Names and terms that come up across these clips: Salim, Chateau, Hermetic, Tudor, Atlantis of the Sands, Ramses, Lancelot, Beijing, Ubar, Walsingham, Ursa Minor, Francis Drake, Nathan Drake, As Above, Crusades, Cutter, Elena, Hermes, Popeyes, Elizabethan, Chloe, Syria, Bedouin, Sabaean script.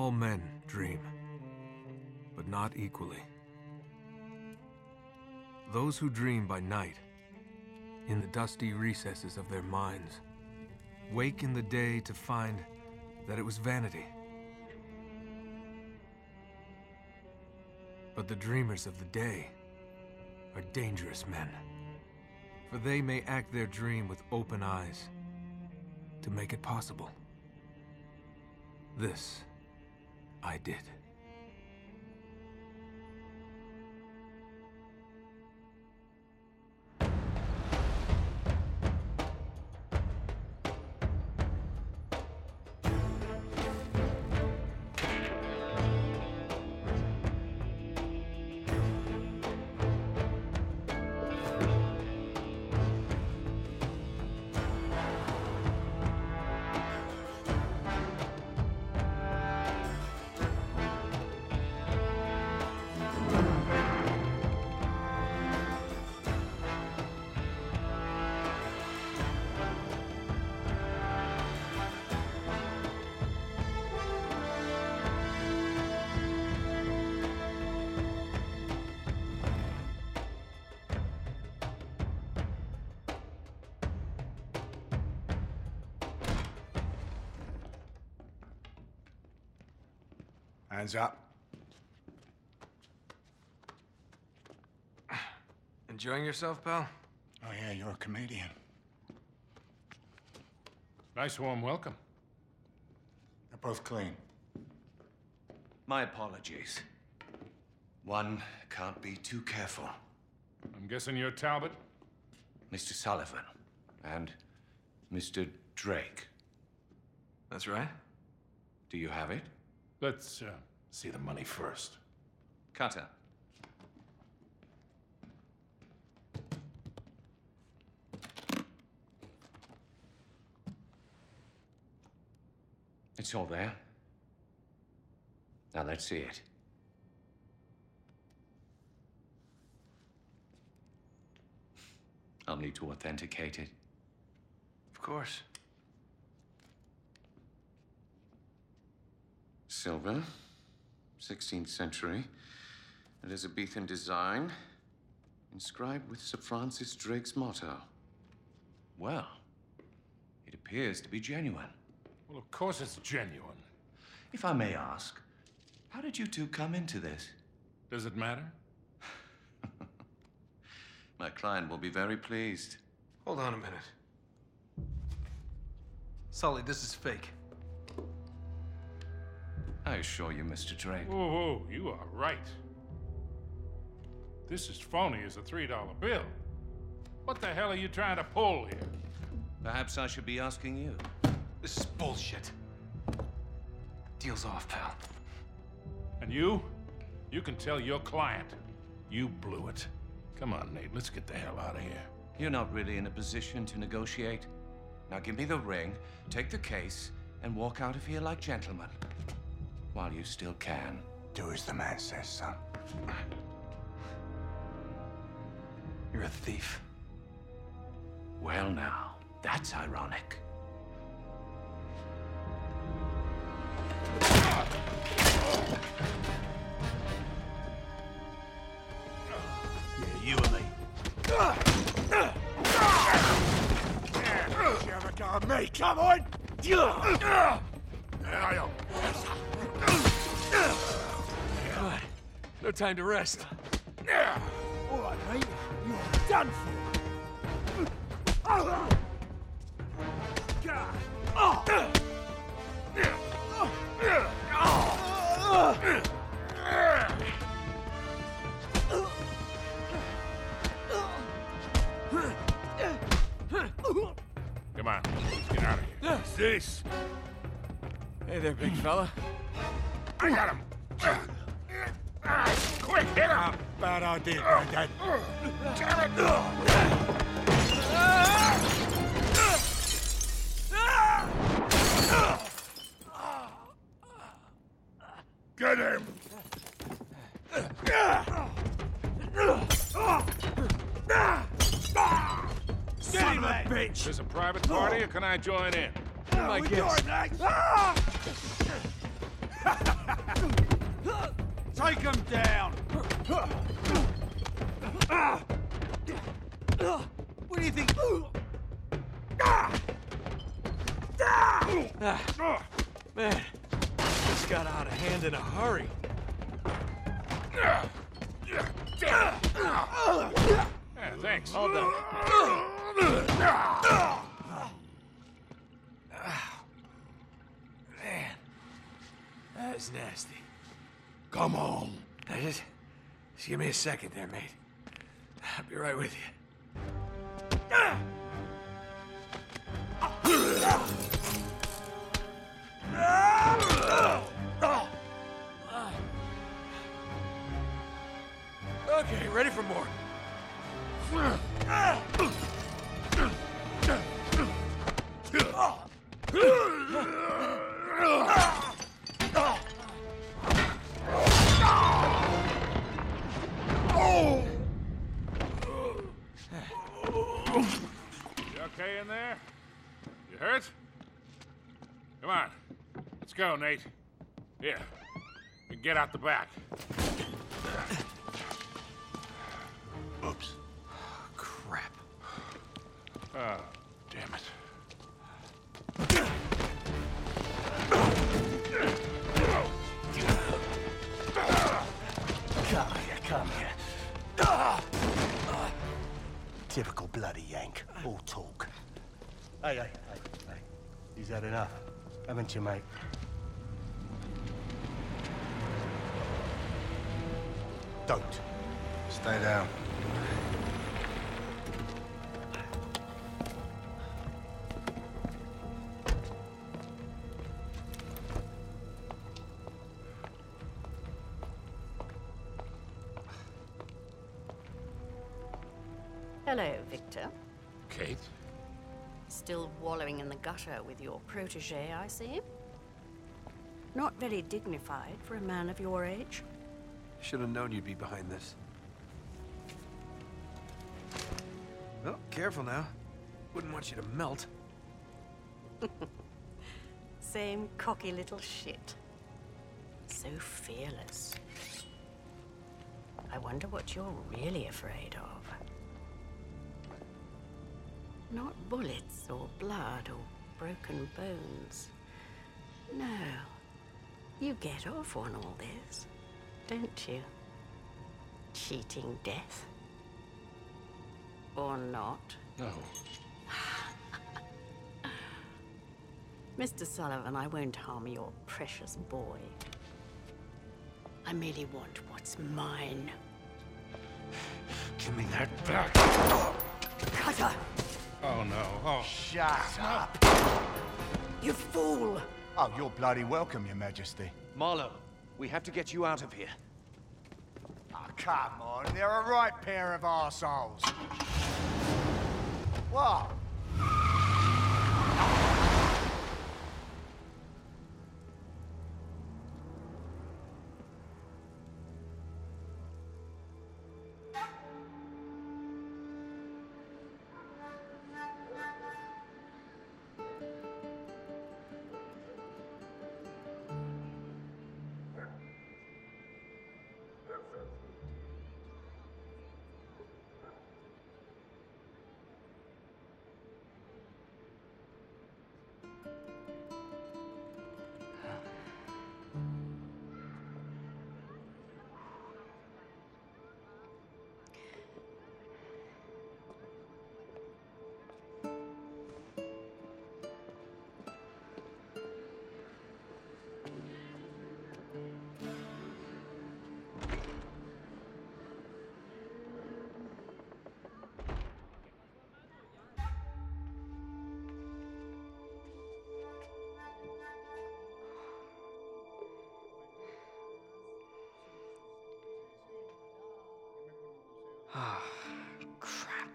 All men dream, but not equally. Those who dream by night, in the dusty recesses of their minds, wake in the day to find that it was vanity. But the dreamers of the day are dangerous men, for they may act their dream with open eyes to make it possible. This I did. Hands up. Enjoying yourself, pal? Oh, yeah, you're a comedian. Nice warm welcome. They're both clean. My apologies. One can't be too careful. I'm guessing you're Talbot? Mr. Sullivan and Mr. Drake. That's right. Do you have it? Let's see the money first. Cutter. It's all there. Now let's see it. I'll need to authenticate it. Of course. Silver, 16th century, Elizabethan design, inscribed with Sir Francis Drake's motto. Well, it appears to be genuine. Well, of course it's genuine. If I may ask, how did you two come into this? Does it matter? My client will be very pleased. Hold on a minute. Sully, this is fake. I assure you, Mr. Drake. Whoa, you are right. This is phony as a $3 bill. What the hell are you trying to pull here? Perhaps I should be asking you. This is bullshit. Deal's off, pal. And you? You can tell your client. You blew it. Come on, Nate, let's get the hell out of here. You're not really in a position to negotiate. Now give me the ring, take the case, and walk out of here like gentlemen. While you still can. Do as the man says, son. You're a thief. Well now, that's ironic. Yeah, you and me. Did you ever go on me? Come on! There I am. God, no time to rest. All right, mate. You're done for. God. Come on, let's get out of here. What's this? Hey there, big fella. I got him! Quick, hit him! Bad idea, Dad. Damn it! Get him! Son of a bitch! Is this a private party, or can I join in? I guess. Take him down! What do you think? Man, this got out of hand in a hurry. Yeah, thanks. All done. Man, that was nasty. Come on. Just give me a second there, mate. I'll be right with you. Okay, ready for more. In there? You hurt? Come on. Let's go, Nate. Here. We can get out the back. Oops. Oh, crap. Oh, damn it. Come here. Typical bloody Yank. All talk. Hey. You've had enough, haven't you, mate? Don't. Stay down. Hello, Victor. Kate? Still wallowing in the gutter with your protégé, I see. Not very dignified for a man of your age. Should have known you'd be behind this. Well, careful now. Wouldn't want you to melt. Same cocky little shit. So fearless. I wonder what you're really afraid of. Not bullets, or blood, or broken bones. No. You get off on all this, don't you? Cheating death. Or not. No. Mr. Sullivan, I won't harm your precious boy. I merely want what's mine. Give me that back! Cutter! Oh, no. Oh. Shut up! You fool! Oh, you're bloody welcome, Your Majesty. Marlowe, we have to get you out of here. Oh, come on. They're a right pair of arseholes. What? Ah, crap.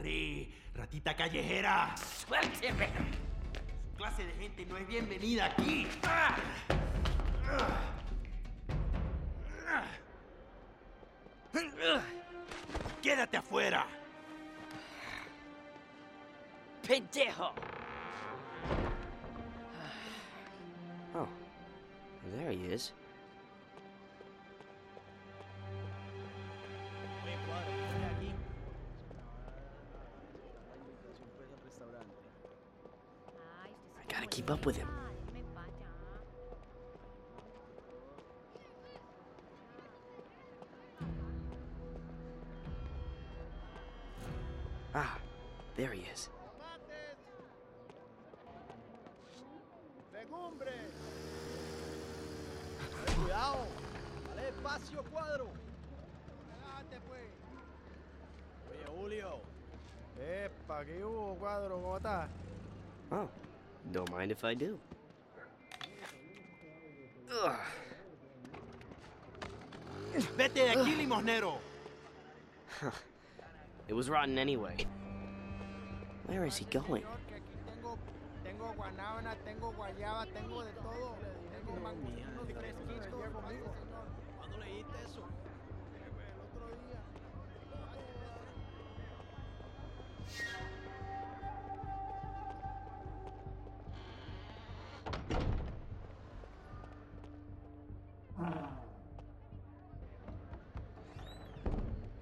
¡Arre! ¡Ratita callejera! ¡Suélteme! Su clase de gente no es bienvenida aquí. ¡Ah! ¡Quédate afuera! ¡Pendejo! Oh, there he is. I gotta keep up with him. Ah, there he is. Oh, don't mind if I do. Ugh. Vete de aquí, limonero. It was rotten anyway. Where is he going?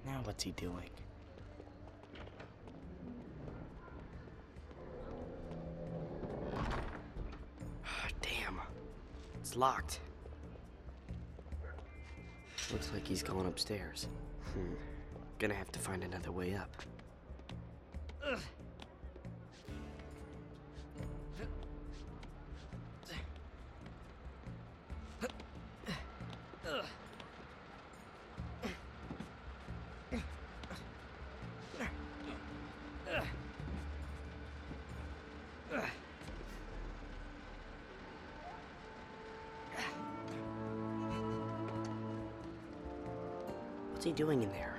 Now what's he doing? Damn, it's locked. Looks like he's going upstairs. Gonna have to find another way up. Ugh. What's he doing in there?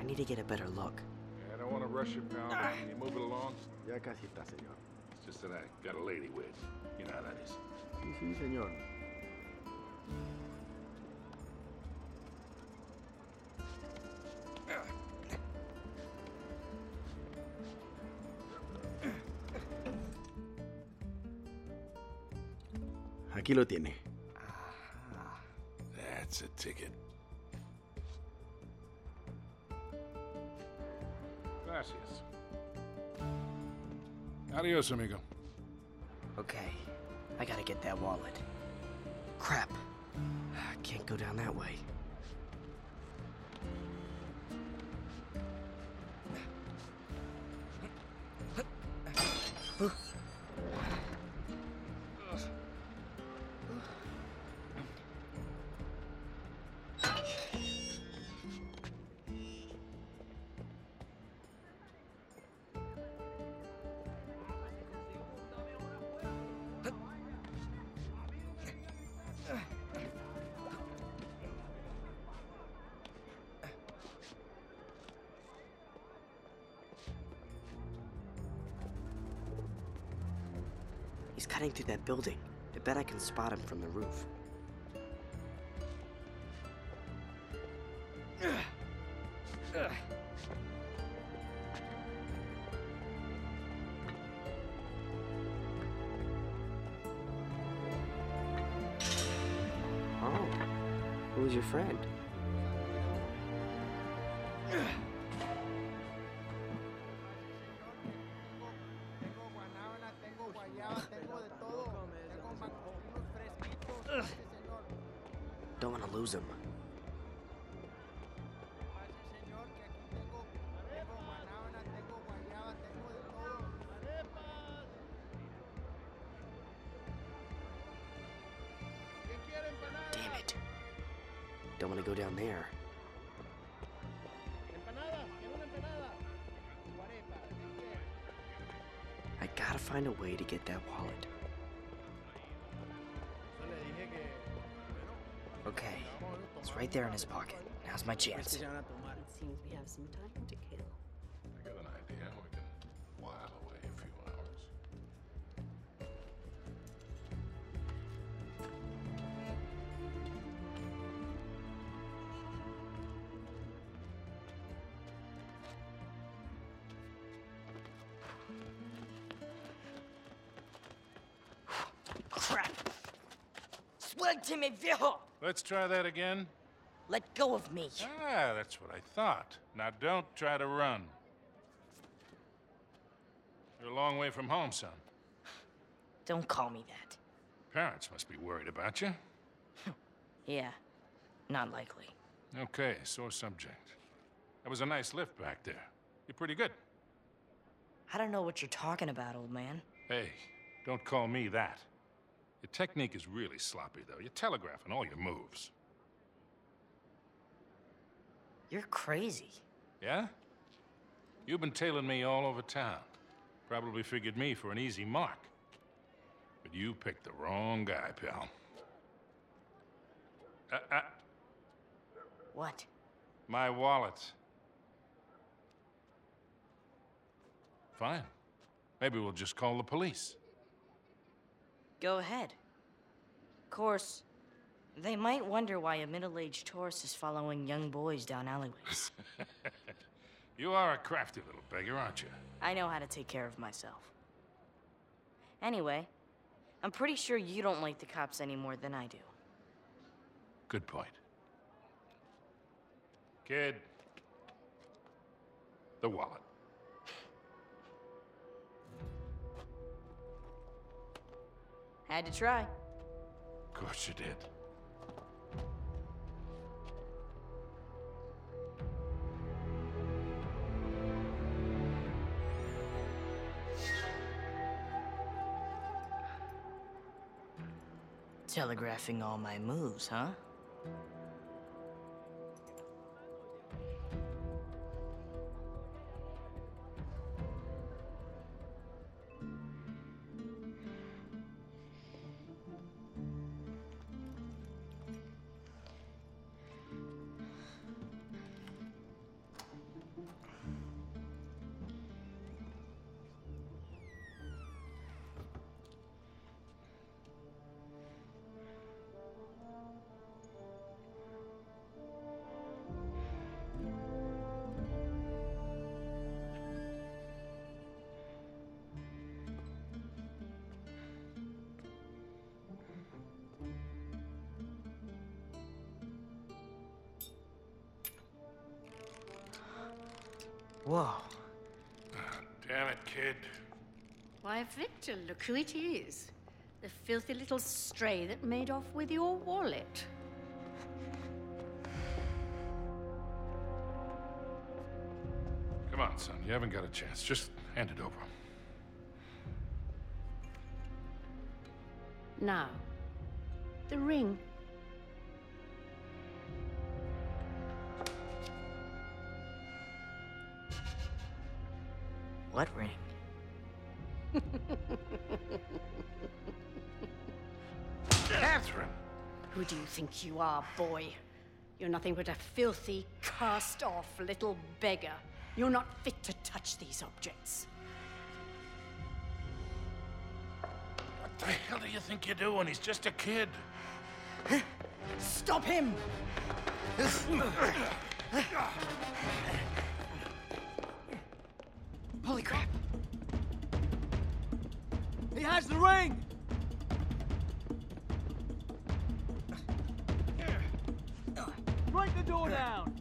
I need to get a better look. Yeah, I don't want to rush you, pal. Can you move it along? Ya casi está, señor. It's just that I got a lady with. You know how that is. Sí, señor. Aquí lo tiene. That's a ticket. Gracias. Adios, amigo. Okay, I gotta get that wallet. Crap. I can't go down that way. He's cutting through that building. I bet I can spot him from the roof. Oh, who's your friend? Him. Damn it. Don't want to go down there. I gotta find a way to get that wallet. Okay, it's right there in his pocket. Now's my chance. It seems we have some time to kill. I got an idea. We can while away a few hours. Crap! Swag to me, viejo! Let's try that again. Let go of me. Ah, that's what I thought. Now don't try to run. You're a long way from home, son. Don't call me that. Parents must be worried about you. Yeah, not likely. Okay, sore subject. That was a nice lift back there. You're pretty good. I don't know what you're talking about, old man. Hey, don't call me that. Your technique is really sloppy, though. You're telegraphing all your moves. You're crazy. Yeah? You've been tailing me all over town. Probably figured me for an easy mark. But you picked the wrong guy, pal. What? My wallet. Fine. Maybe we'll just call the police. Go ahead. Of course, they might wonder why a middle-aged tourist is following young boys down alleyways. You are a crafty little beggar, aren't you? I know how to take care of myself. Anyway, I'm pretty sure you don't like the cops any more than I do. Good point. Kid, the wallet. Had to try. Of course you did. Telegraphing all my moves, huh? Whoa. Oh, damn it, kid. Why, Victor, look who it is. The filthy little stray that made off with your wallet. Come on, son. You haven't got a chance. Just hand it over. Now, the ring. What ring? Catherine! Who do you think you are, boy? You're nothing but a filthy, cast-off little beggar. You're not fit to touch these objects. What the hell do you think you're doing? He's just a kid. Stop him! Holy crap! He has the ring! Break the door down!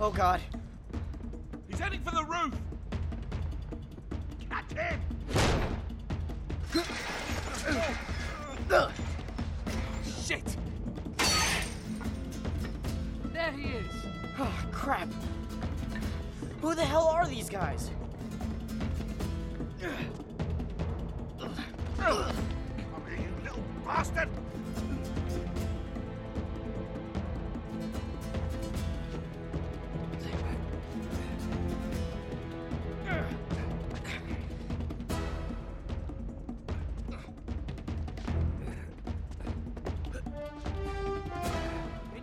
Oh, God. He's heading for the roof! Catch him! Shit! There he is! Oh, crap! Who the hell are these guys? Come here, you little bastard!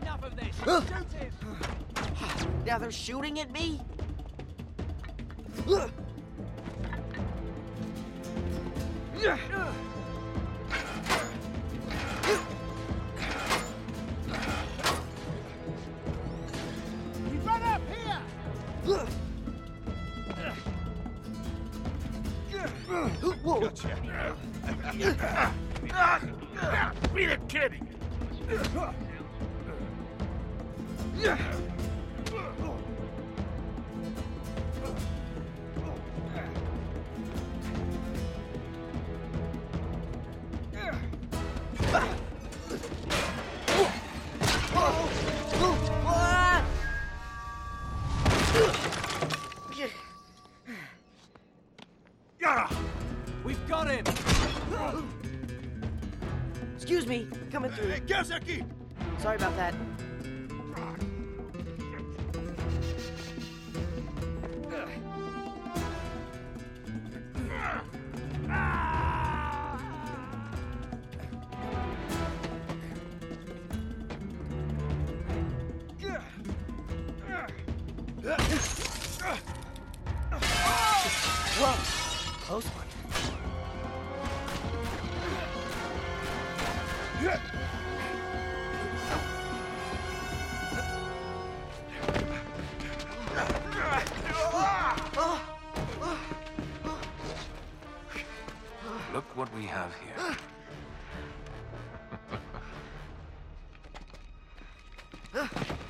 Enough of this! Shoot him! Now they're shooting at me? Sorry about that.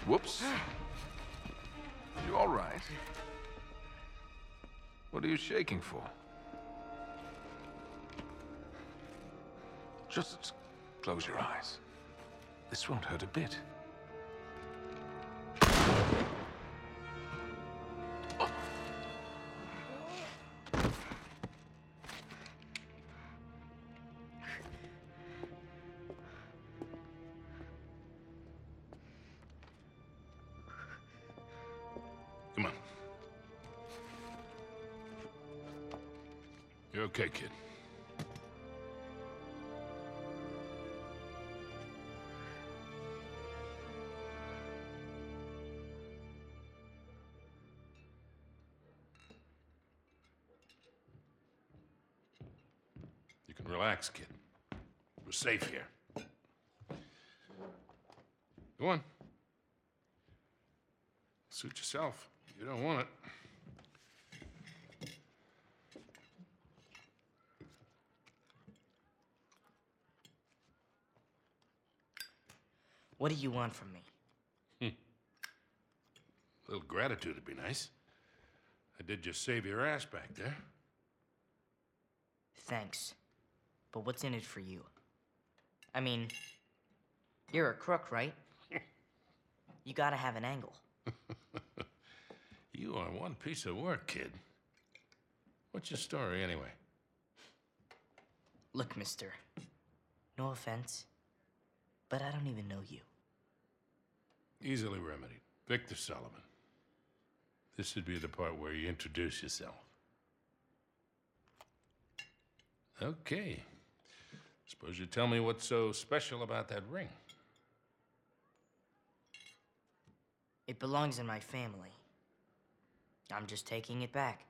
Whoops. You all right? What are you shaking for? Just close your eyes. This won't hurt a bit. Okay, kid. You can relax, kid. We're safe here. Go on. Suit yourself. You don't want it. What do you want from me? A little gratitude would be nice. I did just save your ass back there. Thanks. But what's in it for you? I mean, you're a crook, right? You gotta have an angle. You are one piece of work, kid. What's your story, anyway? Look, mister. No offense, but I don't even know you. Easily remedied. Victor Sullivan. This would be the part where you introduce yourself. Okay. Suppose you tell me what's so special about that ring. It belongs in my family. I'm just taking it back.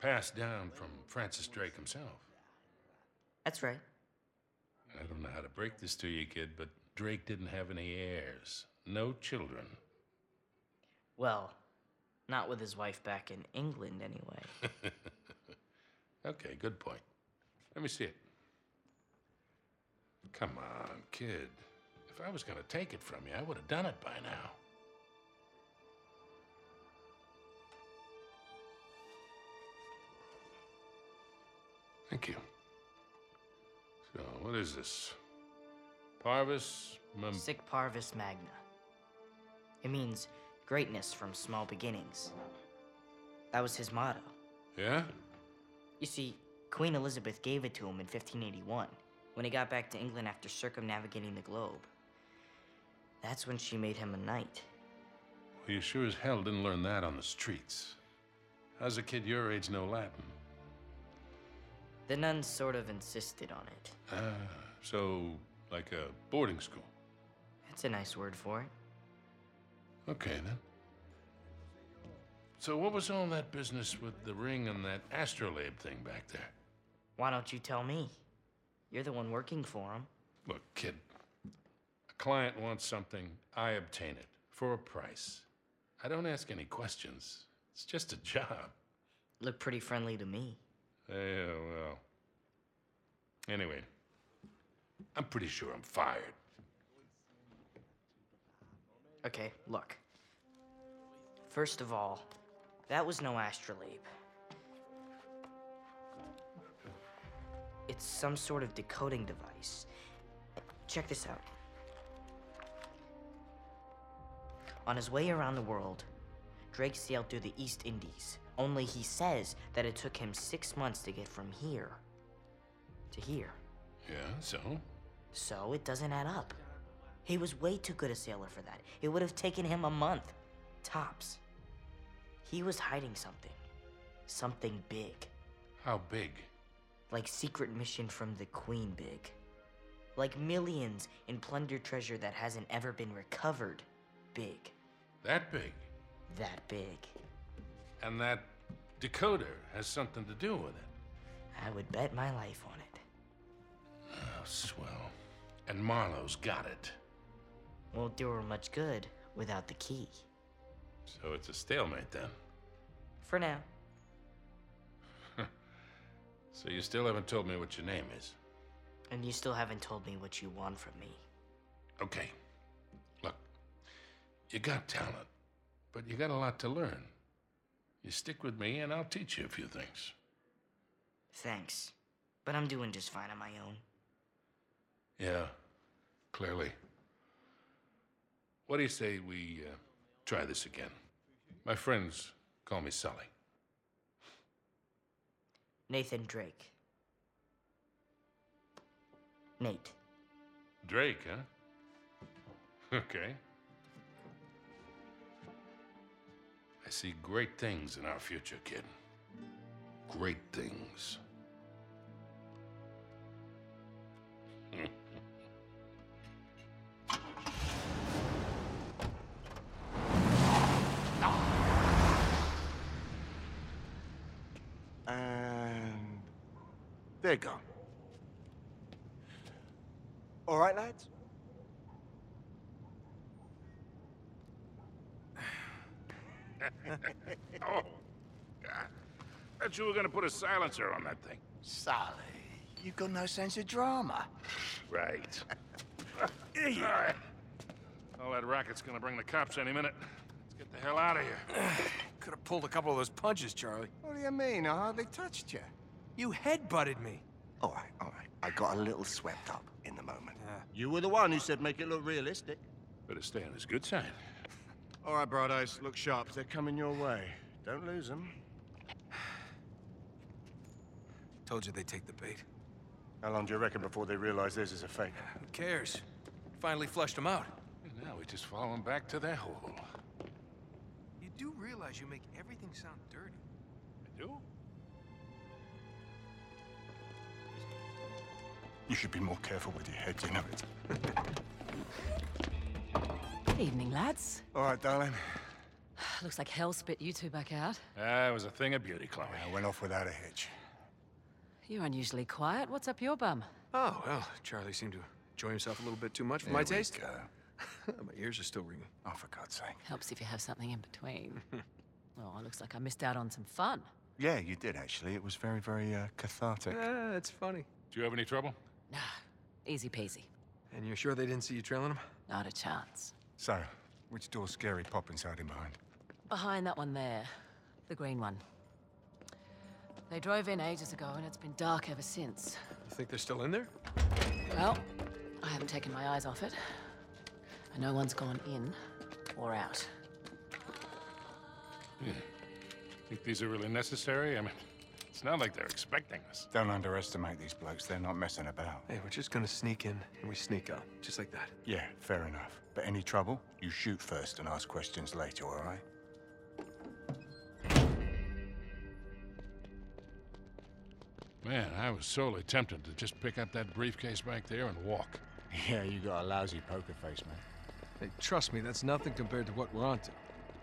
Passed down from Francis Drake himself. That's right. I don't know how to break this to you, kid, but Drake didn't have any heirs. No children. Well, not with his wife back in England, anyway. Okay, good point. Let me see it. Come on, kid. If I was gonna take it from you, I would have done it by now. Thank you. So, what is this? Parvis Sic Parvis Magna. It means greatness from small beginnings. That was his motto. Yeah? You see, Queen Elizabeth gave it to him in 1581, when he got back to England after circumnavigating the globe. That's when she made him a knight. Well, you sure as hell didn't learn that on the streets. How's a kid your age know Latin? The nuns sort of insisted on it. Ah, so like a boarding school. That's a nice word for it. Okay, then. So what was all that business with the ring and that astrolabe thing back there? Why don't you tell me? You're the one working for him. Look, kid, a client wants something, I obtain it, for a price. I don't ask any questions. It's just a job. Look pretty friendly to me. Yeah, well. Anyway, I'm pretty sure I'm fired. Okay, look. First of all, that was no astrolabe. It's some sort of decoding device. Check this out. On his way around the world, Drake sailed through the East Indies. Only he says that it took him 6 months to get from here to here. Yeah, so? So it doesn't add up. He was way too good a sailor for that. It would have taken him a month, tops. He was hiding something. Something big. How big? Like secret mission from the Queen big. Like millions in plundered treasure that hasn't ever been recovered big. That big? That big. And that decoder has something to do with it. I would bet my life on it. Oh, swell. And Marlowe's got it. Won't do her much good without the key. So it's a stalemate then? For now. So you still haven't told me what your name is? And you still haven't told me what you want from me. Okay. Look, you got talent, but you got a lot to learn. You stick with me and I'll teach you a few things. Thanks, but I'm doing just fine on my own. Yeah, clearly. What do you say we try this again? My friends call me Sully. Nathan Drake. Nate. Drake, huh? Okay. I see great things in our future, kid. Great things. And they're gone. All right, lads? Oh, God. Bet you were gonna put a silencer on that thing. Sally, you've got no sense of drama. Right. All right. All that racket's gonna bring the cops any minute. Let's get the hell out of here. Could have pulled a couple of those punches, Charlie. What do you mean? I hardly touched you. You headbutted me. All right. I got a little swept up in the moment. You were the one who said make it look realistic. Better stay on his good side. All right, Broad Eyes, look sharp. They're coming your way. Don't lose them. Told you they'd take the bait. How long do you reckon before they realize this is a fake? Who cares? Finally flushed them out. And now we just follow them back to their hole. You do realize you make everything sound dirty. I do? You should be more careful with your head, you know it. Good evening, lads. All right, darling. Looks like hell spit you two back out. It was a thing of beauty, Chloe. I went off without a hitch. You're unusually quiet. What's up your bum? Oh, well, Charlie seemed to enjoy himself a little bit too much for my taste. My ears are still ringing. Oh, for God's sake. Helps if you have something in between. Oh, looks like I missed out on some fun. Yeah, you did, actually. It was very, very cathartic. It's funny. Do you have any trouble? No. Easy peasy. And you're sure they didn't see you trailing them? Not a chance. So, which door's scary popping hiding behind? Behind that one there. The green one. They drove in ages ago, and it's been dark ever since. You think they're still in there? Well, I haven't taken my eyes off it. And no one's gone in or out. Think these are really necessary? I mean, it's not like they're expecting us. Don't underestimate these blokes. They're not messing about. Hey, we're just gonna sneak in, and we sneak out. Just like that. Yeah, fair enough. But any trouble, you shoot first and ask questions later, all right? Man, I was sorely tempted to just pick up that briefcase back there and walk. Yeah, you got a lousy poker face, man. Hey, trust me, that's nothing compared to what we're onto.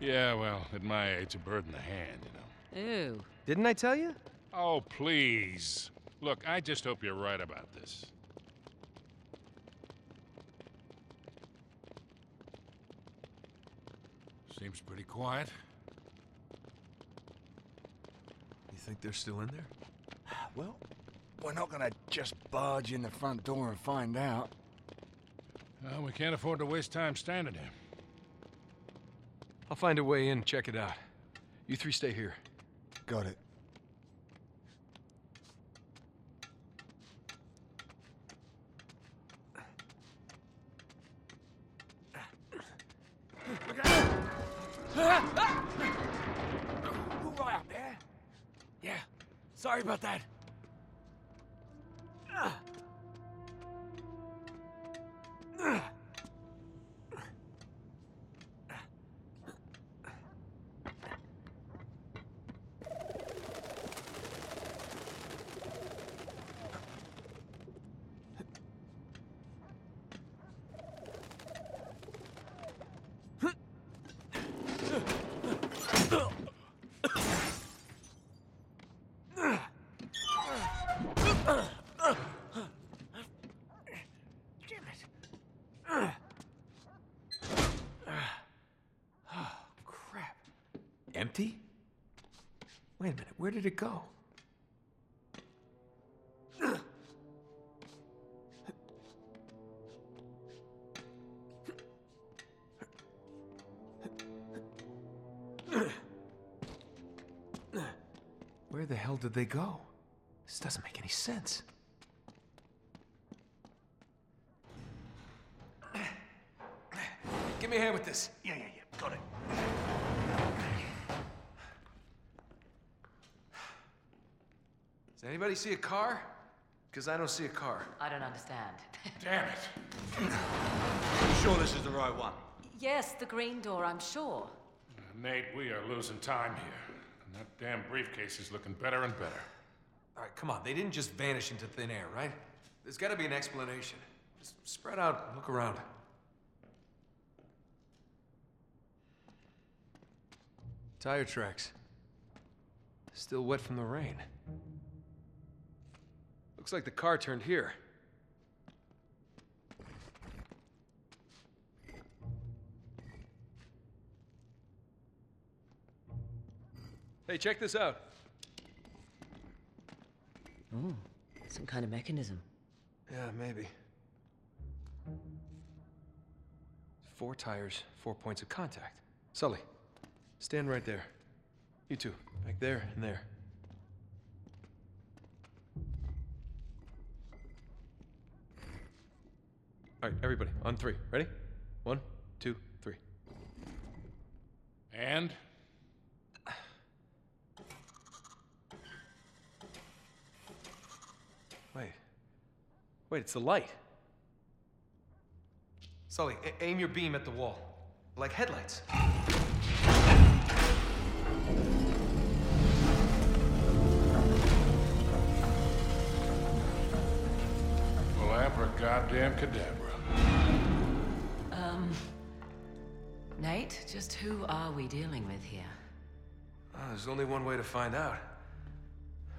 Yeah, well, at my age, a bird in the hand, you know. Ew. Didn't I tell you? Oh, please. Look, I just hope you're right about this. Seems pretty quiet. You think they're still in there? Well, we're not gonna just barge in the front door and find out. Well, we can't afford to waste time standing here. I'll find a way in and check it out. You three stay here. Got it. Sorry about that. Empty? Wait a minute, where did it go? Where the hell did they go? This doesn't make any sense. Give me a hand with this. Yeah, got it. Does anybody see a car? Because I don't see a car. I don't understand. Damn it! You sure this is the right one? Yes, the green door, I'm sure. Nate, we are losing time here. And that damn briefcase is looking better and better. All right, come on. They didn't just vanish into thin air, right? There's got to be an explanation. Just spread out and look around. Tire tracks. Still wet from the rain. Looks like the car turned here. Hey, check this out. Oh, some kind of mechanism. Yeah, maybe. 4 tires, 4 points of contact. Sully, stand right there. You two, back there and there. All right, everybody, on 3. Ready? 1, 2, 3. And? Wait, it's the light. Sully, aim your beam at the wall. Like headlights. Well, abracadabra, cadabra. Nate, just who are we dealing with here? Well, there's only one way to find out.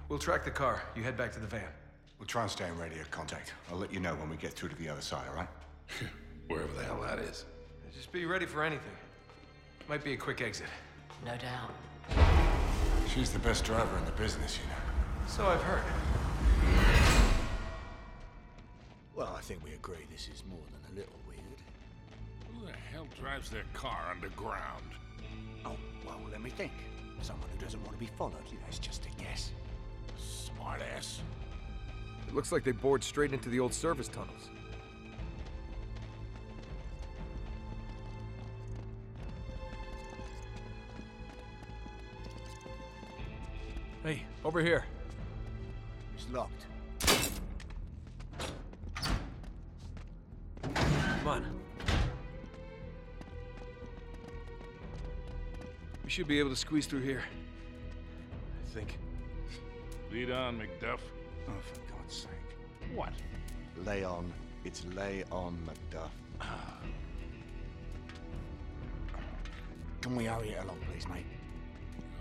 We'll track the car. You head back to the van. We'll try and stay in radio contact. I'll let you know when we get through to the other side, all right? Wherever the hell that is. Just be ready for anything. Might be a quick exit. No doubt. She's the best driver in the business, you know. So I've heard. Well, I think we agree this is more than a little weird. Who the hell drives their car underground? Oh, well, let me think. Someone who doesn't want to be followed, you know, it's just a guess. Smartass. It looks like they bored straight into the old service tunnels. Hey, over here. It's locked. Come on. We should be able to squeeze through here. I think. Lead on, Macduff. Oh, for God's sake. What? Lay on. It's lay on, Macduff. Can we hurry it along, please, mate?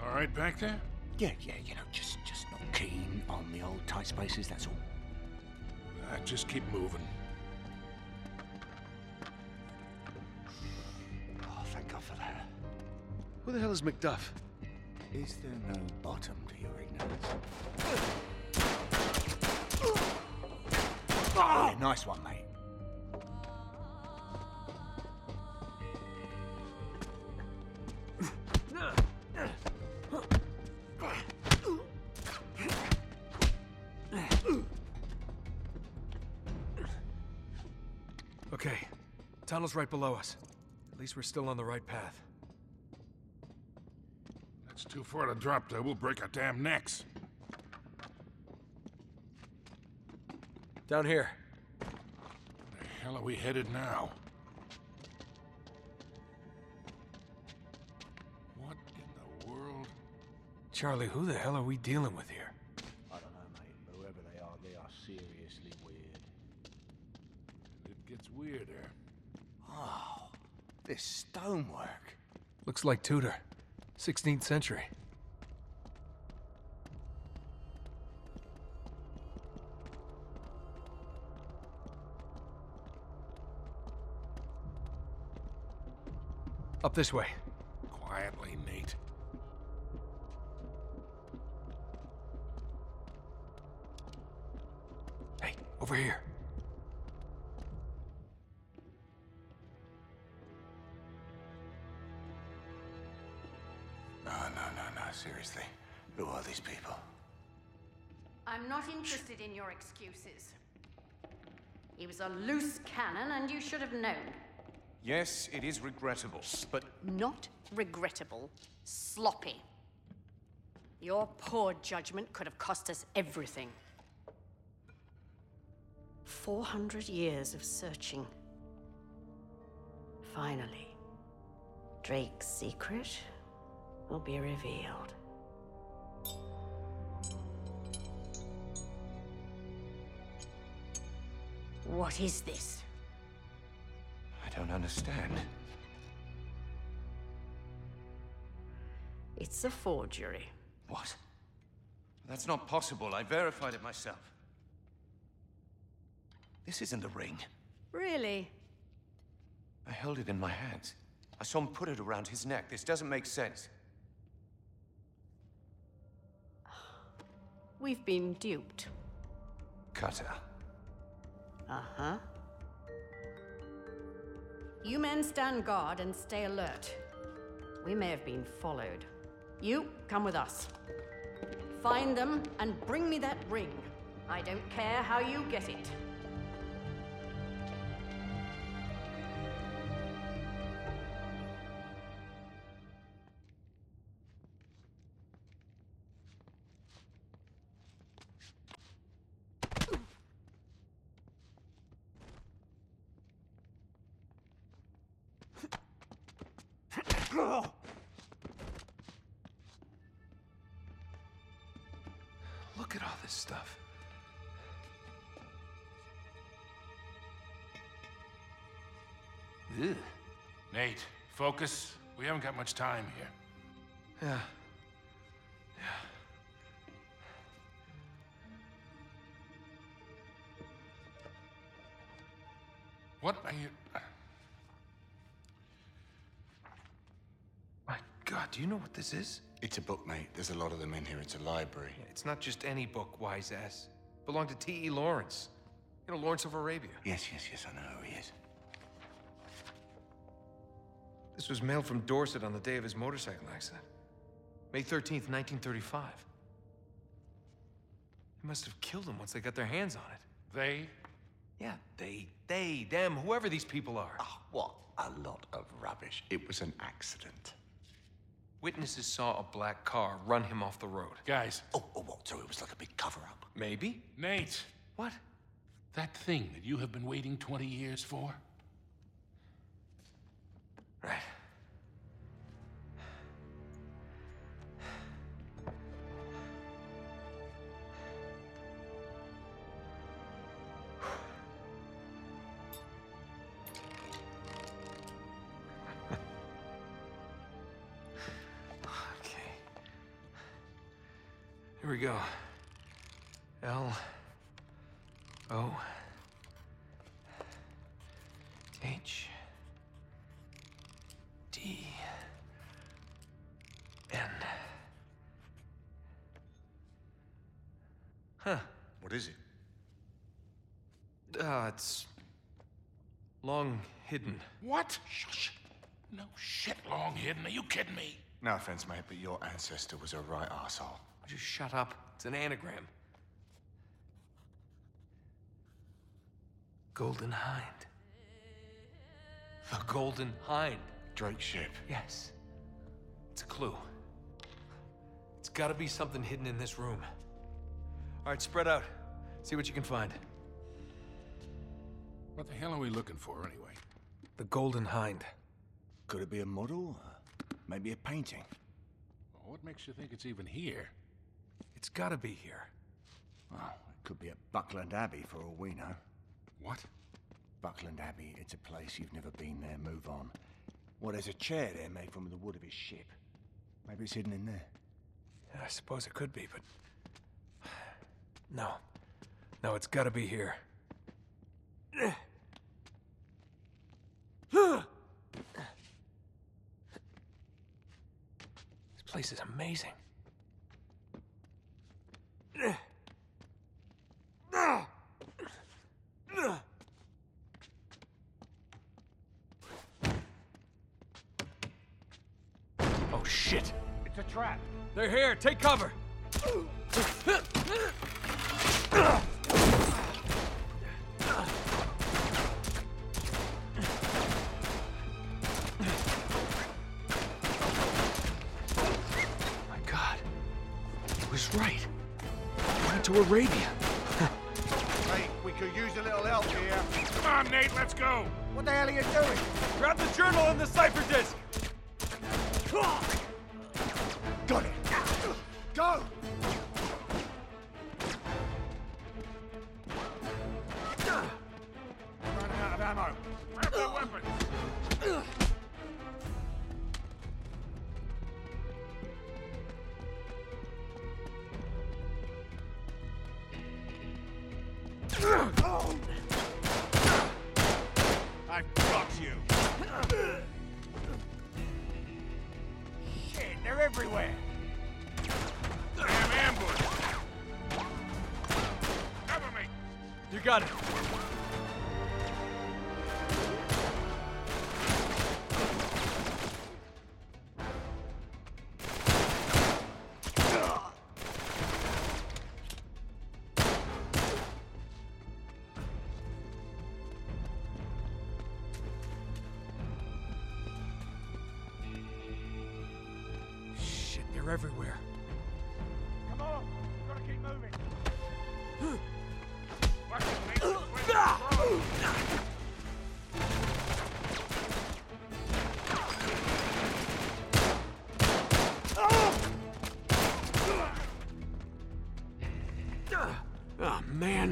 All right, back there? Yeah, you know, just not keen on the old tight spaces, that's all. Just keep moving. Oh, thank God for that. Where the hell is Macduff? Is there no bottom to your ignorance? Oh, yeah, nice one, mate. Okay, tunnel's right below us. At least we're still on the right path. That's too far to drop though. We'll break our damn necks. Down here. Where the hell are we headed now? What in the world? Charlie, who the hell are we dealing with here? I don't know, mate, but whoever they are seriously weird. It gets weirder. Oh, this stonework. Looks like Tudor. 16th century. Up this way. Quietly, Nate. Hey, over here. No, seriously. Who are these people? I'm not interested in your excuses. He was a loose cannon and you should have known. Yes, it is regrettable, but... Not regrettable. Sloppy. Your poor judgment could have cost us everything. 400 years of searching. Finally, Drake's secret will be revealed. What is this? I don't understand. It's a forgery. What? That's not possible. I verified it myself. This isn't the ring. Really? I held it in my hands. I saw him put it around his neck. This doesn't make sense. We've been duped. Cutter. Uh-huh. You men stand guard and stay alert. We may have been followed. You, come with us. Find them and bring me that ring. I don't care how you get it. Look at all this stuff. Ugh. Nate, focus. We haven't got much time here. Yeah. What are you... God, do you know what this is? It's a book, mate. There's a lot of them in here. It's a library. Yeah, it's not just any book, wise ass. Belonged to T.E. Lawrence. You know, Lawrence of Arabia. Yes, I know who he is. This was mailed from Dorset on the day of his motorcycle accident. May 13th, 1935. They must have killed him once they got their hands on it. They? Yeah, they, them, whoever these people are. Oh, what a lot of rubbish. It was an accident. Witnesses saw a black car run him off the road. Guys. Oh, what? So it was like a big cover-up? Maybe. Nate! What? That thing that you have been waiting 20 years for? Right. Here we go. L-O-H-D-N. Huh. What is it? It's long hidden. What? Shh. No shit, long hidden. Are you kidding me? No offense, mate, but your ancestor was a right arsehole. Would you shut up? It's an anagram. Golden Hind. The Golden Hind. Drake's ship. Yes. It's a clue. It's gotta be something hidden in this room. All right, spread out. See what you can find. What the hell are we looking for, anyway? The Golden Hind. Could it be a model? Maybe a painting? Well, what makes you think it's even here? It's gotta be here. Well, it could be at Buckland Abbey for all we know. What? Buckland Abbey, it's a place you've never been there, move on. Well, there's a chair there made from the wood of his ship. Maybe it's hidden in there. I suppose it could be, but... No. No, it's gotta be here. This place is amazing. Oh shit! It's a trap! They're here! Take cover! Arabia. Hey, we could use a little help here. Come on, Nate, let's go. What the hell are you doing? Grab the journal and the cipher disc. Got it. Go. Running out of ammo. Grab the weapon. I fucked you. Shit, they're everywhere. Damn ambush. Cover me. You got it. Everywhere. Come on, we've got to keep moving. Watch it, mate. Oh, man.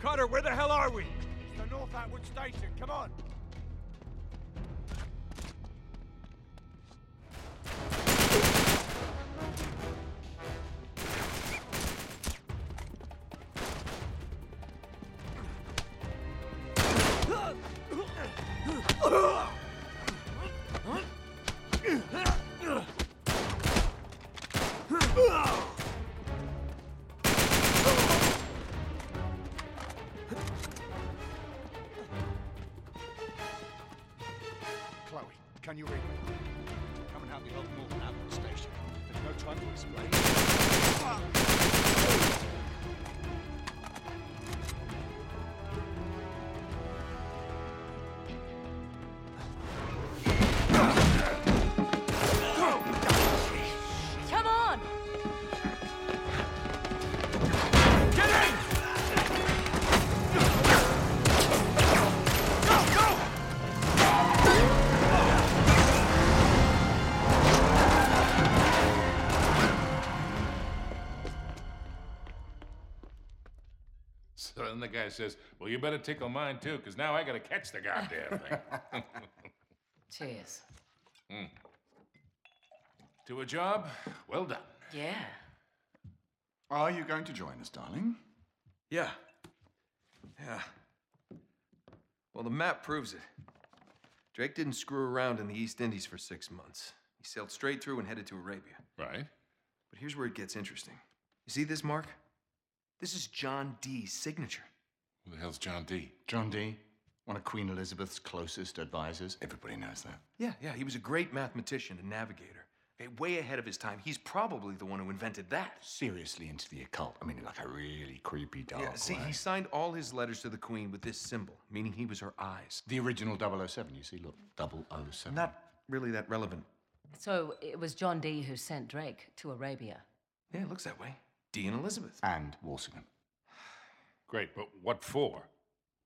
Cutter, where the hell are we? It's the North Atwood Station, come on! Can you read me? Come and have the old Morgan out of the station. There's no time to explain. The guy says, well, you better tickle mine, too, because now I got to catch the goddamn thing. Cheers. Mm. To a job, well done. Yeah. Are you going to join us, darling? Yeah. Yeah. Well, the map proves it. Drake didn't screw around in the East Indies for 6 months. He sailed straight through and headed to Arabia. Right. But here's where it gets interesting. You see this mark? This is John Dee's signature. Who the hell's John Dee? John Dee, one of Queen Elizabeth's closest advisors. Everybody knows that. Yeah, he was a great mathematician and navigator. Okay, way ahead of his time. He's probably the one who invented that. Seriously into the occult. I mean, like a really creepy dark way. Yeah, see, he signed all his letters to the Queen with this symbol, meaning he was her eyes. The original 007, you see, look, 007. Not really that relevant. So it was John Dee who sent Drake to Arabia. Yeah, it looks that way. Dee and Elizabeth. And Walsingham. Great, but what for?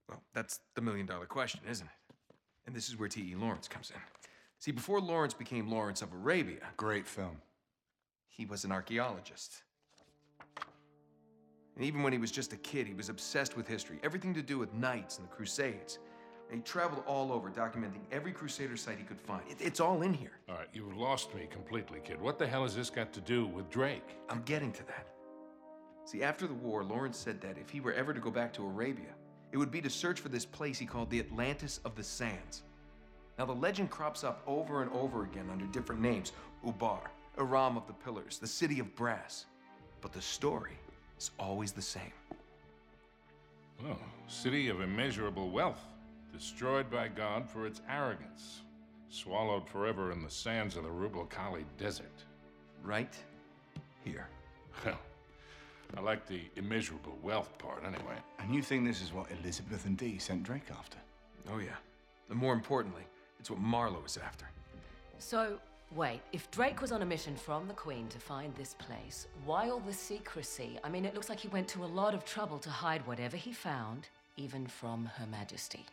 Well, that's the million-dollar question, isn't it? And this is where T.E. Lawrence comes in. See, before Lawrence became Lawrence of Arabia... Great film. He was an archaeologist. And even when he was just a kid, he was obsessed with history. Everything to do with knights and the Crusades. And he traveled all over, documenting every Crusader site he could find. It's all in here. All right, you've lost me completely, kid. What the hell has this got to do with Drake? I'm getting to that. See, after the war, Lawrence said that if he were ever to go back to Arabia, it would be to search for this place he called the Atlantis of the Sands. Now, the legend crops up over and over again under different names. Ubar, Iram of the Pillars, the City of Brass. But the story is always the same. Well, city of immeasurable wealth, destroyed by God for its arrogance, swallowed forever in the sands of the Rub al Khali desert. Right here. Hell. I like the immeasurable wealth part, anyway. And you think this is what Elizabeth and Dee sent Drake after? Oh, yeah. And more importantly, it's what Marlowe is after. So, wait, if Drake was on a mission from the Queen to find this place, why all the secrecy? I mean, it looks like he went to a lot of trouble to hide whatever he found, even from Her Majesty.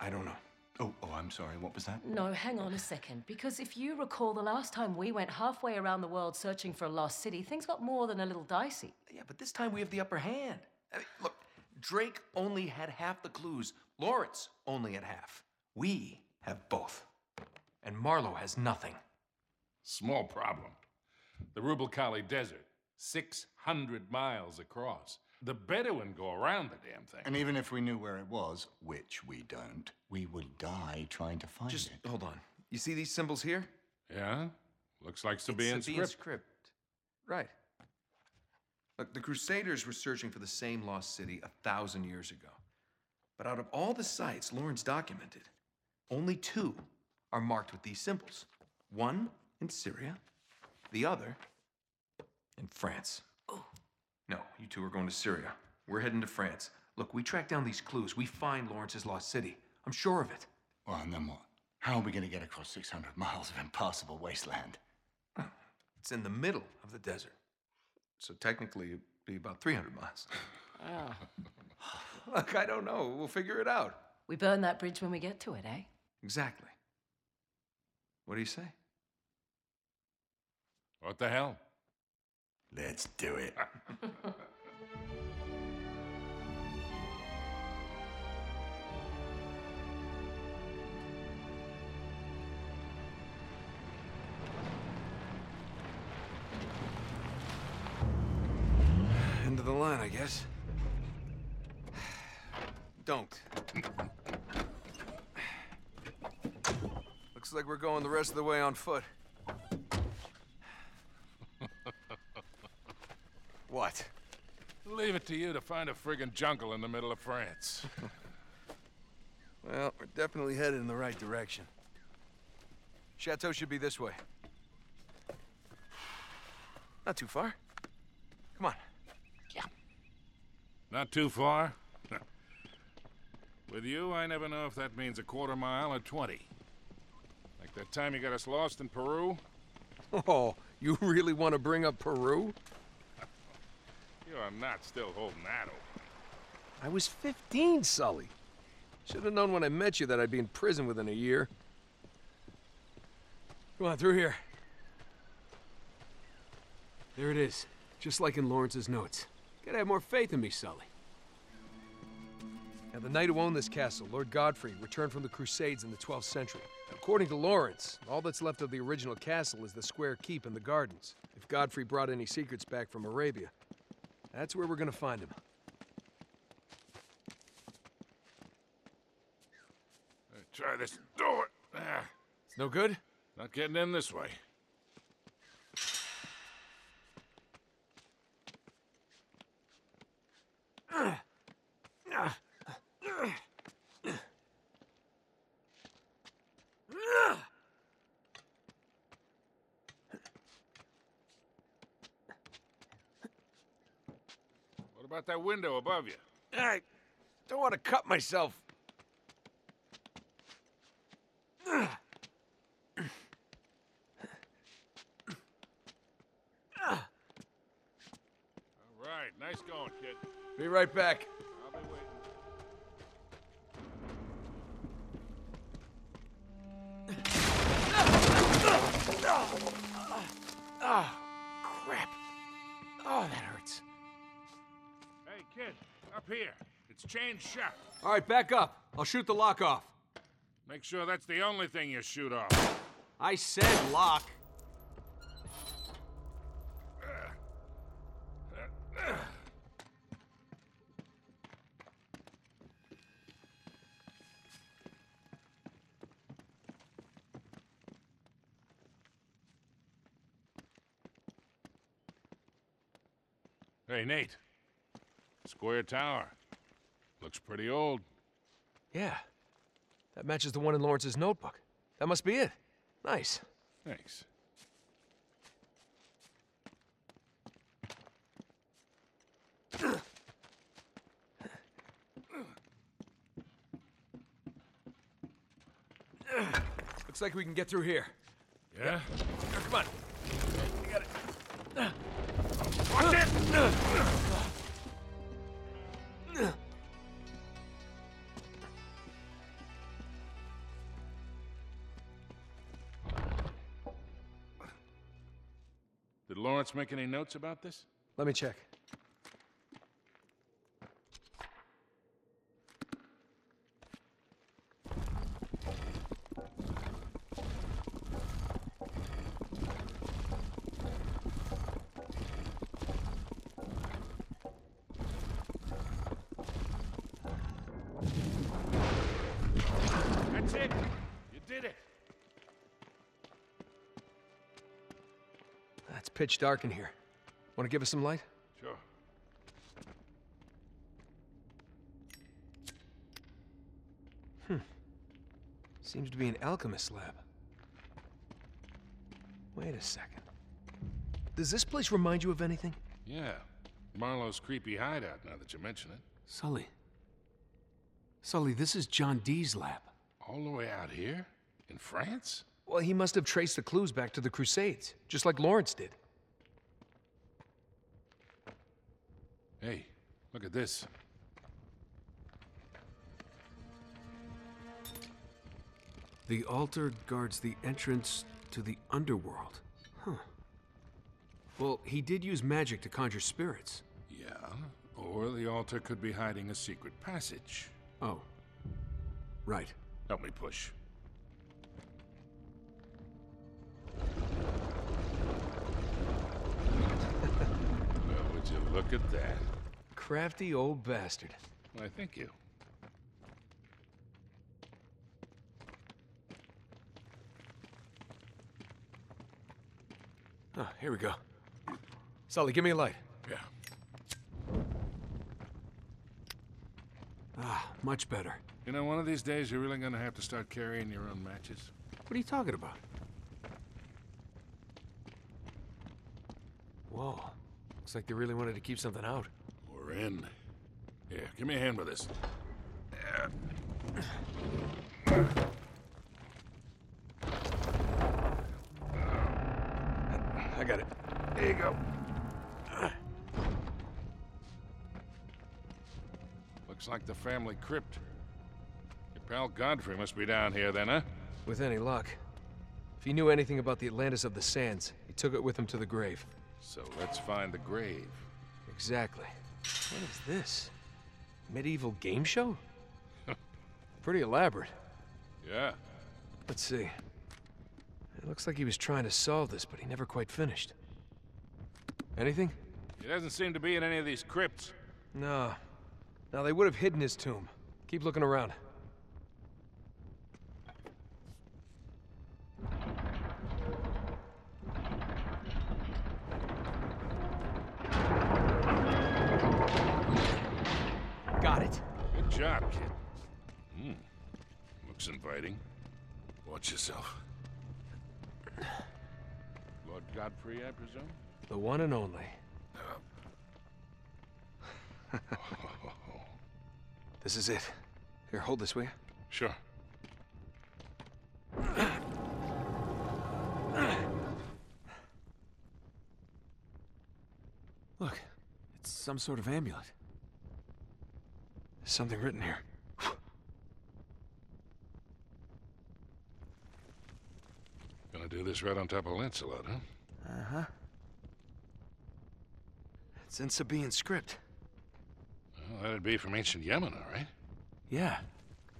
I don't know. Oh, I'm sorry, what was that? No, hang on a second, because if you recall, the last time we went halfway around the world searching for a lost city, things got more than a little dicey. Yeah, but this time we have the upper hand. I mean, look, Drake only had half the clues. Lawrence only had half. We have both. And Marlowe has nothing. Small problem. The Rub al Khali Desert, 600 miles across. The Bedouin go around the damn thing. And even if we knew where it was, which we don't, we would die trying to find it. Just hold on. You see these symbols here? Yeah. Looks like Sabaean script. Sabaean script. Right. Look, the Crusaders were searching for the same lost city 1,000 years ago. But out of all the sites Lawrence documented, only two are marked with these symbols. One in Syria, the other in France. Oh. No, you two are going to Syria. We're heading to France. Look, we track down these clues. We find Lawrence's lost city. I'm sure of it. Well, and then what? How are we going to get across 600 miles of impassable wasteland? Well, it's in the middle of the desert. So technically, it'd be about 300 miles. Oh. Look, I don't know. We'll figure it out. We burn that bridge when we get to it, eh? Exactly. What do you say? What the hell? Let's do it. End of the line, I guess. Don't. Looks like we're going the rest of the way on foot. What? Leave it to you to find a friggin' jungle in the middle of France. Well, we're definitely headed in the right direction. Chateau should be this way. Not too far. Come on. Yeah. Not too far? With you, I never know if that means a quarter mile or 20. Like that time you got us lost in Peru? Oh, you really want to bring up Peru? You are not still holding that over. I was 15, Sully. Should have known when I met you that I'd be in prison within a year. Come on, through here. There it is, just like in Lawrence's notes. Gotta have more faith in me, Sully. Now, the knight who owned this castle, Lord Godfrey, returned from the Crusades in the 12th century. According to Lawrence, all that's left of the original castle is the square keep and the gardens. If Godfrey brought any secrets back from Arabia, that's where we're gonna find him. Try this door. It's no good? Not getting in this way. What about that window above you? I don't want to cut myself. Nice going, kid. Be right back. I'll be waiting. Oh, crap. Oh, that hurts. Hey, kid, up here. It's chained shut. All right, back up. I'll shoot the lock off. Make sure that's the only thing you shoot off. I said lock. Hey, Nate. Square tower. Looks pretty old. Yeah. That matches the one in Lawrence's notebook. That must be it. Nice. Thanks. Looks like we can get through here. Yeah? Here, come on. I got it. Watch it! Did Lawrence make any notes about this? Let me check. Pitch dark in here. Want to give us some light? Sure. Seems to be an alchemist's lab. Wait a second. Does this place remind you of anything? Yeah. Marlowe's creepy hideout, now that you mention it. Sully, this is John Dee's lab. All the way out here? In France? Well, he must have traced the clues back to the Crusades, just like Lawrence did. Hey, look at this. The altar guards the entrance to the underworld. Huh. Well, he did use magic to conjure spirits. Yeah, or the altar could be hiding a secret passage. Oh. Right. Help me push. Well, would you look at that? Crafty old bastard. Why, thank you. Oh, here we go. Sully, give me a light. Yeah. Ah, much better. You know, one of these days you're really gonna have to start carrying your own matches. What are you talking about? Whoa. Looks like they really wanted to keep something out. We're in. Yeah, give me a hand with this. I got it. There you go. Looks like the family crypt. Your pal Godfrey must be down here then, huh? With any luck. If he knew anything about the Atlantis of the Sands, he took it with him to the grave. So let's find the grave. Exactly. What is this? Medieval game show? Pretty elaborate. Yeah. Let's see. It looks like he was trying to solve this, but he never quite finished. Anything? He doesn't seem to be in any of these crypts. No. Now they would have hidden his tomb. Keep looking around. Got it. Good job, kid. Looks inviting. Watch yourself. Lord Godfrey, I presume? The one and only. This is it. Here, hold this, will you? Sure. Look, it's some sort of amulet. There's something written here. Gonna do this right on top of Lancelot, huh? Uh-huh. It's in Sabean script. Well, that'd be from ancient Yemen, all right? Yeah.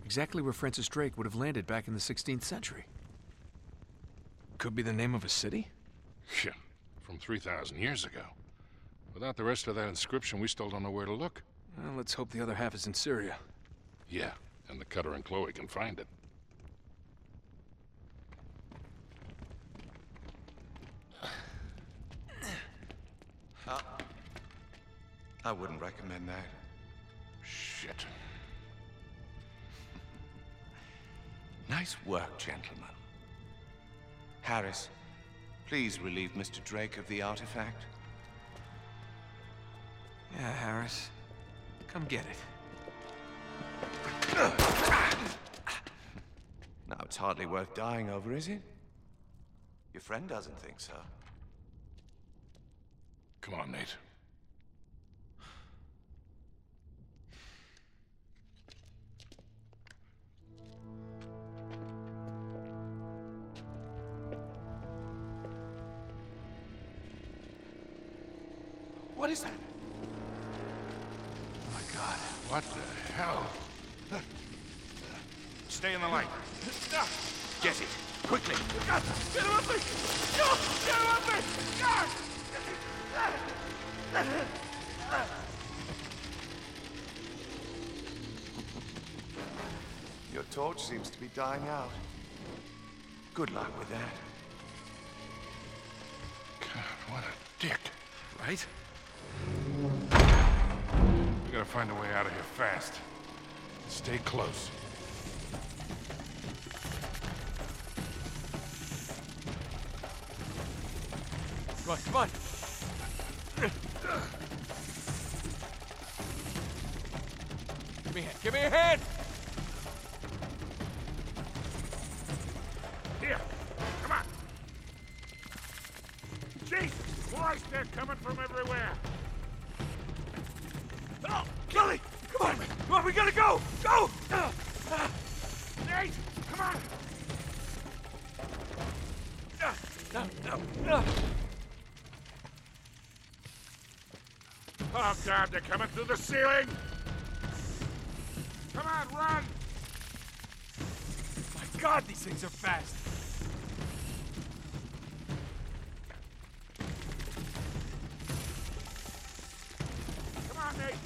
Exactly where Francis Drake would have landed back in the 16th century. Could be the name of a city? Yeah. From 3,000 years ago. Without the rest of that inscription, we still don't know where to look. Well, let's hope the other half is in Syria. Yeah. And the Cutter and Chloe can find it. I wouldn't recommend that. Shit. Nice work, gentlemen. Harris, please relieve Mr. Drake of the artifact. Yeah, Harris. Come get it. Now, it's hardly worth dying over, is it? Your friend doesn't think so. Come on, Nate. What is that? Oh my God. What the hell? Stay in the light. Get it. Quickly. God, get him off me! God, get him off me! God! Your torch seems to be dying out. Good luck with that. God, what a dick. Right? We gotta find a way out of here fast. Stay close. Come on, come on! Give me a hand, give me a hand! Here, come on! Jesus Christ, they're coming from everywhere! Oh, Kelly! Come on, come on, we gotta go! Go! Nate, come on! No. Oh, God, they're coming through the ceiling! Come on, run! My God, these things are fast! Come on, Nate!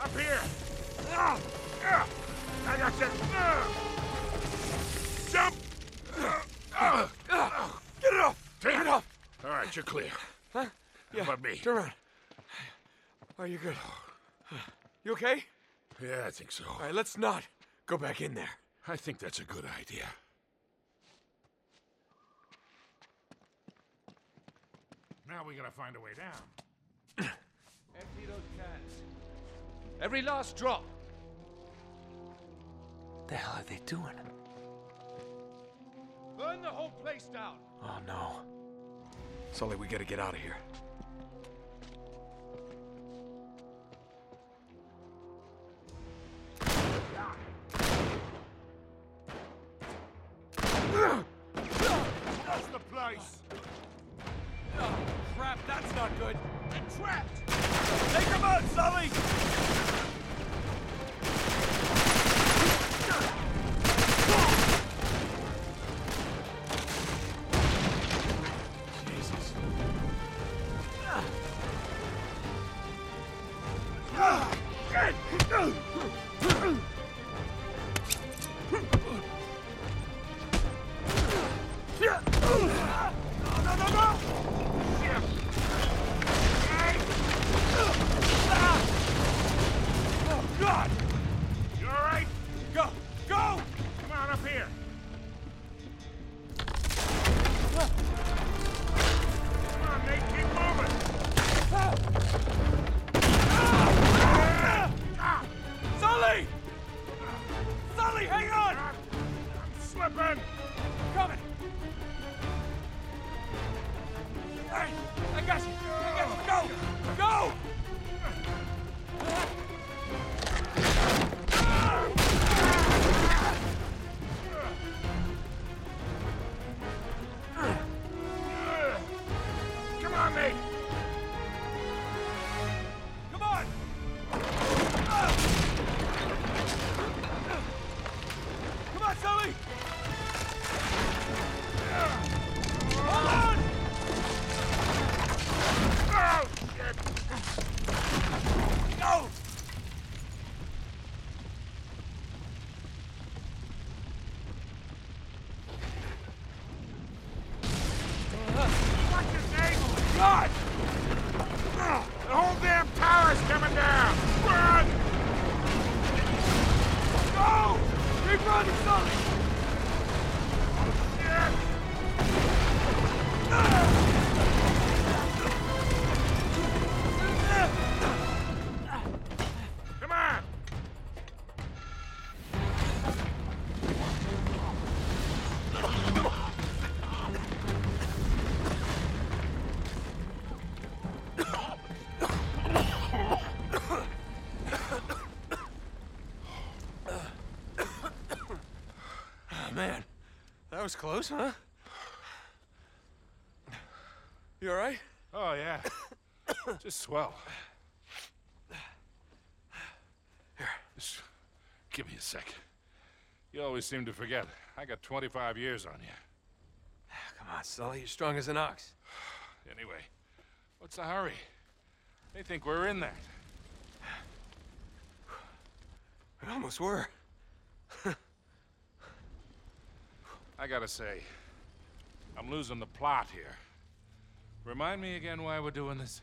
Up here! I got you! Jump! Get it off! Take it off! All right, you're clear. Huh? Yeah. How about me? Turn around. Oh, you're good. You okay? Yeah, I think so. All right, let's not go back in there. I think that's a good idea. Now we gotta find a way down. Empty those cans. Every last drop. What the hell are they doing? Burn the whole place down. Oh no. Sully, we gotta get out of here. That's the place. Oh, crap, that's not good. They're trapped. Take them out, Sully. That was close, huh? You all right? Oh, yeah. Just swell. Here. Just give me a sec. You always seem to forget. I got 25 years on you. Come on, Sully. You're strong as an ox. Anyway, what's the hurry? They think we're in that. We almost were. I gotta say, I'm losing the plot here. Remind me again why we're doing this.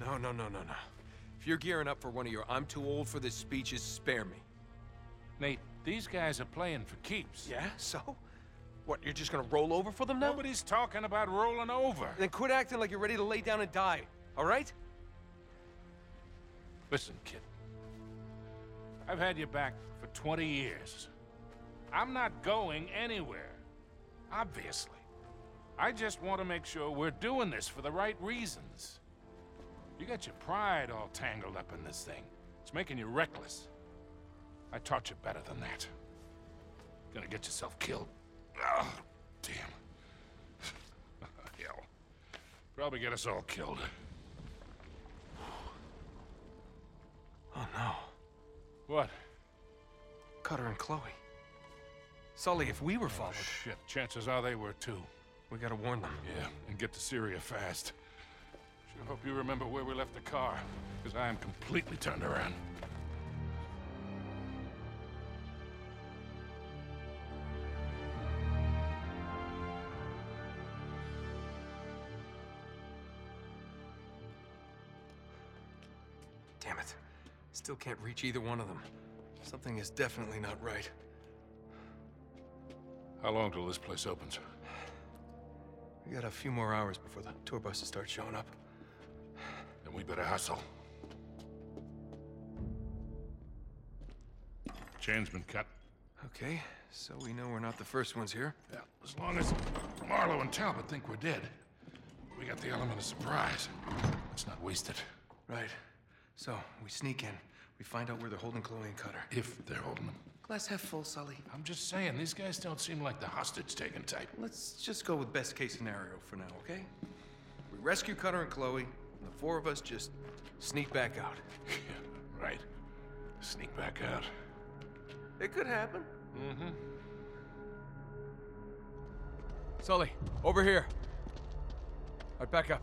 No. If you're gearing up for one of your I'm too old for this speeches, spare me. Nate, these guys are playing for keeps. Yeah, so? What, you're just gonna roll over for them now? Nobody's talking about rolling over. Then quit acting like you're ready to lay down and die, all right? Listen, kid. I've had your back for 20 years. I'm not going anywhere, obviously. I just want to make sure we're doing this for the right reasons. You got your pride all tangled up in this thing. It's making you reckless. I taught you better than that. Gonna get yourself killed. Oh, damn. Hell. Probably get us all killed. Oh, no. What? Cutter and Chloe. Sully, if we were followed... Oh, shit. Chances are they were, too. We gotta warn them. Yeah, and get to Syria fast. Sure hope you remember where we left the car, because I am completely turned around. Still can't reach either one of them. Something is definitely not right. How long till this place opens? We got a few more hours before the tour buses start showing up. Then we better hustle. Chain's been cut. Okay, so we know we're not the first ones here. Yeah, as long as Marlowe and Talbot think we're dead, we got the element of surprise. Let's not waste it. Right. So, we sneak in. We find out where they're holding Chloe and Cutter. If they're holding them. Glass half full, Sully. I'm just saying, these guys don't seem like the hostage-taking type. Let's just go with best-case scenario for now, okay? We rescue Cutter and Chloe, and the four of us just sneak back out. Yeah, right. Sneak back out. It could happen. Mm-hmm. Sully, over here. All right, back up.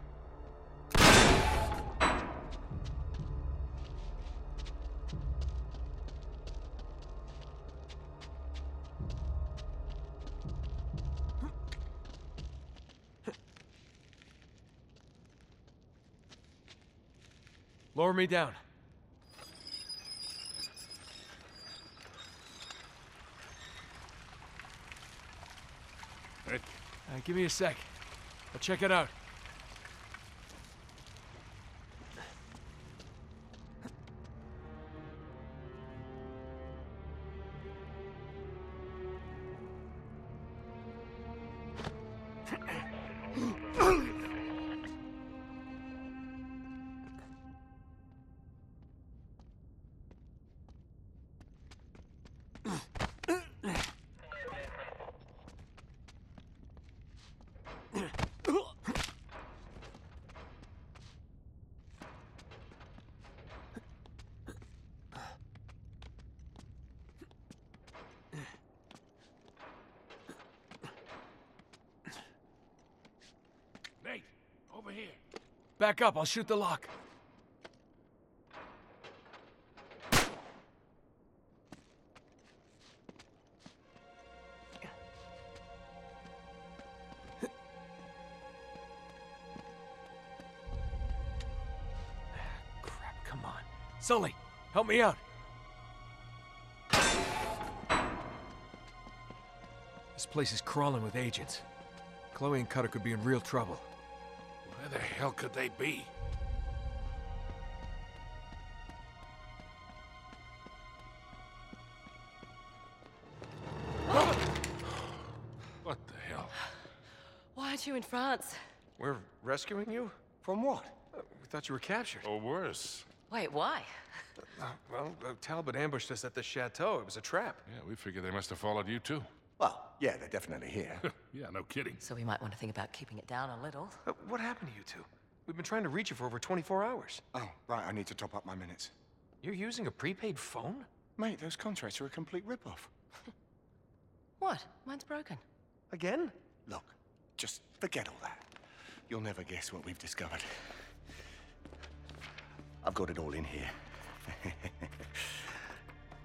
Lower me down. Right. Give me a sec. I'll check it out. Back up, I'll shoot the lock. Crap, come on. Sully, help me out. This place is crawling with agents. Chloe and Cutter could be in real trouble. Where the hell could they be? What? What the hell? Why aren't you in France? We're rescuing you? From what? We thought you were captured. Or worse. Wait, why? Talbot ambushed us at the Chateau. It was a trap. Yeah, we figured they must have followed you too. Well, yeah, they're definitely here. Yeah, no kidding. So we might want to think about keeping it down a little. What happened to you two? We've been trying to reach you for over 24 hours. Oh, right, I need to top up my minutes. You're using a prepaid phone? Mate, those contracts are a complete rip-off. What? Mine's broken. Again? Look, just forget all that. You'll never guess what we've discovered. I've got it all in here.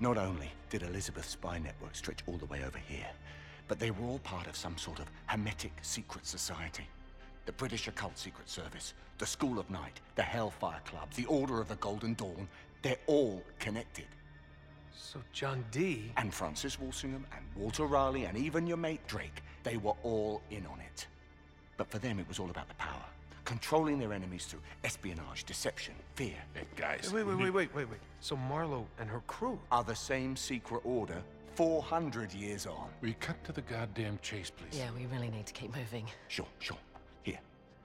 Not only did Elizabeth's spy network stretch all the way over here, but they were all part of some sort of hermetic secret society. The British Occult Secret Service, the School of Night, the Hellfire Club, the Order of the Golden Dawn, they're all connected. So John Dee... And Francis Walsingham, and Walter Raleigh, and even your mate Drake, they were all in on it. But for them, it was all about the power. Controlling their enemies through espionage, deception, fear. Hey, guys. Wait. So Marlowe and her crew are the same secret order 400 years on. We cut to the goddamn chase, please. Yeah, we really need to keep moving. Sure. Here,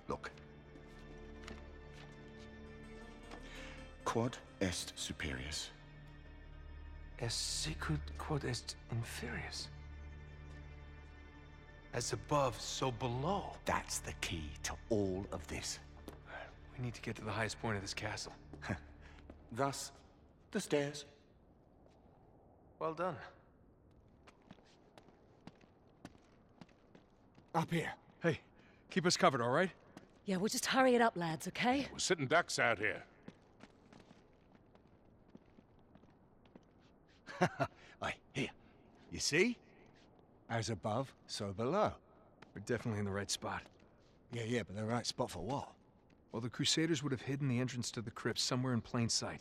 look. Quod est superius. Es sicut quod est inferius. As above, so below. That's the key to all of this. We need to get to the highest point of this castle. Thus, the stairs. Well done. Up here. Hey, keep us covered, all right? Yeah, we'll just hurry it up, lads, okay? Yeah, we're sitting ducks out here. Aye, here. You see? As above, so below. We're definitely in the right spot. Yeah, but the right spot for what? Well, the Crusaders would have hidden the entrance to the crypt somewhere in plain sight.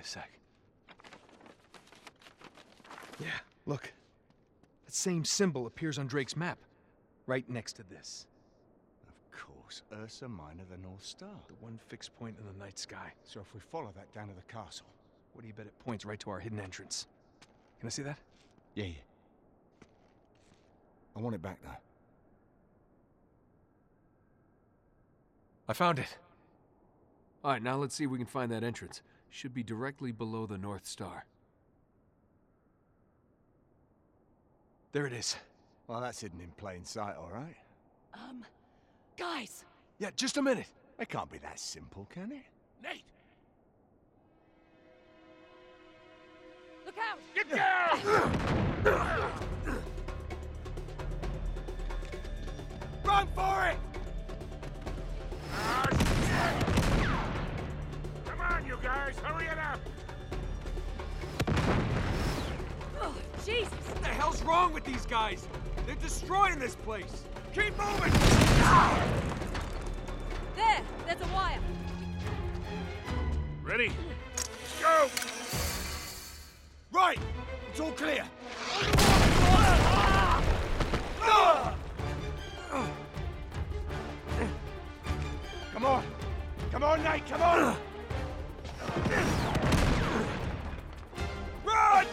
a sec. Yeah, look. That same symbol appears on Drake's map, right next to this. Of course, Ursa Minor, the North Star. The one fixed point in the night sky. So if we follow that down to the castle, what do you bet it points right to our hidden entrance? Can I see that? Yeah, yeah. I want it back now. I found it. All right, now let's see if we can find that entrance. Should be directly below the North Star. There it is. Well, that's hidden in plain sight, all right? Guys! Yeah, just a minute. It can't be that simple, can it? Nate! Look out! Get down! Run for it! Ah, shit! Come on, you guys, hurry it up! Oh, Jesus! What the hell's wrong with these guys? They're destroying this place! Keep moving! There! There's a wire! Ready? Go! Right! It's all clear! Come on! Come on, Nate! Come on! Run!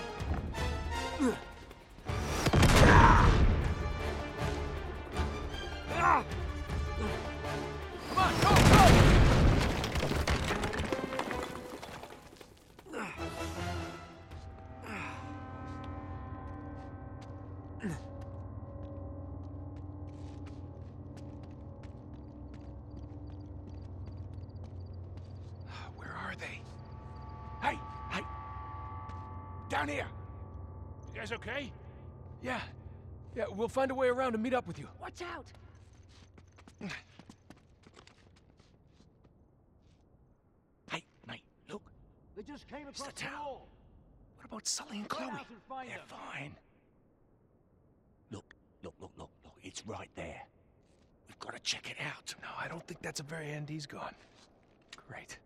Come on, go, go! Where are they? Hey, hey! Down here! You guys okay? Yeah. Yeah, we'll find a way around to meet up with you. Watch out! Hey, mate, look. They just came across the town. What about Sully and Chloe? They're fine. Look. It's right there. We've got to check it out. No, I don't think that's a very end he's gone. Great.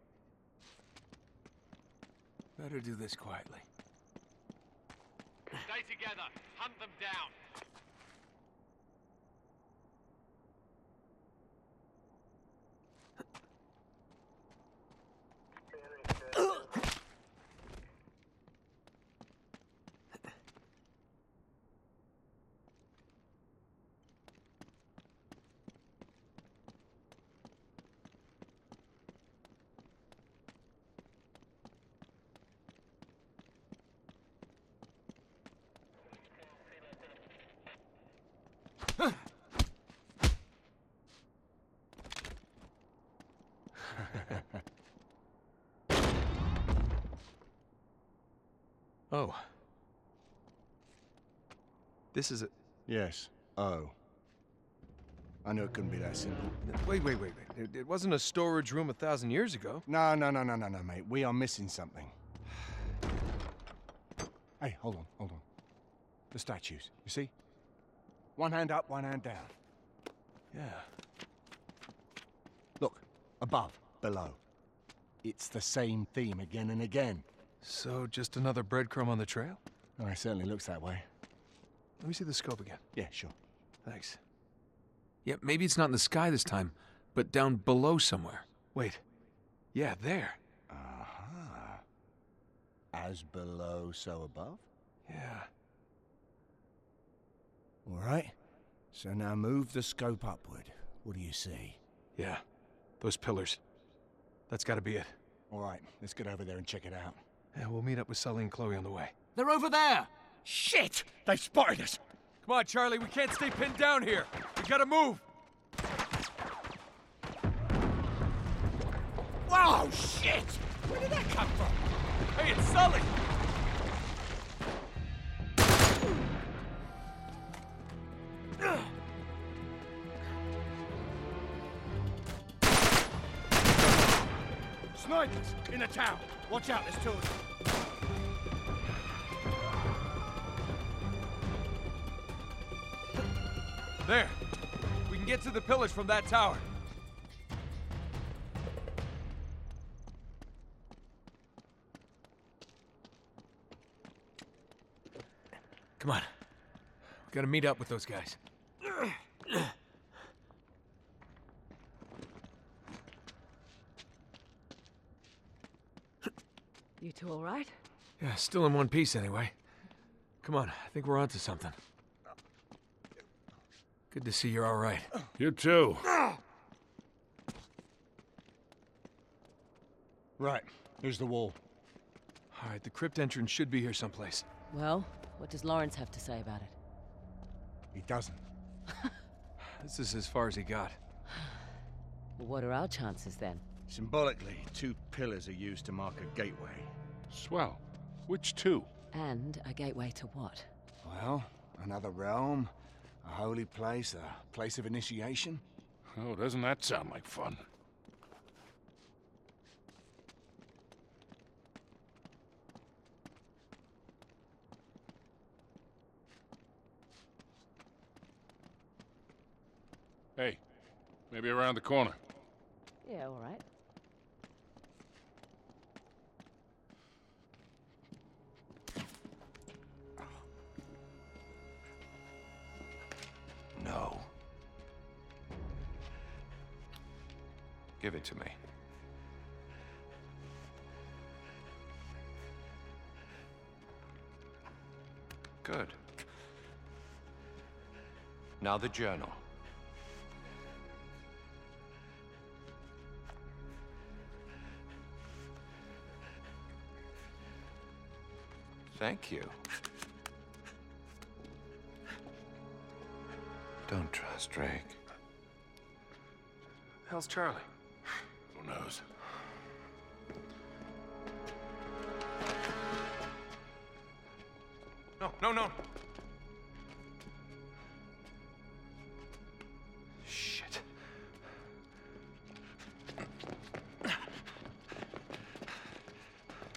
Better do this quietly. Stay together. Hunt them down. Oh. This is a... Yes. Oh. I knew it couldn't be that simple. Wait. It wasn't a storage room 1,000 years ago. No, mate. We are missing something. Hey, hold on. The statues, you see? One hand up, one hand down. Yeah. Look. Above. Below. It's the same theme again and again. So, just another breadcrumb on the trail? Oh, it certainly looks that way. Let me see the scope again. Yeah, sure. Thanks. Yeah, maybe it's not in the sky this time, but down below somewhere. Wait. Yeah, there. Uh-huh. As below, so above? Yeah. All right. So now move the scope upward. What do you see? Yeah. Those pillars. That's gotta be it. All right. Let's get over there and check it out. Yeah, we'll meet up with Sully and Chloe on the way. They're over there! Shit! They spotted us! Come on, Charlie, we can't stay pinned down here! We gotta move! Wow, shit! Where did that come from? Hey, it's Sully! Snipers! In the town! Watch out, there's two of them. There. We can get to the pillars from that tower. Gotta meet up with those guys. You two all right? Yeah, still in one piece anyway. Come on, I think we're onto something. Good to see you're all right. You too. Right, here's the wall. All right, the crypt entrance should be here someplace. Well, what does Lawrence have to say about it? He doesn't. This is as far as he got. Well, what are our chances then? Symbolically, two pillars are used to mark a gateway. Swell. Which two? And a gateway to what? Well, another realm, a holy place, a place of initiation. Oh, doesn't that sound like fun? Hey, maybe around the corner. Yeah, all right. No. Give it to me. Good. Now the journal. Thank you. Don't trust Drake. How's Charlie? Who knows? No. Shit.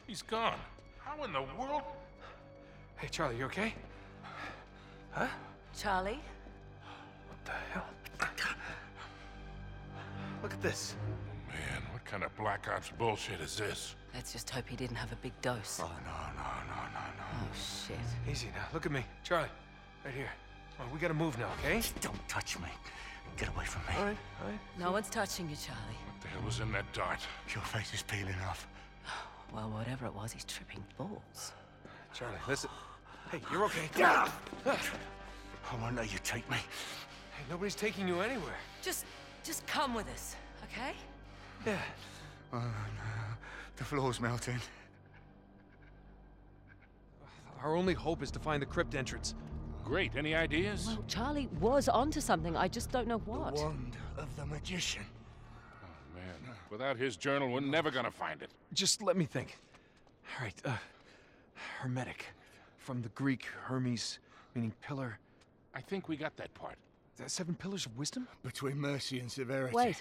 He's gone. How in the world? Hey, Charlie, you okay? Huh? Charlie? What the hell? Look at this. Oh, man, what kind of Black Ops bullshit is this? Let's just hope he didn't have a big dose. Oh, no. Oh, shit. Easy now. Look at me. Charlie, right here. Well, we gotta move now, okay? Just don't touch me. Get away from me. All right. No one's touching you, Charlie. What the hell was in that dart? Your face is peeling off. Well, whatever it was, he's tripping balls. Charlie, listen. Hey, you're okay. I won't let you take me. Hey, nobody's taking you anywhere. Just come with us, okay? Yeah. Oh, no. The floor's melting. Our only hope is to find the crypt entrance. Great. Any ideas? Well, Charlie was onto something. I just don't know what. The wand of the magician. Oh, man. Without his journal, we're never gonna find it. Just let me think. All right, hermetic. From the Greek, Hermes, meaning pillar. I think we got that part. Is that 7 pillars of wisdom? Between mercy and severity.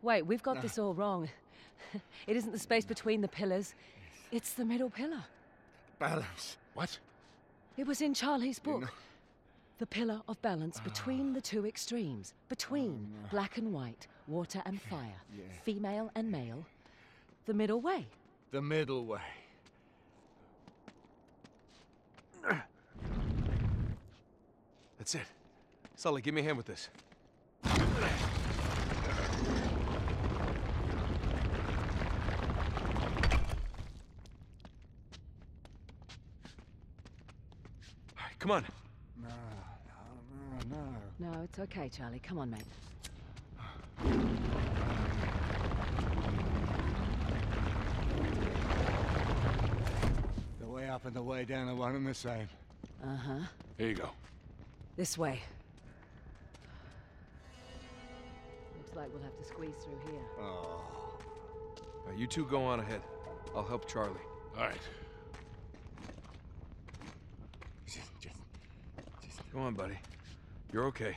Wait, we've got this all wrong. It isn't the space between the pillars, it's the middle pillar. Balance. What? It was in Charlie's book. The pillar of balance between the two extremes. Between black and white, water and fire, female and male. The middle way. The middle way. That's it. Sully, give me a hand with this. All right, come on. No. No, it's okay, Charlie. Come on, mate. The way up and the way down are one and the same. Uh-huh. Here you go. This way. Looks like we'll have to squeeze through here. Oh. All right, you two go on ahead. I'll help Charlie. All right. Just... Go on, buddy. You're okay.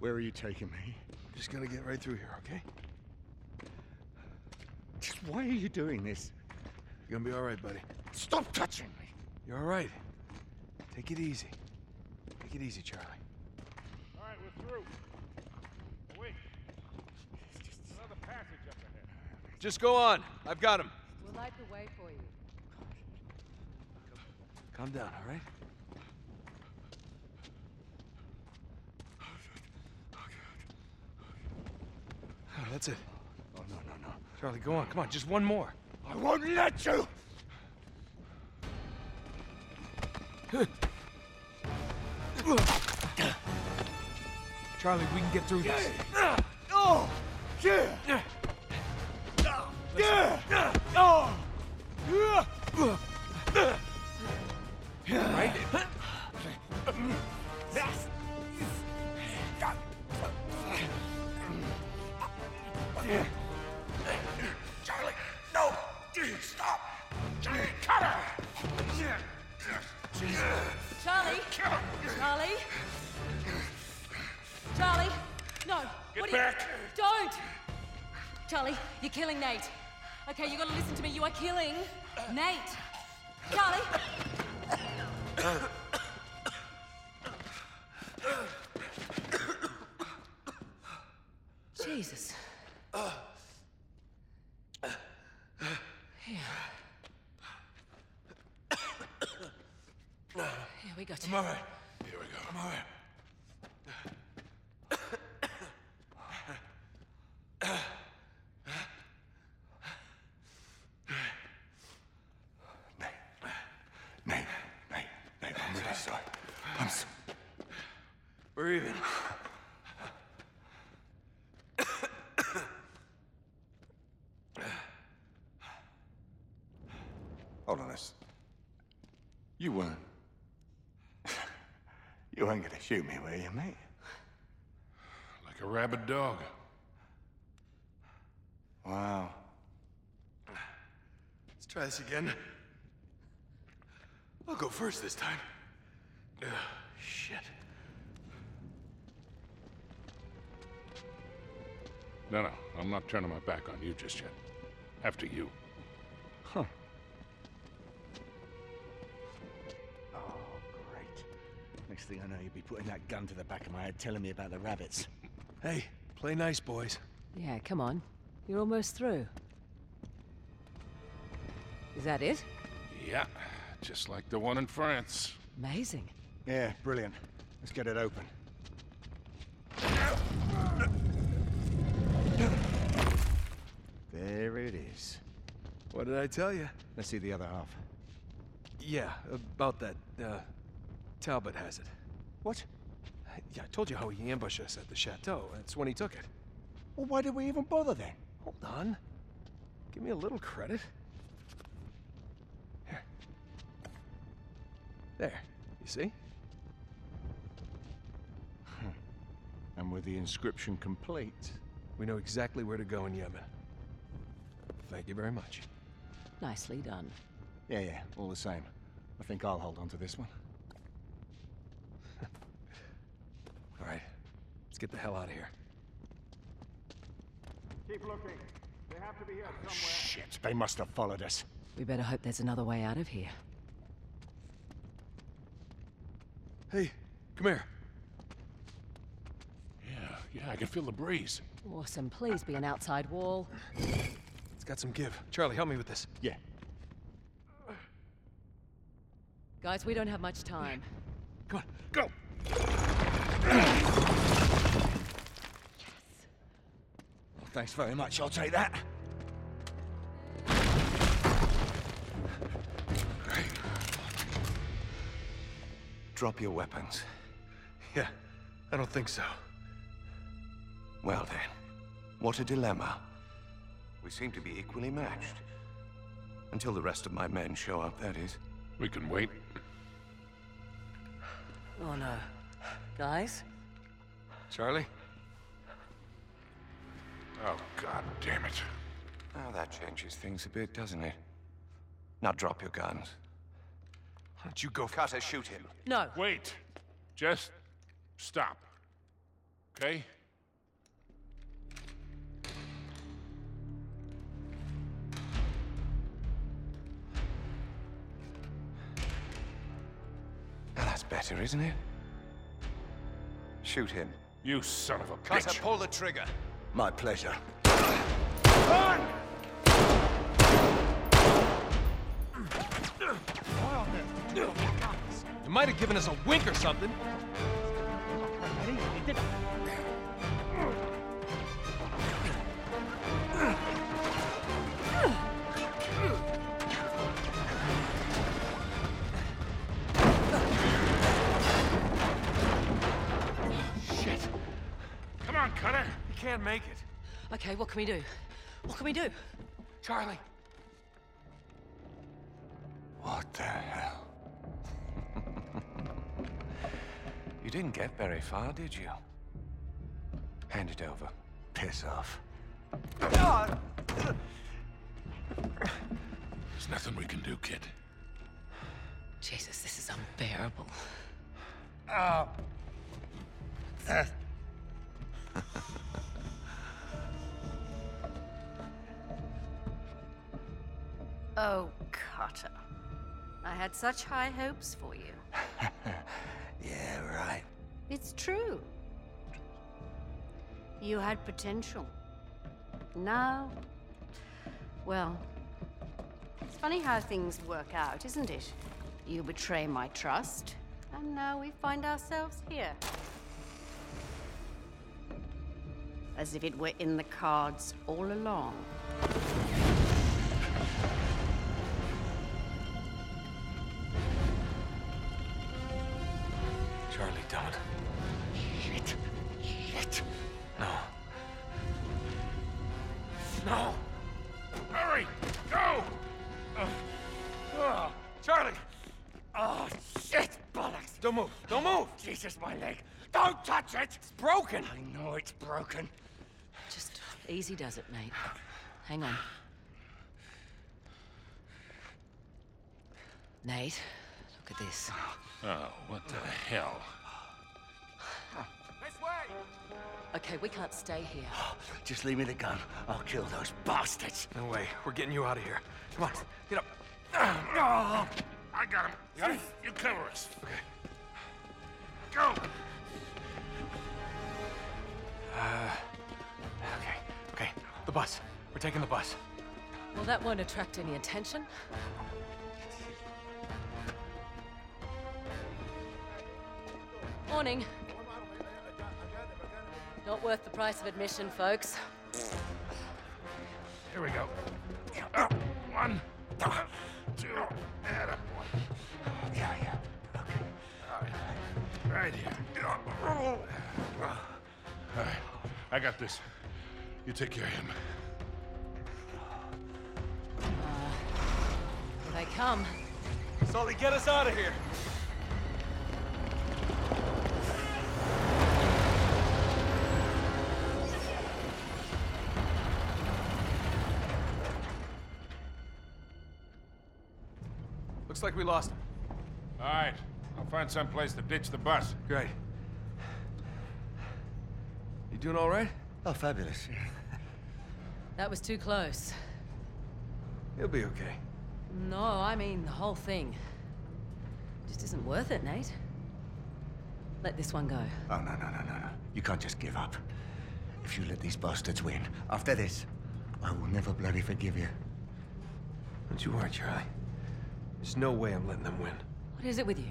Where are you taking me? I'm just gonna get right through here, okay? Just why are you doing this? You're gonna be all right, buddy. Stop touching me! You're all right. Take it easy. Take it easy, Charlie. All right, we're through. Wait. There's just another passage up ahead. Just go on. I've got him. We'll light the way for you. Calm down, all right? Oh, that's it. Oh, no. Charlie, go on. Come on, just one more. I won't let you! Good. Charlie, we can get through this. Oh! Yeah! Yeah! Oh! Right? Charlie, no! Stop! Charlie, Cutter! Charlie! No! Get back! Don't! Charlie, you're killing Nate. Okay, you gotta listen to me. You are killing Nate. Charlie! Jesus. Here. We got you. I'm all right. Here we go. I'm all right. We're even. Hold on this. You weren't gonna shoot me, were you, mate? Like a rabid dog. Wow. Let's try this again. I'll go first this time. Shit. No, I'm not turning my back on you just yet. After you. Huh. Oh, great. Next thing I know, you'll be putting that gun to the back of my head, telling me about the rabbits. Hey, play nice, boys. Yeah, come on. You're almost through. Is that it? Yeah, just like the one in France. Amazing. Yeah, brilliant. Let's get it open. There it is. What did I tell you? Let's see the other half. Yeah, about that. Talbot has it. What? Yeah, I told you how he ambushed us at the Chateau. That's when he took it. Well, why did we even bother then? Hold on. Give me a little credit. Here. There. You see? And with the inscription complete, we know exactly where to go in Yemen. Thank you very much. Nicely done. Yeah, all the same. I think I'll hold on to this one. All right, let's get the hell out of here. Keep looking. They have to be here somewhere. Oh, shit, they must have followed us. We better hope there's another way out of here. Hey, come here. Yeah, I can feel the breeze. Awesome, please be an outside wall. Got some give. Charlie, help me with this. Yeah. Guys, we don't have much time. Come on, go! Yes. Well, thanks very much. I'll take that. Great. Drop your weapons. Yeah, I don't think so. Well then, what a dilemma. We seem to be equally matched. Until the rest of my men show up, that is. We can wait. Oh no. Guys? Charlie? Oh, god damn it. Now that changes things a bit, doesn't it? Now drop your guns. Why don't you go Cutter, shoot him? No. Wait. Just stop. Okay? Better, isn't it? Shoot him. You son of a bitch! Cutter, pull the trigger. My pleasure. Run! They might have given us a wink or something. Shit. Come on, Cutter. We can't make it. Okay, what can we do? What can we do? Charlie. What the hell? You didn't get very far, did you? Hand it over. Piss off. There's nothing we can do, kid. Jesus, this is unbearable. Oh, Carter. I had such high hopes for you. Yeah, right. It's true. You had potential. Now... well... it's funny how things work out, isn't it? You betray my trust, and now we find ourselves here. As if it were in the cards all along. Charlie, don't. Shit. Shit. No. No! Hurry! Go! Charlie! Oh, shit! Bollocks! Don't move! Don't move! Jesus, my leg! Don't touch it! It's broken! I know it's broken. Just easy does it, mate. Hang on. Nate, look at this. Oh, what the hell? This way! Okay, we can't stay here. Just leave me the gun. I'll kill those bastards. No way. We're getting you out of here. Come on, get up. Oh, I got him. You got him? You cover us. Okay. Go! Okay. The bus. We're taking the bus. Well, that won't attract any attention. Morning. Not worth the price of admission, folks. Here we go. One, two, and up one. Yeah. Okay. All right. Right here. All right. I got this. You take care of him. Here they come. Sully, get us out of here. Looks like we lost him. All right. I'll find some place to ditch the bus. Great. You doing all right? Oh, fabulous. That was too close. He'll be okay. No, I mean the whole thing. Just isn't worth it, Nate. Let this one go. Oh, no. You can't just give up. If you let these bastards win, after this, I will never bloody forgive you. Don't you worry, Charlie. There's no way I'm letting them win. What is it with you?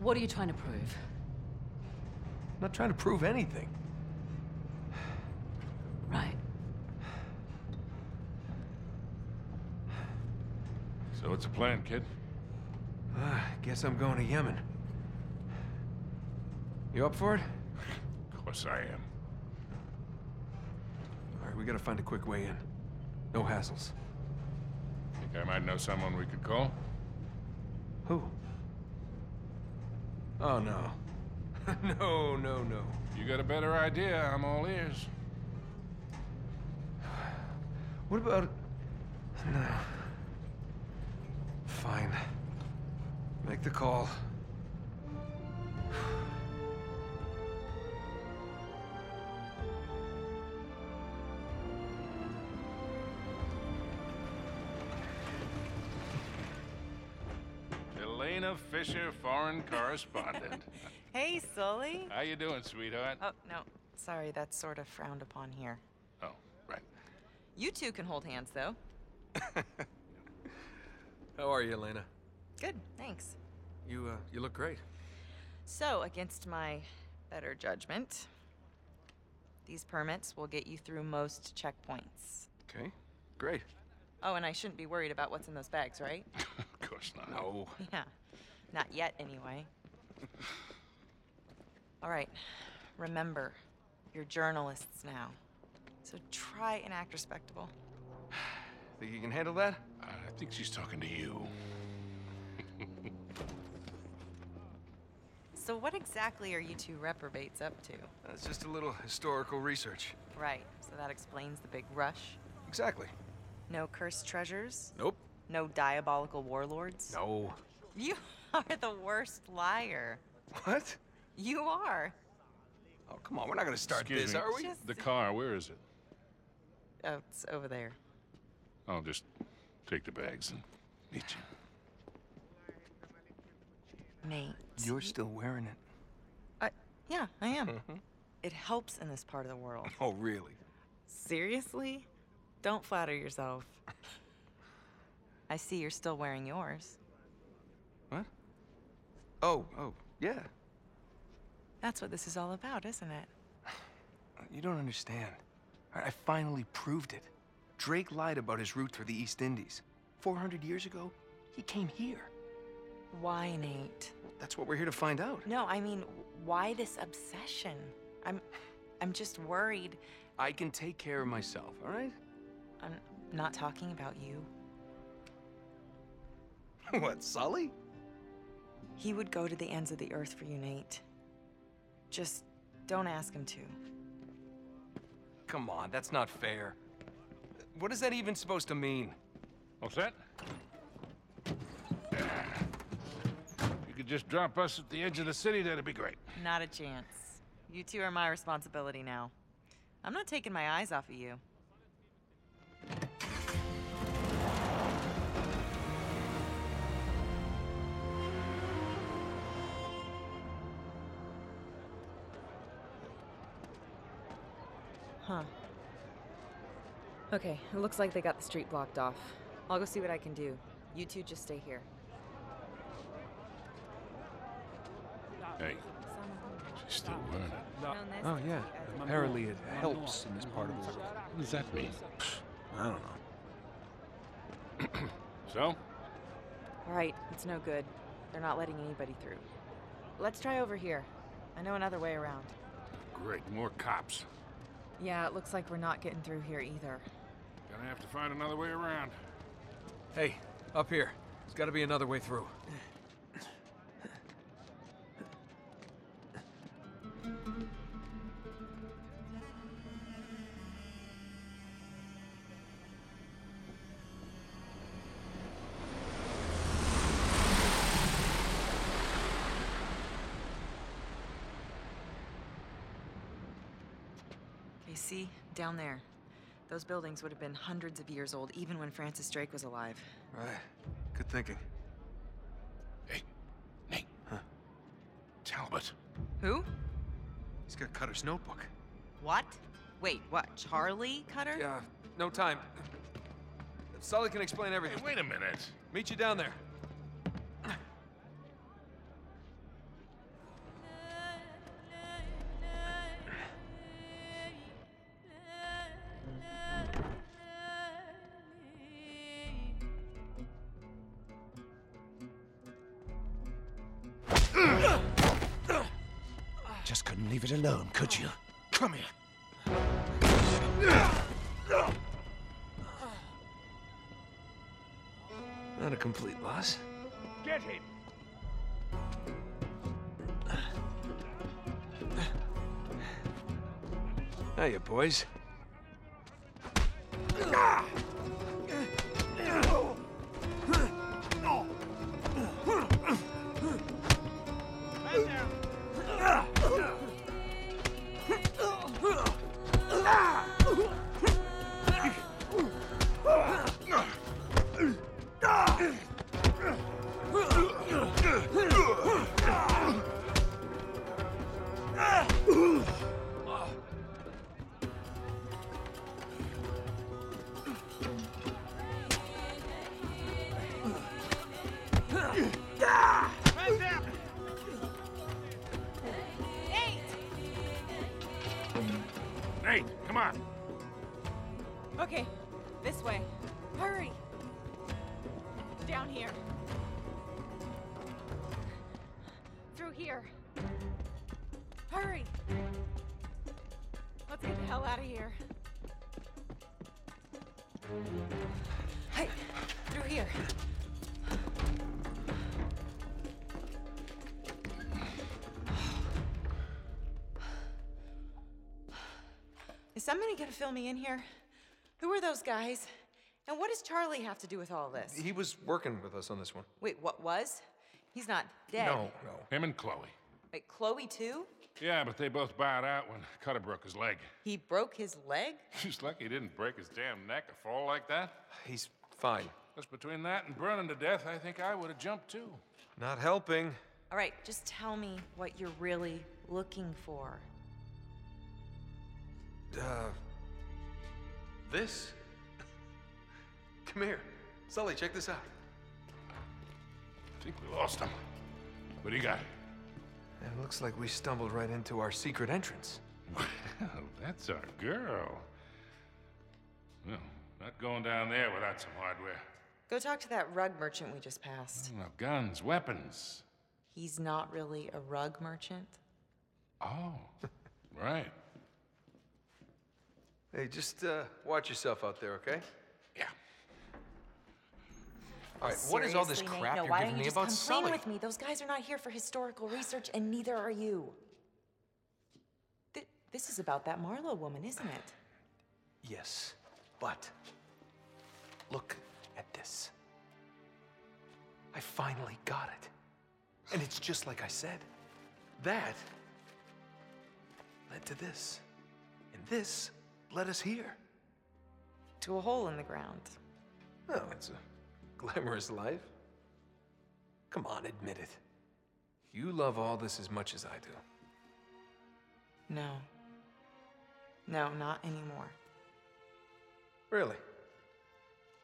What are you trying to prove? I'm not trying to prove anything. Right. So what's the plan, kid? I guess I'm going to Yemen. You up for it? Of course I am. All right, we gotta find a quick way in. No hassles. I might know someone we could call. Who? Oh, no. No. You got a better idea, I'm all ears. What about... no. Fine. Make the call. Fisher, foreign correspondent. Hey, Sully. How you doing, sweetheart? Oh, no. Sorry, that's sort of frowned upon here. Oh, right. You two can hold hands, though. How are you, Elena? Good, thanks. You look great. So, against my better judgment, these permits will get you through most checkpoints. Okay, great. Oh, and I shouldn't be worried about what's in those bags, right? Of course not. No. Yeah, not yet anyway. All right, remember, you're journalists now, so try and act respectable. Think you can handle that? I think she's talking to you. So what exactly are you two reprobates up to? It's just a little historical research. Right, so that explains the big rush? Exactly. No cursed treasures? Nope. No diabolical warlords? No. You are the worst liar. What? You are. Oh, come on, we're not gonna start this, are we? Just... The car, where is it? Oh, it's over there. I'll just take the bags and meet you. Mate. You're still wearing it. Yeah, I am. Mm-hmm. It helps in this part of the world. Oh, really? Seriously? Don't flatter yourself. I see you're still wearing yours. What? Oh, yeah. That's what this is all about, isn't it? You don't understand. I finally proved it. Drake lied about his route through the East Indies. 400 years ago, he came here. Why, Nate? That's what we're here to find out. No, I mean, why this obsession? I'm just worried. I can take care of myself, all right? I'm not talking about you. What, Sully? He would go to the ends of the earth for you, Nate. Just don't ask him to. Come on, that's not fair. What is that even supposed to mean? All set? Could just drop us at the edge of the city, that'd be great. Not a chance. You two are my responsibility now. I'm not taking my eyes off of you. Huh. Okay, it looks like they got the street blocked off. I'll go see what I can do. You two just stay here. Hey, she's still wearing it. Oh, yeah. Apparently it helps in this part of the world. What does that mean? I don't know. So? All right, it's no good. They're not letting anybody through. Let's try over here. I know another way around. Great, more cops. Yeah, it looks like we're not getting through here either. Gonna have to find another way around. Hey, up here. There's gotta be another way through. See, down there. Those buildings would have been hundreds of years old, even when Francis Drake was alive. Right. Good thinking. Hey, Nate. Huh? Talbot. Who? He's got Cutter's notebook. What? Wait, what? Charlie Cutter? Yeah, no time. Sully can explain everything. Hey, wait a minute. Meet you down there. Just couldn't leave it alone, could you? Come here. Not a complete loss. Get him! Hiya, boys. Hey, come on. Okay, this way. Hurry. Down here. Through here. Hurry. Let's get the hell out of here. Hey, through here. Is somebody gonna fill me in here? Who are those guys? And what does Charlie have to do with all this? He was working with us on this one. Wait, what was? He's not dead. No. Him and Chloe. Wait, Chloe too? Yeah, but they both bowed out when Cutter broke his leg. He broke his leg? He's lucky he didn't break his damn neck or fall like that. He's fine. Just between that and burning to death, I think I would have jumped too. Not helping. All right, just tell me what you're really looking for. This? Come here. Sully, check this out. I think we lost him. What do you got? It looks like we stumbled right into our secret entrance. Well, that's our girl. Well, not going down there without some hardware. Go talk to that rug merchant we just passed. Oh, guns, weapons. He's not really a rug merchant. Oh, right. Hey, just watch yourself out there, okay? Yeah. All right, seriously, what is all this crap you're giving me about Sully? Why don't you just complain with me? Those guys are not here for historical research, and neither are you. This is about that Marlowe woman, isn't it? Yes, but look at this. I finally got it. And it's just like I said. That led to this, and this led us here. To a hole in the ground. Oh, it's a glamorous life. Come on, admit it. You love all this as much as I do. No. No, not anymore. Really?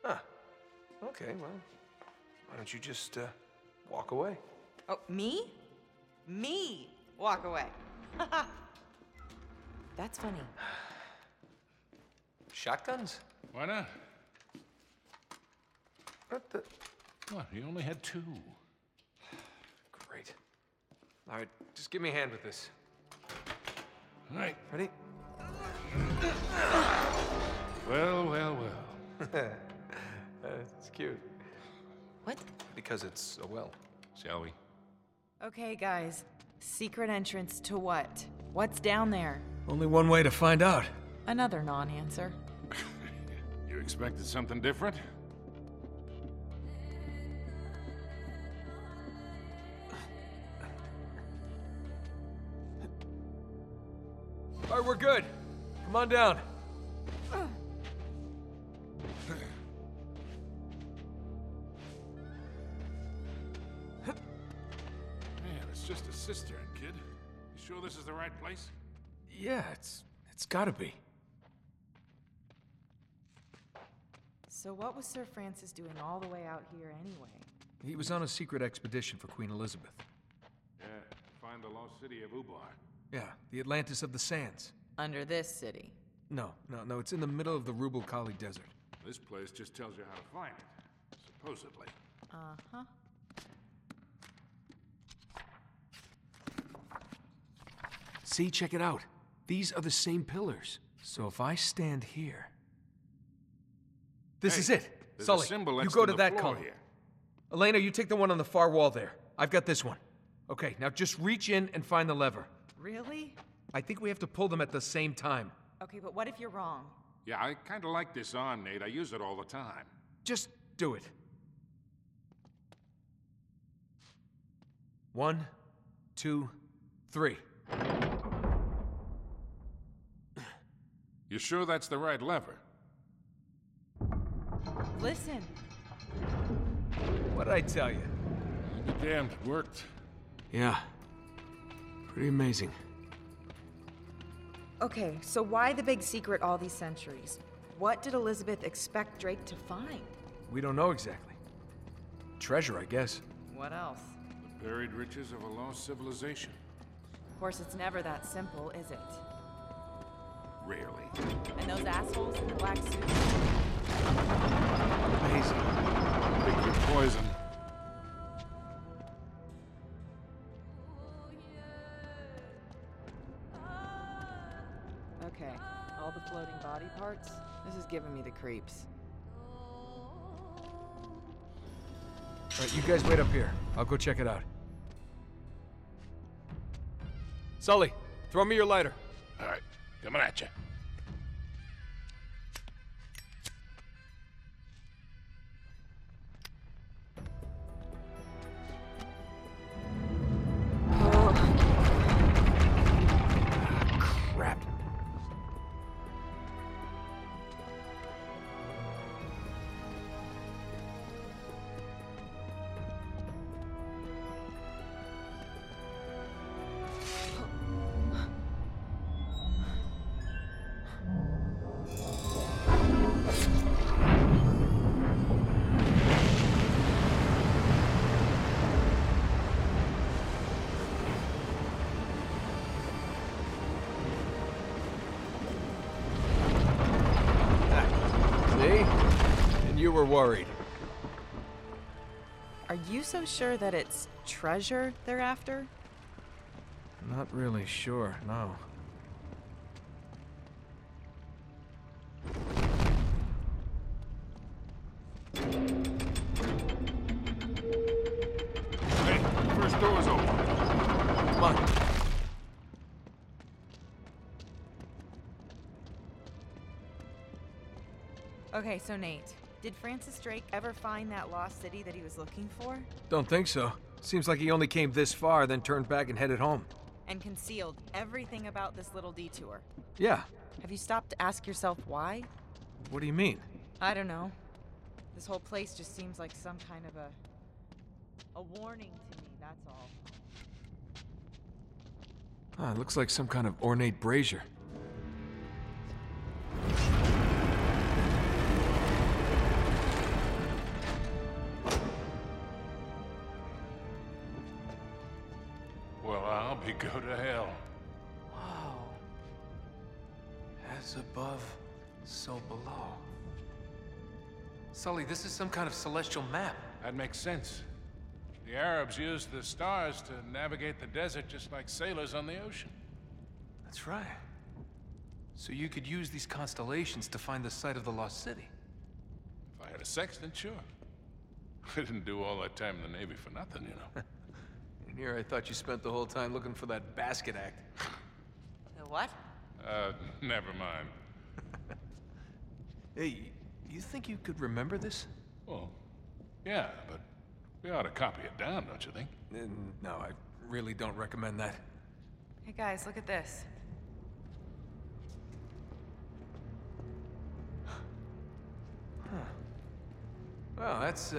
Huh. Okay, well, why don't you just walk away? Oh, me? Me walk away. That's funny. Shotguns? Why not? What the? What? He only had two. Great. All right, just give me a hand with this. All right. Ready? Well. It's cute. What? Because it's a well. Shall we? Okay, guys. Secret entrance to what? What's down there? Only one way to find out. Another non-answer. You expected something different? All right, we're good. Come on down. Man, it's just a cistern, kid. You sure this is the right place? Yeah, it's gotta be. So what was Sir Francis doing all the way out here anyway? He was on a secret expedition for Queen Elizabeth. Yeah, find the lost city of Ubar. Yeah, the Atlantis of the Sands. Under this city? No, it's in the middle of the Rub al Khali desert. This place just tells you how to find it, supposedly. Uh-huh. See, check it out. These are the same pillars. So if I stand here... This is it. Sully, you go to that column. Here. Elena, you take the one on the far wall there. I've got this one. Okay, now just reach in and find the lever. Really? I think we have to pull them at the same time. Okay, but what if you're wrong? Yeah, I kind of like this on, Nate. I use it all the time. Just do it. 1, 2, 3. You sure that's the right lever? Listen. What'd I tell you? Damn, it worked. Yeah. Pretty amazing. Okay, so why the big secret all these centuries? What did Elizabeth expect Drake to find? We don't know exactly. Treasure, I guess. What else? The buried riches of a lost civilization. Of course, it's never that simple, is it? Rarely. And those assholes in the black suits? Amazing. Pick your poison. Okay, all the floating body parts? This is giving me the creeps. All right, you guys wait up here. I'll go check it out. Sully, throw me your lighter. All right, coming at you. We're worried. Are you so sure that it's treasure they're after? Not really sure, no. Hey, first door's open. Come on. Okay, so Nate. Did Francis Drake ever find that lost city that he was looking for? Don't think so. Seems like he only came this far, then turned back and headed home. And concealed everything about this little detour. Yeah. Have you stopped to ask yourself why? What do you mean? I don't know. This whole place just seems like some kind of a warning to me, that's all. Ah, it looks like some kind of ornate brazier. Go to hell. Wow. As above, so below. Sully, this is some kind of celestial map. That makes sense. The Arabs used the stars to navigate the desert just like sailors on the ocean. That's right. So you could use these constellations to find the site of the lost city. If I had a sextant, sure. I didn't do all that time in the Navy for nothing, you know. Here, I thought you spent the whole time looking for that basket act. The what? Never mind. Hey, you think you could remember this? Well, yeah, but we ought to copy it down, don't you think? No, I really don't recommend that. Hey guys, look at this. Huh. Well, that's,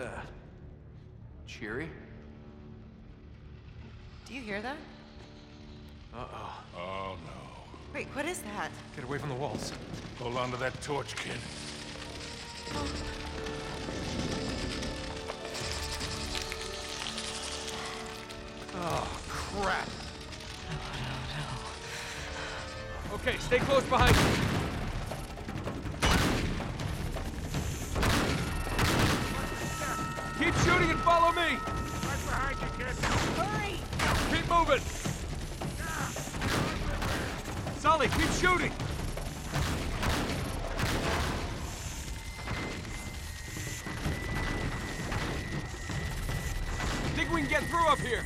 cheery. Do you hear that? Uh-oh. Oh, no. Wait, what is that? Get away from the walls. Hold on to that torch, kid. Oh. Oh, crap. No, no, no. Okay, stay close behind you. Keep shooting and follow me! Right behind you, kid. Hurry! Keep moving! Sully, keep shooting! Think we can get through up here?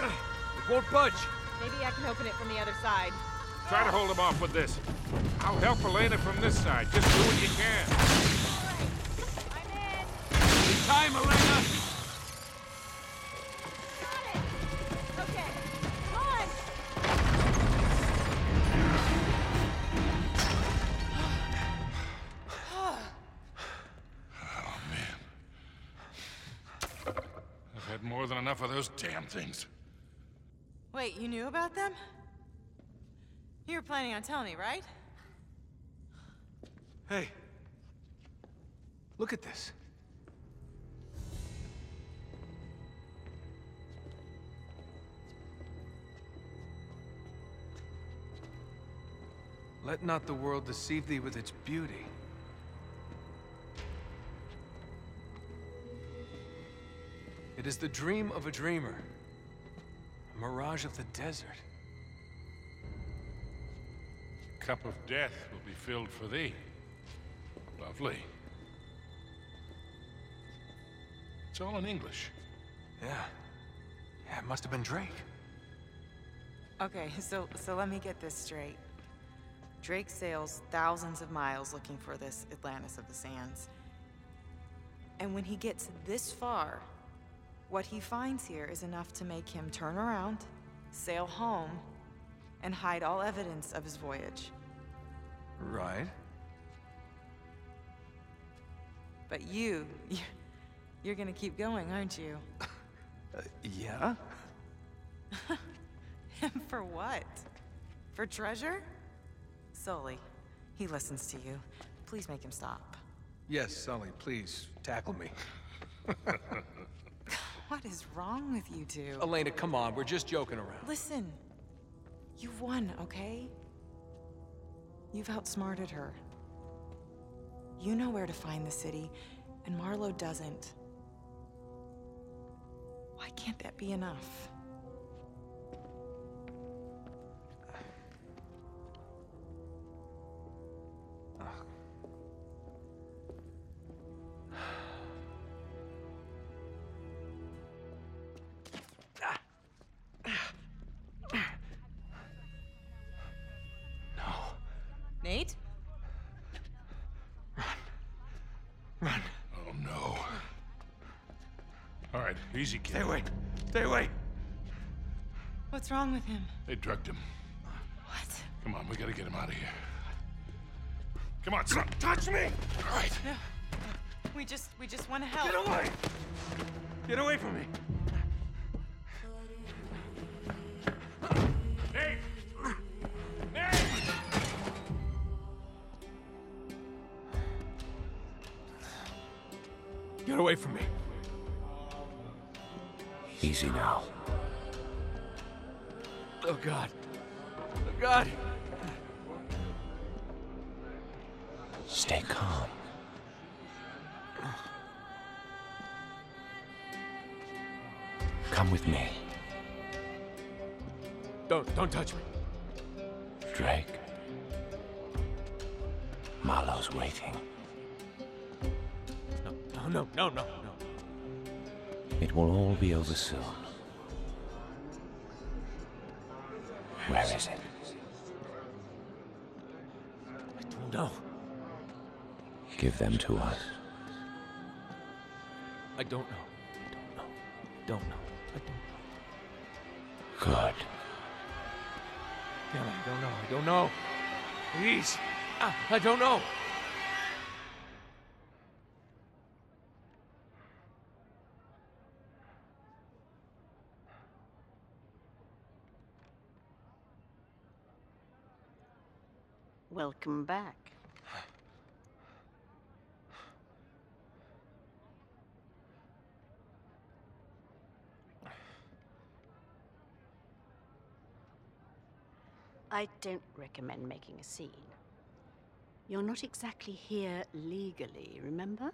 It won't budge. Maybe I can open it from the other side. Try to hold him off with this. I'll help Elena from this side. Just do what you can. All right. I'm in. It's time, Elena. Got it. Okay. Come on. Oh, man. I've had more than enough of those damn things. Wait, you knew about them? You were planning on telling me, right? Hey, look at this. Let not the world deceive thee with its beauty. It is the dream of a dreamer, a mirage of the desert. The cup of death will be filled for thee. Lovely. It's all in English. Yeah. Yeah, it must have been Drake. Okay, so let me get this straight. Drake sails thousands of miles looking for this Atlantis of the Sands. And when he gets this far, what he finds here is enough to make him turn around, sail home, and hide all evidence of his voyage. Right. But you're gonna keep going, aren't you? Yeah. And for what? For treasure? Sully, he listens to you. Please make him stop. Yes, Sully, please tackle me. What is wrong with you two? Elena, come on, we're just joking around. Listen, you've won, okay? You've outsmarted her. You know where to find the city, and Marlowe doesn't. Why can't that be enough? Nate? Run. Oh, no. All right, easy, kid. Stay away. What's wrong with him? They drugged him. What? Come on, we gotta get him out of here. Come on, son. Touch me! All right. No. We just want to help. Get away! Get away from me! Get away from me. Easy now. Oh, God. Oh, God. Stay calm. Come with me. Don't touch me. Drake. Marlowe's waiting. No. It will all be over soon. Where is it? I don't know. Give them to us. I don't know. Good. Yeah, I don't know. Please. I don't know. Welcome back. I don't recommend making a scene. You're not exactly here legally, remember?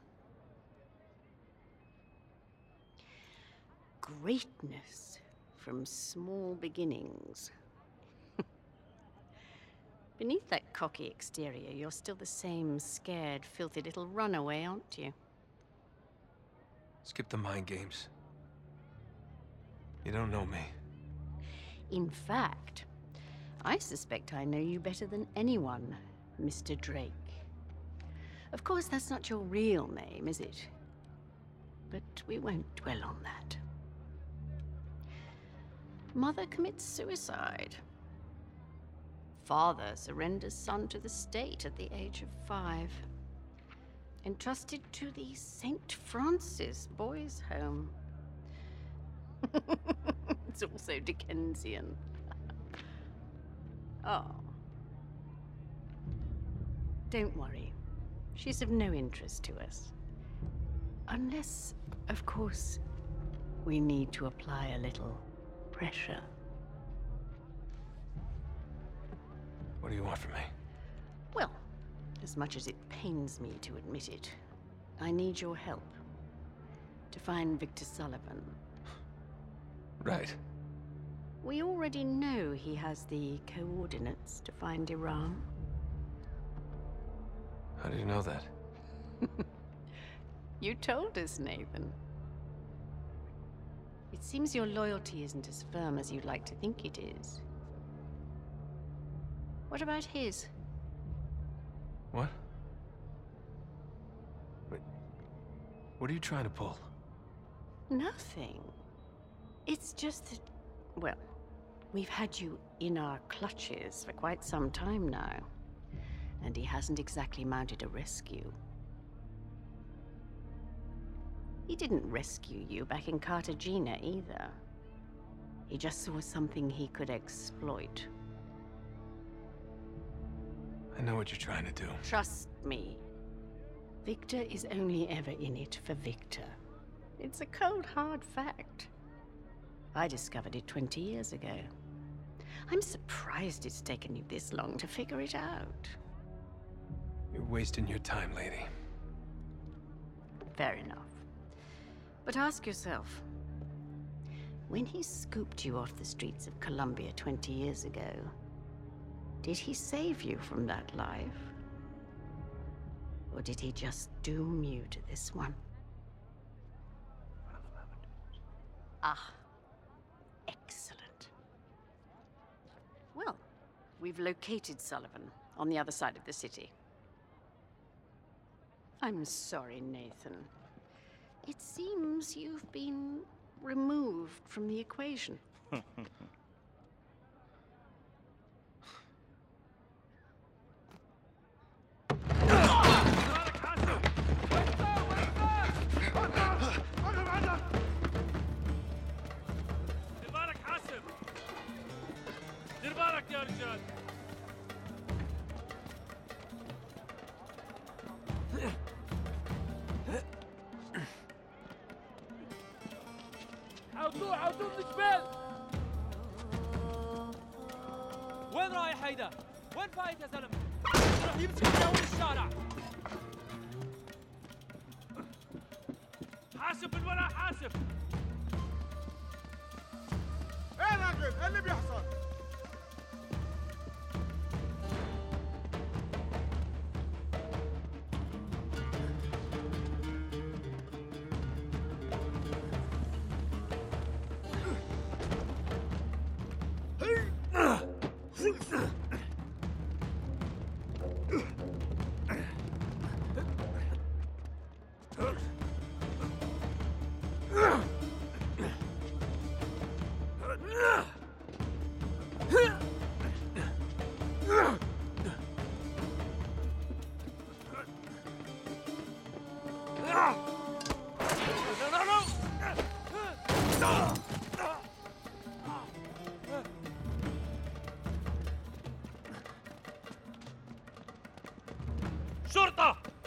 Greatness from small beginnings. Beneath that cocky exterior, you're still the same scared, filthy little runaway, aren't you? Skip the mind games. You don't know me. In fact, I suspect I know you better than anyone, Mr. Drake. Of course, that's not your real name, is it? But we won't dwell on that. Mother commits suicide. Father surrenders son to the state at the age of 5. Entrusted to the St. Francis boys' home. It's also Dickensian. Oh. Don't worry. She's of no interest to us. Unless, of course, we need to apply a little pressure. What do you want from me? as much as it pains me to admit it. I need your help to find Victor Sullivan. Right. We already know he has the coordinates to find Iram. How do you know that? You told us, Nathan. It seems your loyalty isn't as firm as you'd like to think it is. What about his? What? Wait, what are you trying to pull? Nothing. It's just that, well, we've had you in our clutches for quite some time now, and he hasn't exactly mounted a rescue. He didn't rescue you back in Cartagena either. He just saw something he could exploit. I know what you're trying to do. Trust me. Victor is only ever in it for Victor. It's a cold, hard fact. I discovered it 20 years ago. I'm surprised it's taken you this long to figure it out. You're wasting your time, lady. Fair enough. But ask yourself, when he scooped you off the streets of Colombia 20 years ago, did he save you from that life? Or did he just doom you to this one? Ah, excellent. Well, we've located Sullivan on the other side of the city. I'm sorry, Nathan. It seems you've been removed from the equation.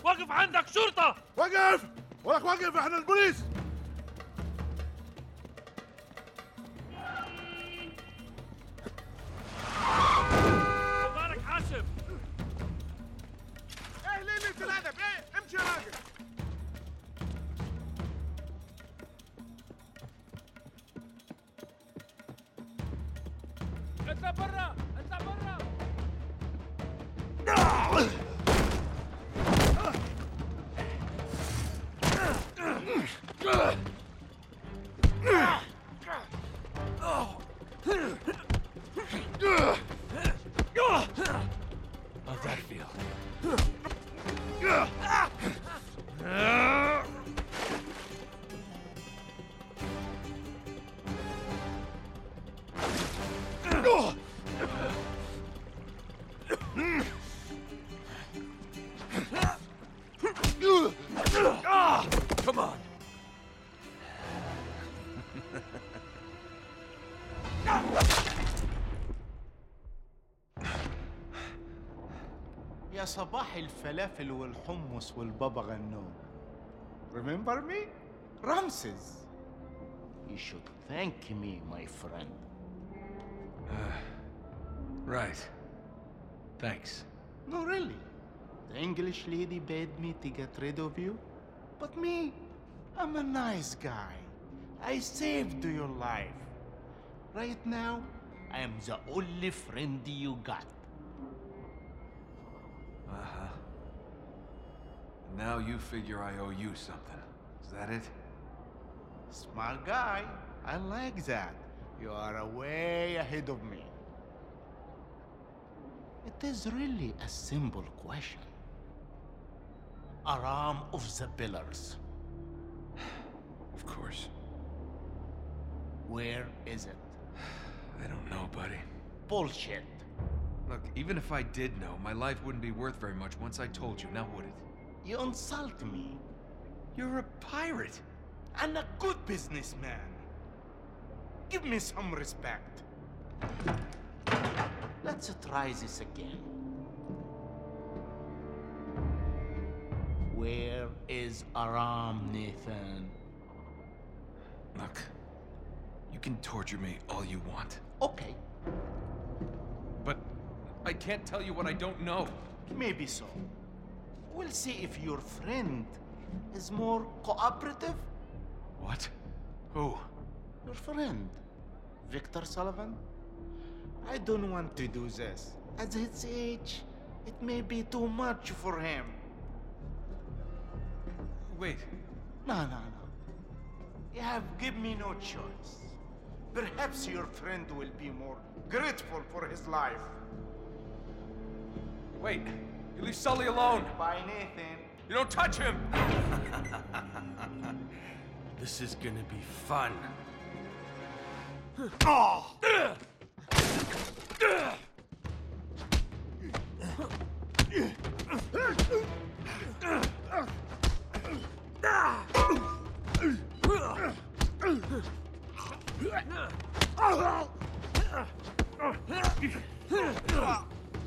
وقف عندك شرطة! وقف! ولك وقف احنا البوليس! مبارك حاسب! ايه ليه انت الهدف؟ ايه امشي يا راجل! اطلع برا! اطلع برا! صباح الفلافل والحمص والبابا غنوج. Remember me? Ramses. You should thank me, my friend. Right. Thanks. No, really. The English lady bade me to get rid of you, but me, I'm a nice guy. I saved your life. Right now, I am the only friend you got. Uh-huh. Now you figure I owe you something. Is that it? Smart guy. I like that. You are way ahead of me. It is really a simple question. Iram of the Pillars. Of course. Where is it? I don't know, buddy. Bullshit. Look, even if I did know, my life wouldn't be worth very much once I told you, now would it? You insult me. You're a pirate. And a good businessman. Give me some respect. Let's try this again. Where is Iram, Nathan? Look, you can torture me all you want. Okay. But I can't tell you what I don't know. Maybe so. We'll see if your friend is more cooperative. What? Who? Your friend, Victor Sullivan. I don't want to do this. At his age, it may be too much for him. Wait. No. You have given me no choice. Perhaps your friend will be more grateful for his life. Wait. You leave Sully alone. Bye, Nathan. You don't touch him! This is gonna be fun. Oh!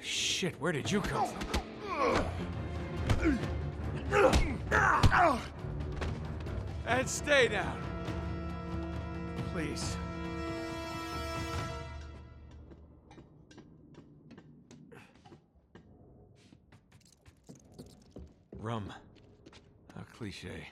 Shit, where did you come from? And stay down. Please. Rum. How cliche.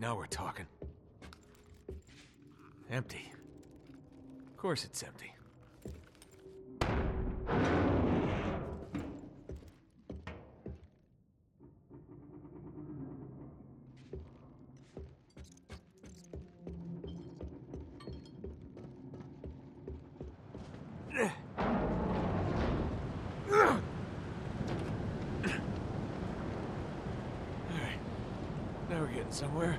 Now we're talking. Empty. Of course it's empty. Somewhere.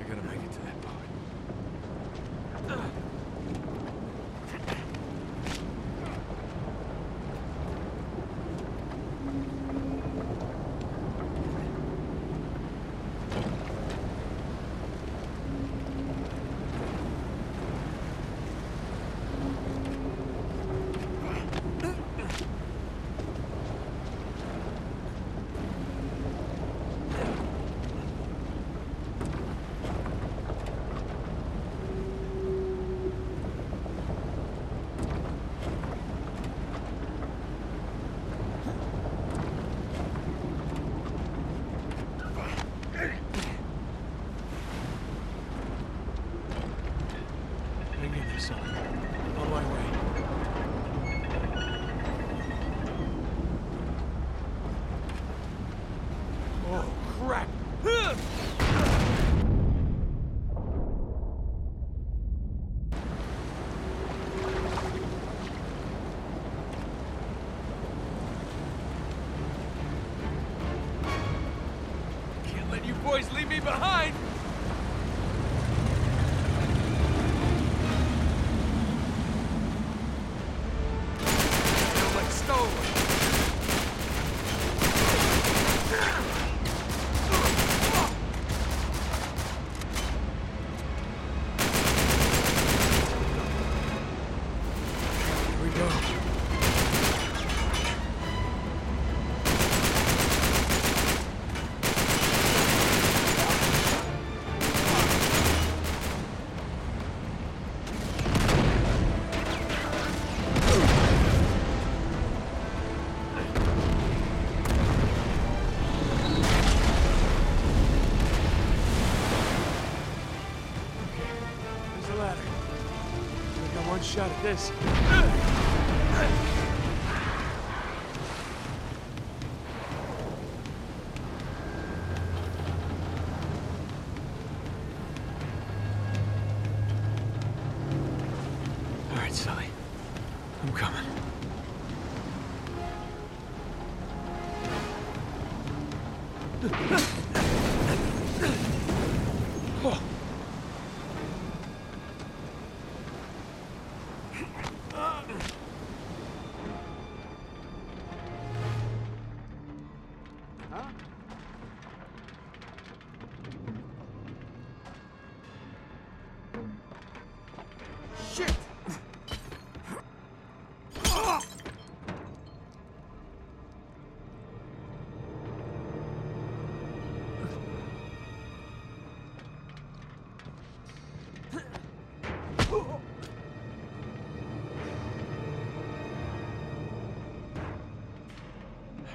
I gotta make it to that boat. Priscilla. On my way. Oh, crap! Can't let you boys leave me behind! Shot at this. All right, Sully. I'm coming. Oh.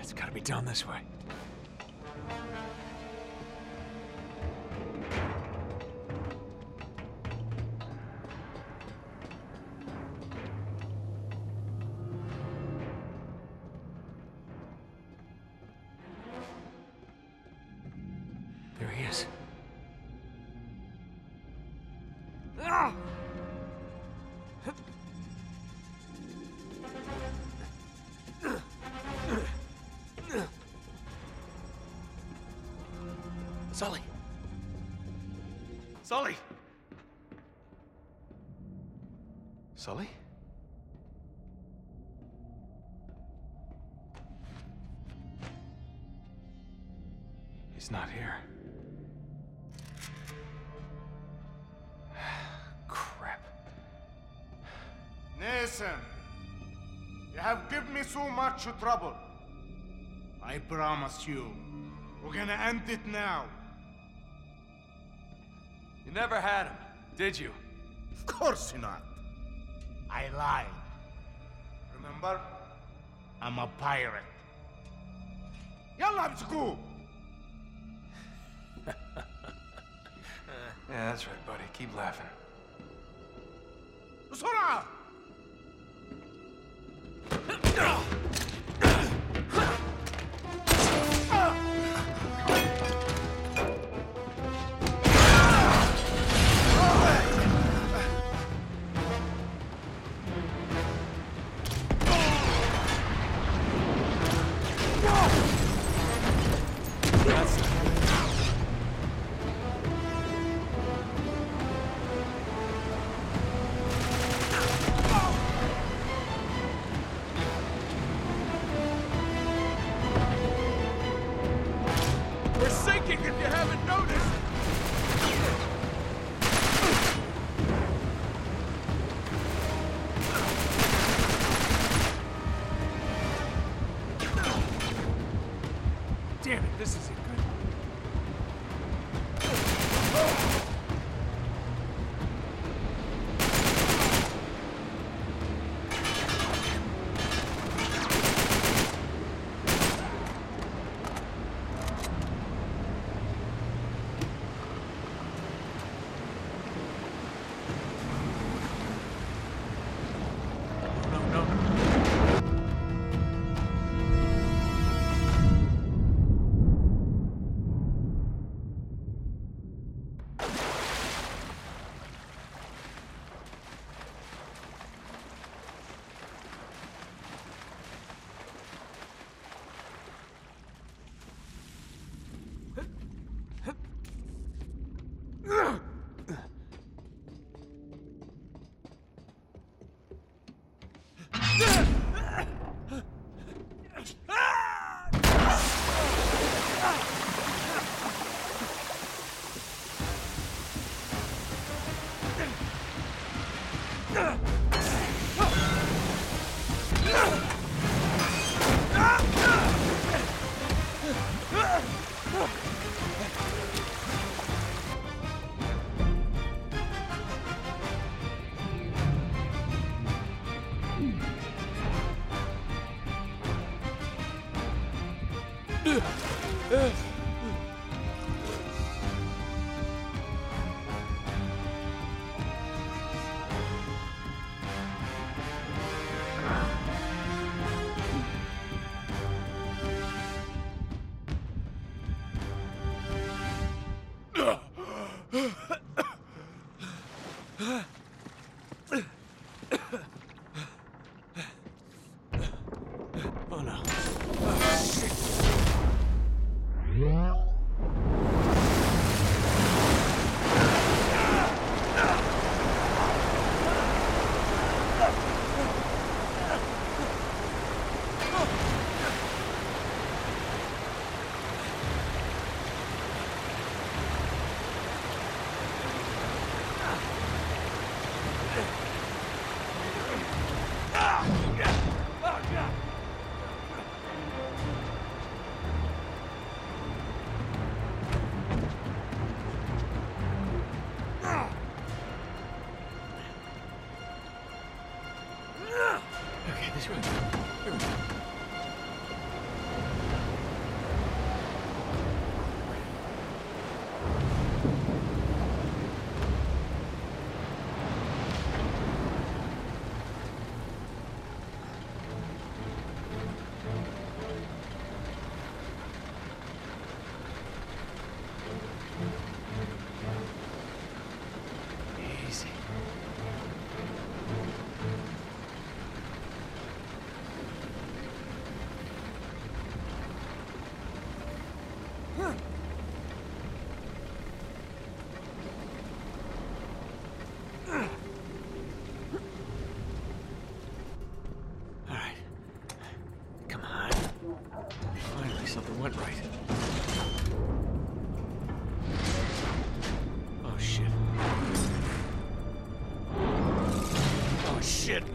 It's gotta be down this way. There he is. Ah! Sully! Sully! Sully? He's not here. Crap. Nathan! You have given me so much trouble. I promise you, we're gonna end it now. You never had him, did you? Of course not. I lied. Remember? I'm a pirate. Yalla, let's go! Yeah, that's right, buddy. Keep laughing. Sora!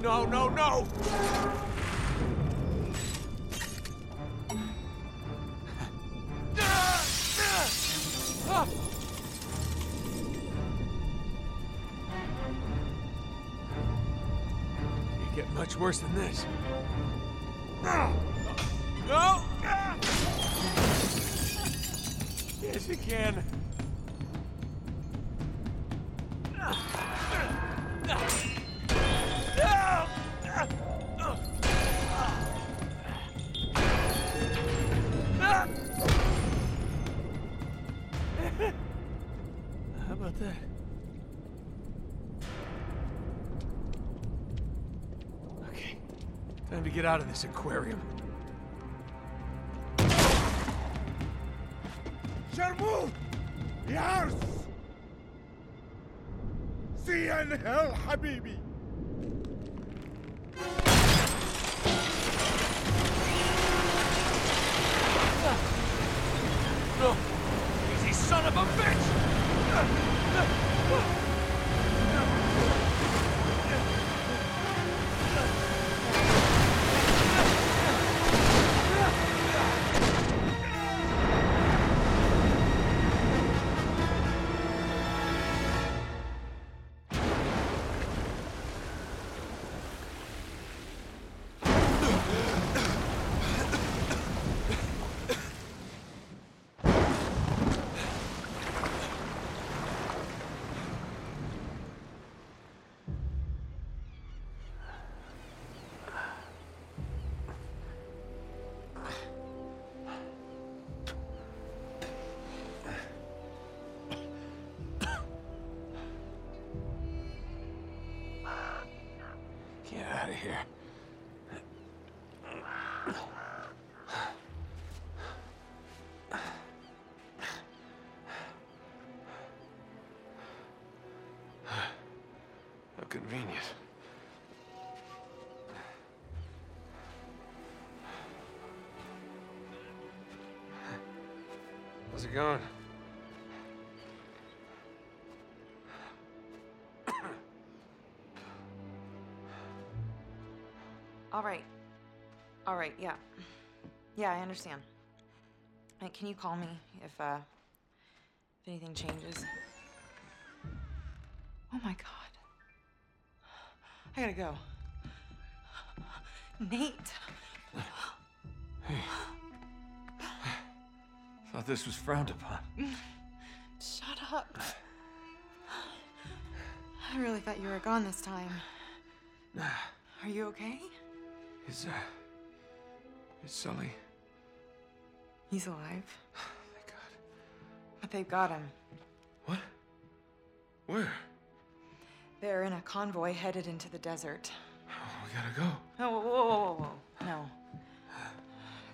No, no, no! You get much worse than this. No! Yes, you can. Get out of this aquarium. Sharmu! Yes! See and hell, Habibi! Convenient. it going? All right, yeah. Yeah, I understand. Right, can you call me if anything changes? Oh my God. I gotta go. Nate. Hey. Thought this was frowned upon. Shut up. I really thought you were gone this time. Are you okay? Is Sully? He's alive. Oh, thank God. But they've got him. What? Where? They're in a convoy headed into the desert. Oh, we gotta go. Oh, whoa. No.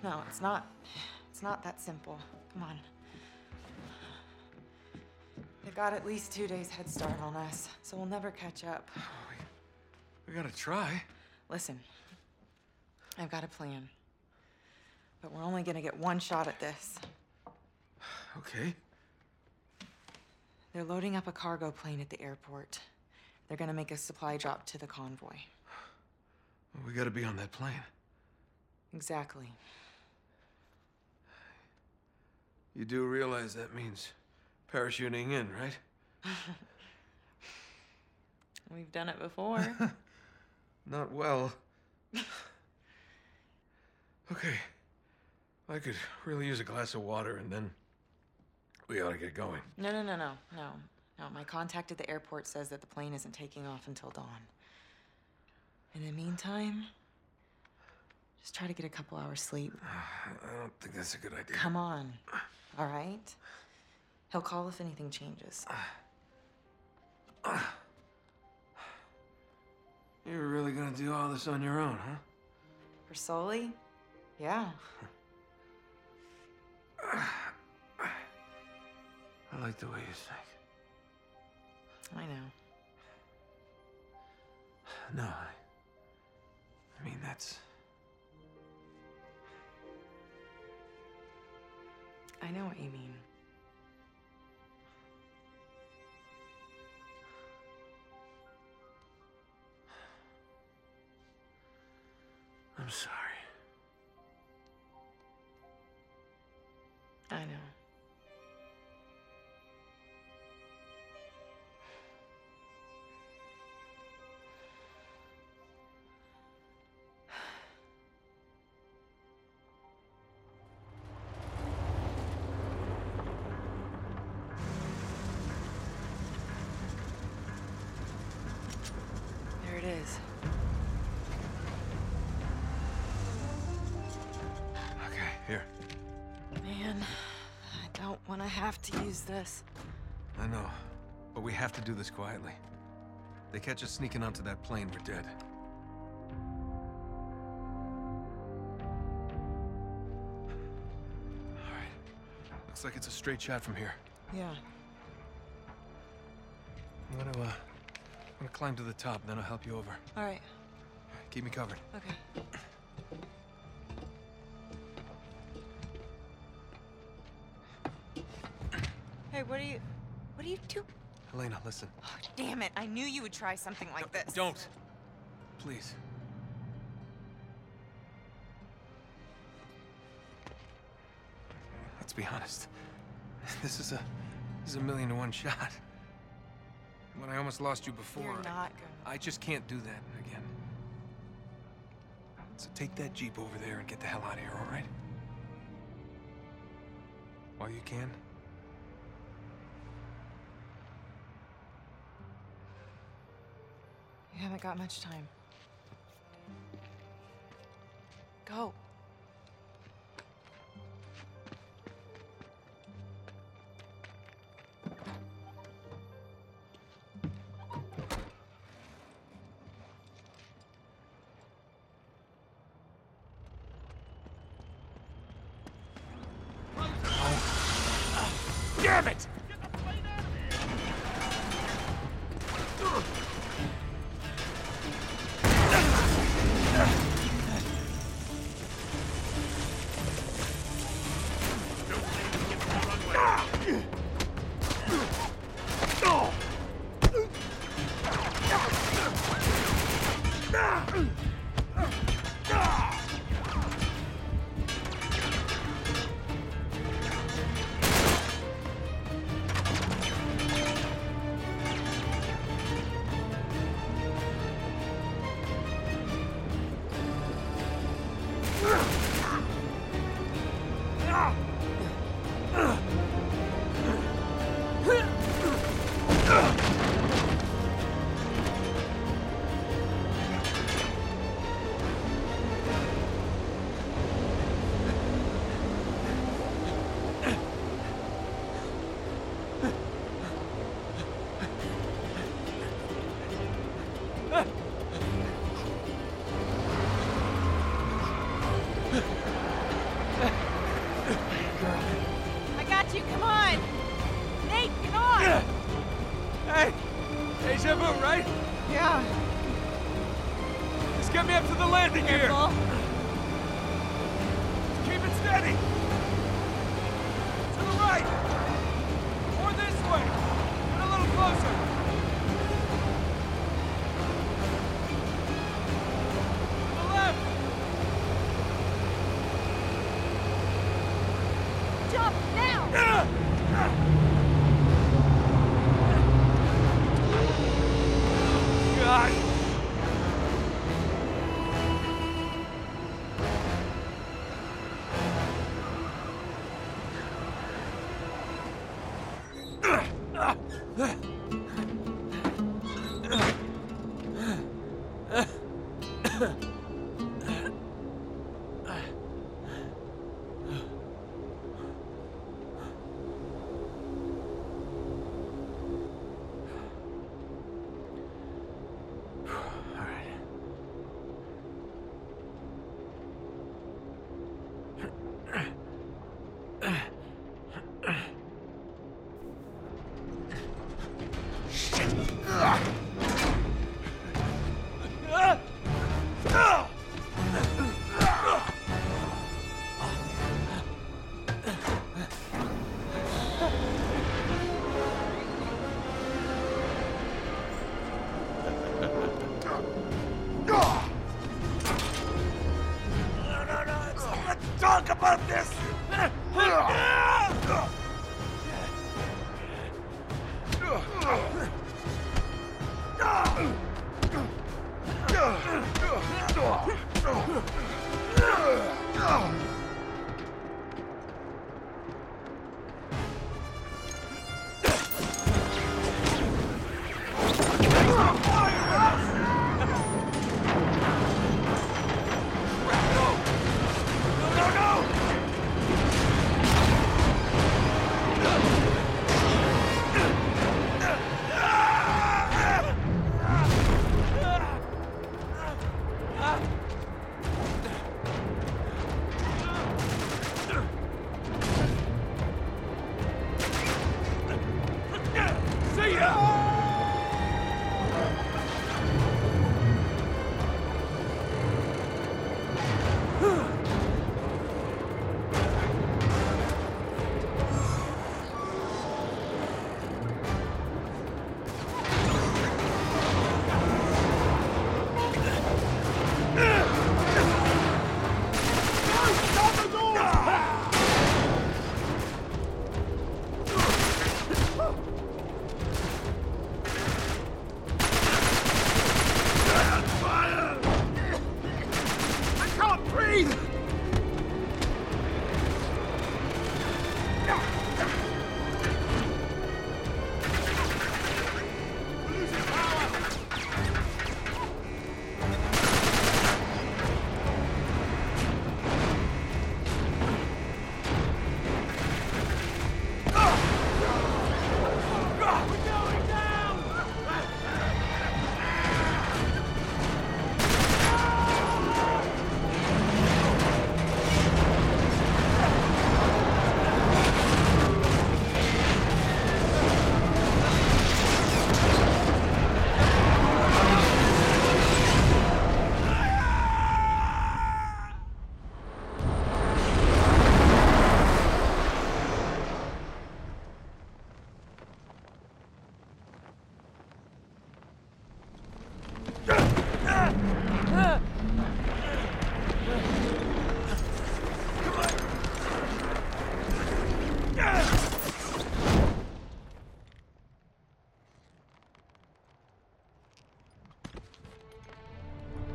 No, it's not. It's not that simple. Come on. They've got at least 2 days head start on us, so we'll never catch up. Oh, we gotta try. Listen, I've got a plan. But we're only gonna get one shot at this. Okay. They're loading up a cargo plane at the airport. They're gonna make a supply drop to the convoy. Well, we gotta be on that plane. Exactly. You do realize that means parachuting in, right? We've done it before. Not well. Okay. I could really use a glass of water, and then we ought to get going. No. My contact at the airport says that the plane isn't taking off until dawn. In the meantime, just try to get a couple hours sleep. I don't think that's a good idea. Come on, all right? He'll call if anything changes. You're really gonna do all this on your own, huh? For Sully? Yeah. I like the way you think. I know. No, I mean, that's... I know what you mean. I'm sorry. I know. There it is. Okay, here. Man, I don't want to have to use this. I know, but we have to do this quietly. They catch us sneaking onto that plane, we're dead. All right, looks like it's a straight shot from here. Yeah. I'm gonna climb to the top, then I'll help you over. All right. Keep me covered. Okay. What do you do? Elena, listen. Oh, damn it. I knew you would try something like this. Don't. Please. Let's be honest. This is a 1,000,000 to 1 shot. When I almost lost you before, you're not I just can't do that again. So take that Jeep over there and get the hell out of here, all right? While you can. You haven't got much time. Go. Damn it!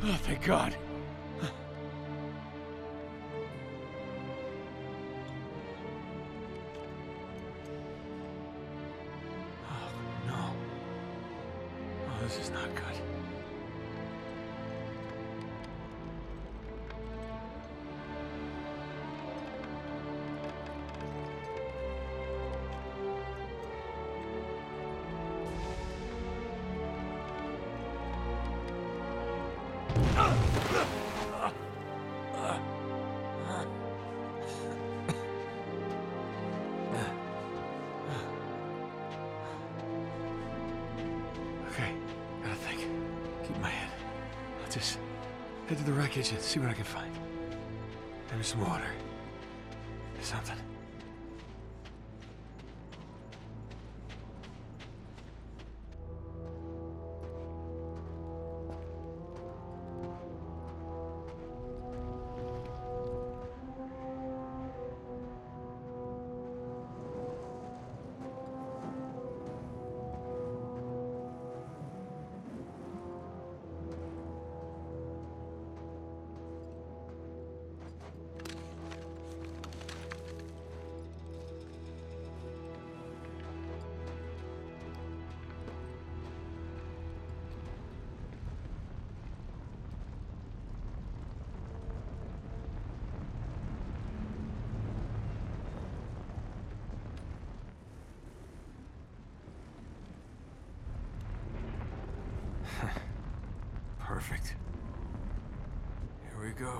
Oh, thank God. Kitchen, see what I can find. There's some water. There's something. Perfect. Here we go.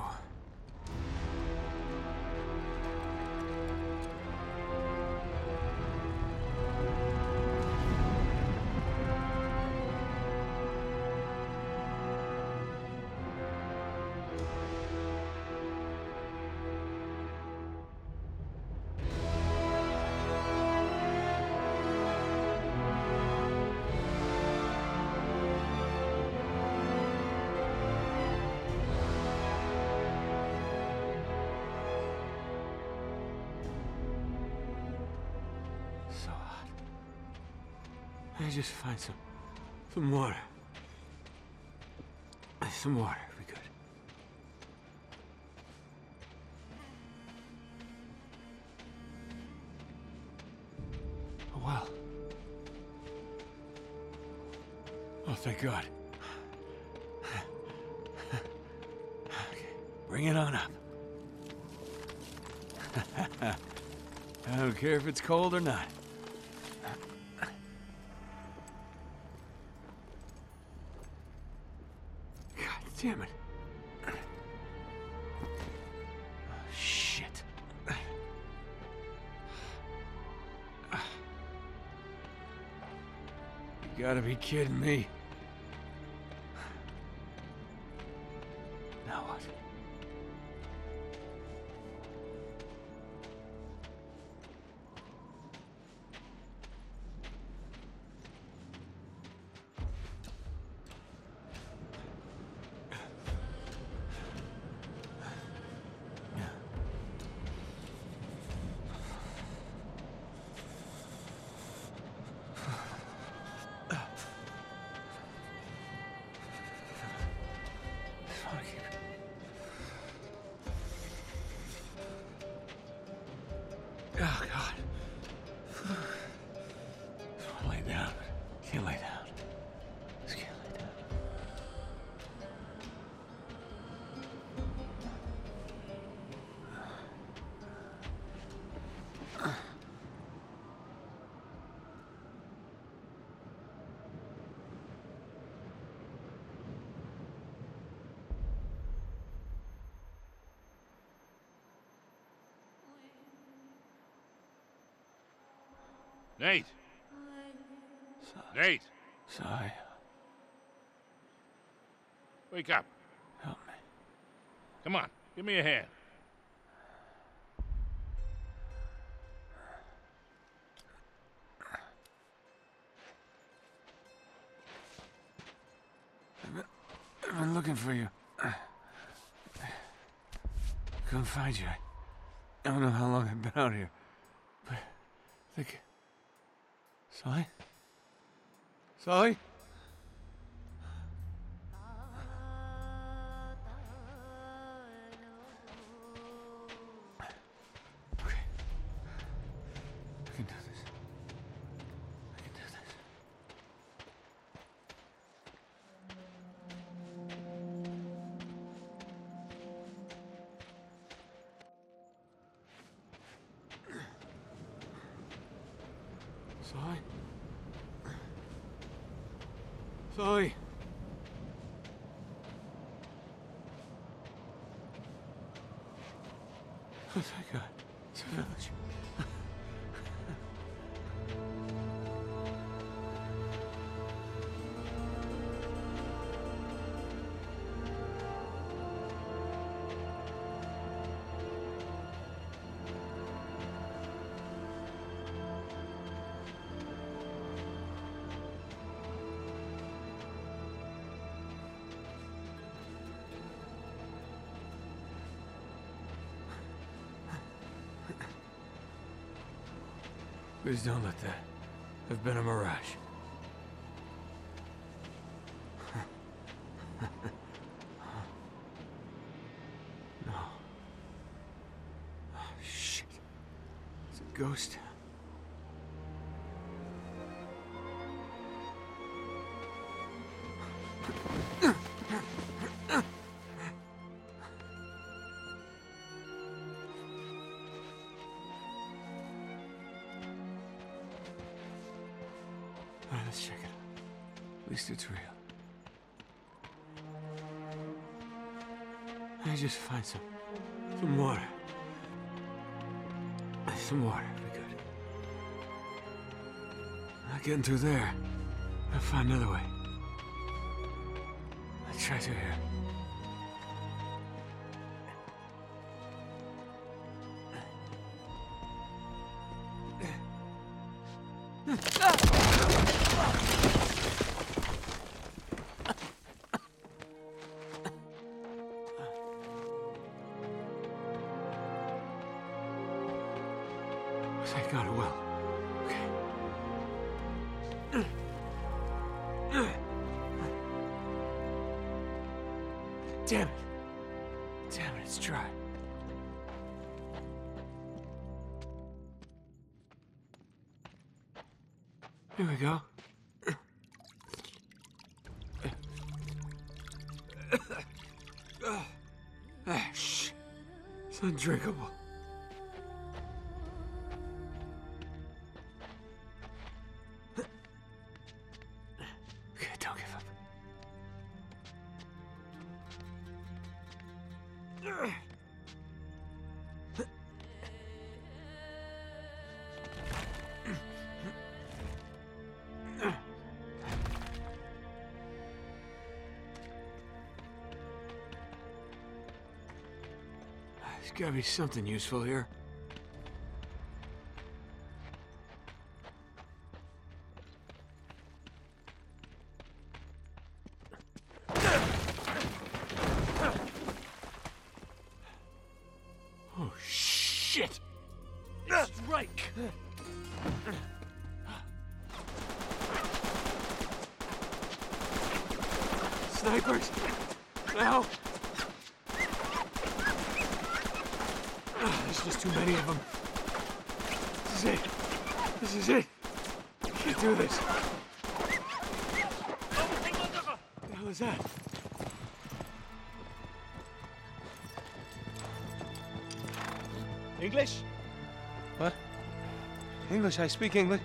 I just find some water. Some water, if we could. A well. Oh, thank God. Okay, bring it on up. I don't care if it's cold or not. Damn it. Oh, shit. You gotta be kidding me. Now what? Nate! Nate! Sorry. Wake up. Help me. Come on, give me a hand. I've been looking for you. Couldn't find you. I don't know how long I've been out here. But I think... Sorry? Sorry. Oh, thank God. It's a village. Please don't let that have been a mirage. No. Oh, shit. It's a ghost. It's real. I just find some water. Some water would be good. Not getting through there. I'll find another way. I'll try through here. Damn it, it's dry. Here we go. Shh. It's undrinkable. There's gotta be something useful here. Oh, shit! It's Drake! Snipers! Help! There's just too many of them. This is it. I can't do this. What the hell is that? English? What? English, I speak English.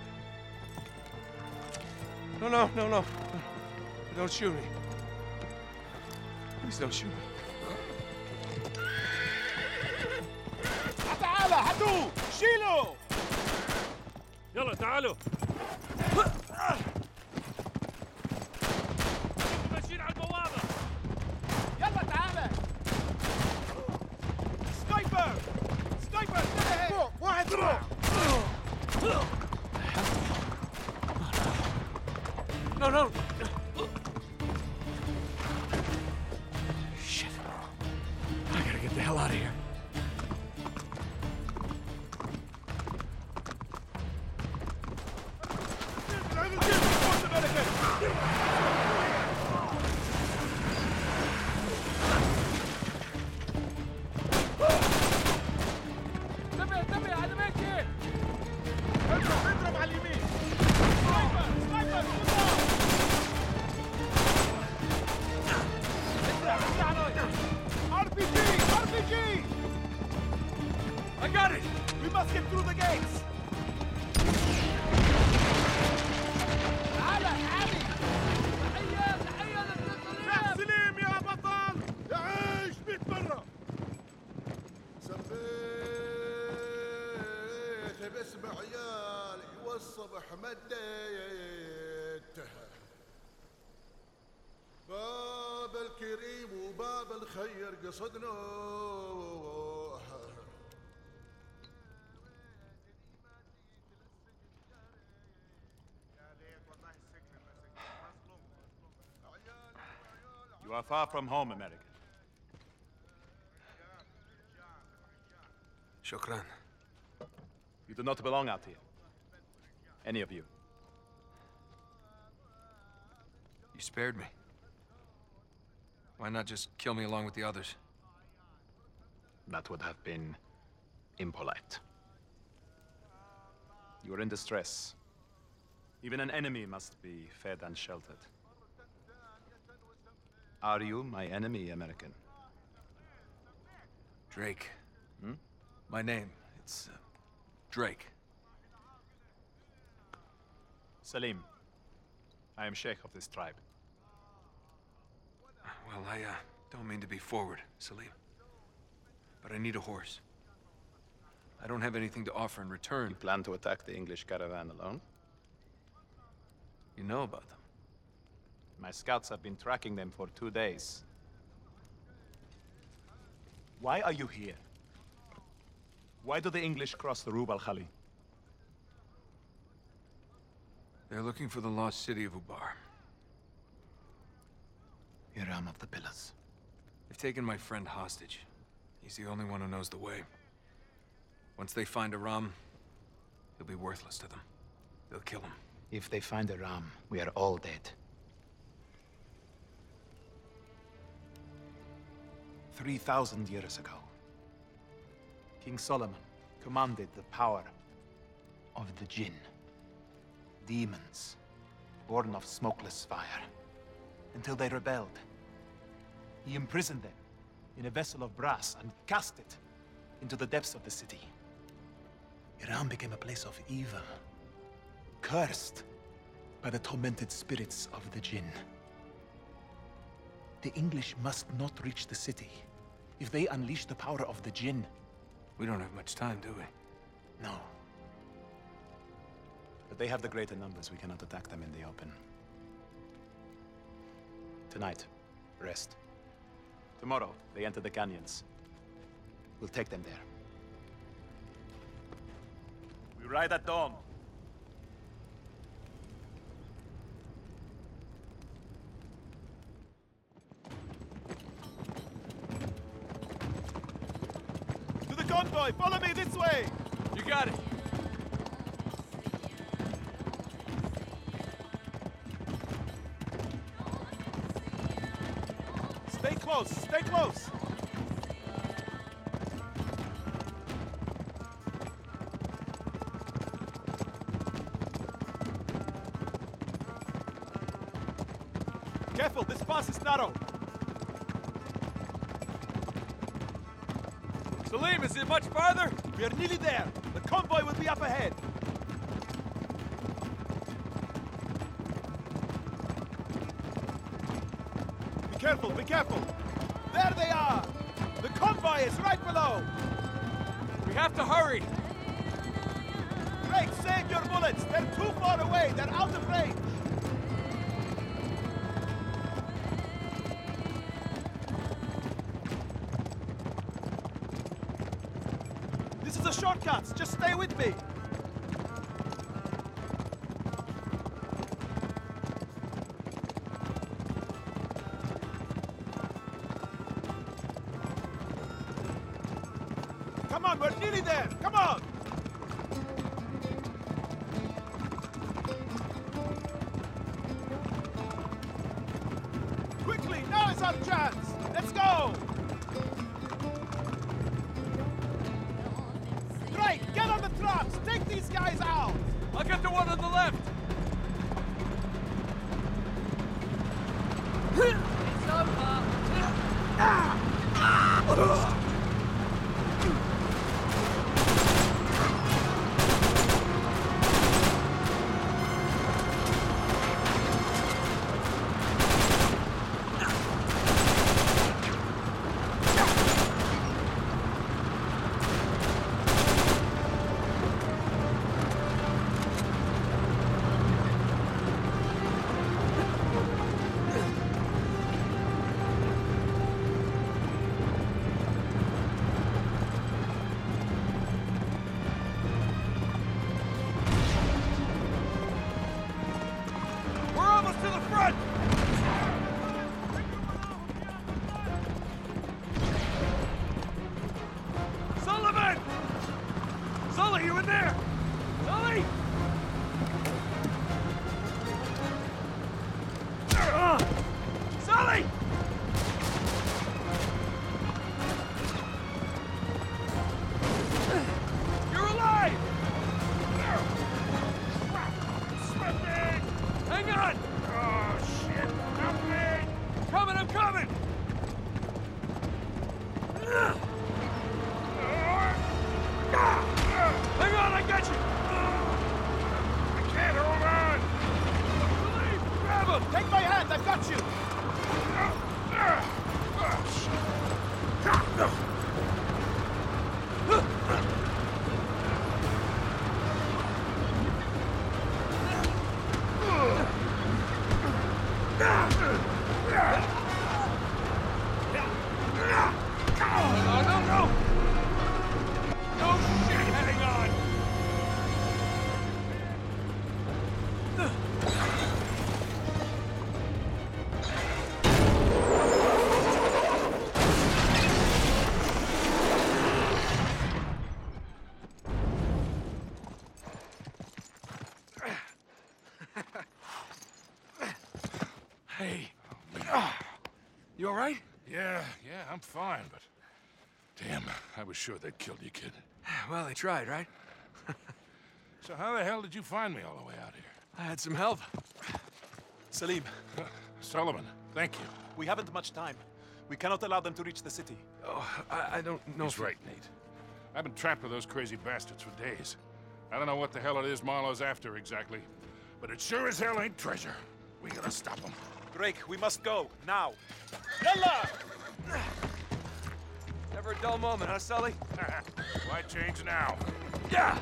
No. Don't shoot me. Please don't shoot me. شيلوا يلا تعالوا انتوا ماشيين على البوابه يلا تعال سنايبر فوق واحد فوق نو I got it! We must get through the gates! الصبح مديتها باب الكريم وباب الخير قصدناه You are far from home, American. Shukran. You do not belong out here. Any of you. You spared me. Why not just kill me along with the others? That would have been impolite. You are in distress. Even an enemy must be fed and sheltered. Are you my enemy, American? Drake. Hmm? My name. It's Drake. Salim. I am sheikh of this tribe. Well, I don't mean to be forward, Salim. But I need a horse. I don't have anything to offer in return. You plan to attack the English caravan alone? You know about them. My scouts have been tracking them for 2 days. Why are you here? Why do the English cross the Rub al Khali? They're looking for the lost city of Ubar. Iram of the Pillars. They've taken my friend hostage. He's the only one who knows the way. Once they find Iram, he'll be worthless to them. They'll kill him. If they find Iram, we are all dead. 3,000 years ago, King Solomon commanded the power of the Djinn. Demons, born of smokeless fire, until they rebelled. He imprisoned them in a vessel of brass and cast it into the depths of the city. Iram became a place of evil, cursed by the tormented spirits of the Djinn. The English must not reach the city. If they unleash the power of the Djinn... We don't have much time, do we? No. But they have the greater numbers. We cannot attack them in the open. Tonight, rest. Tomorrow, they enter the canyons. We'll take them there. We ride at dawn. Follow me this way! You got it! Stay close! Stay close! Careful! This pass is narrow! Salim, is it much farther? We are nearly there. The convoy will be up ahead. Be careful, be careful. There they are. The convoy is right below. We have to hurry. Drake, save your bullets. They're too far away. They're out of range. Shortcuts, just stay with me. Come on, we're nearly there. Come on. Quickly, now is our chance. Let's go. Get on the traps! Take these guys out! I'll get the one on the left! It's over! Hang on, I got you! I can't hold on! Please, grab him! Take my hand, I've got you! You all right? Yeah, I'm fine, but damn, I was sure they'd killed you, kid. Well, they tried, right? So how the hell did you find me all the way out here? I had some help. Salim. Solomon, thank you. We haven't much time. We cannot allow them to reach the city. Oh, I don't know. He's right, Nate. I've been trapped with those crazy bastards for days. I don't know what the hell it is Marlowe's after exactly, but it sure as hell ain't treasure. We gotta stop him. Drake, we must go, now. Yalla! Never a dull moment, huh, Sully? Why change now? Yeah!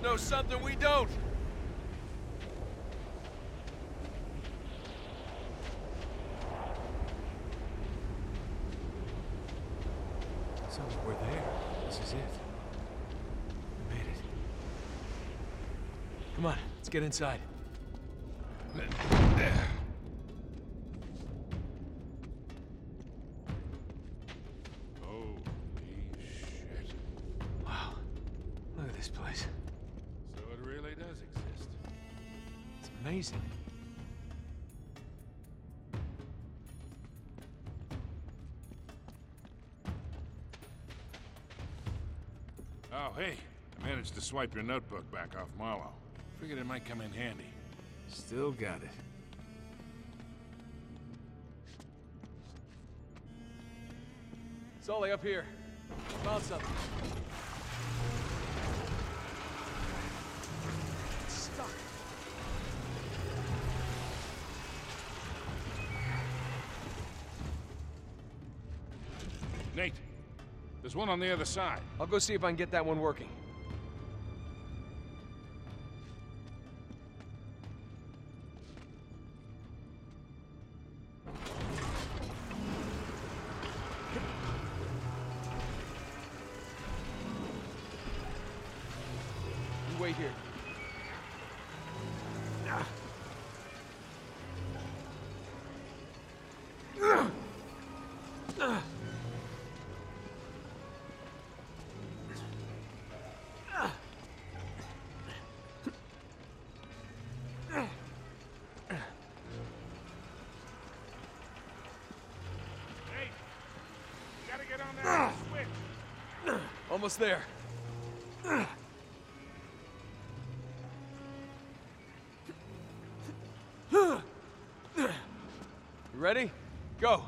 Know something we don't. So we're there. This is it. We made it. Come on, let's get inside. Holy shit. Wow. Look at this place. Amazing. Oh, hey. I managed to swipe your notebook back off Marlowe. Figured it might come in handy. Still got it. Sully, up here. Found something. It's stuck. Nate, there's one on the other side. I'll go see if I can get that one working. You wait here. Almost there. You ready? Go.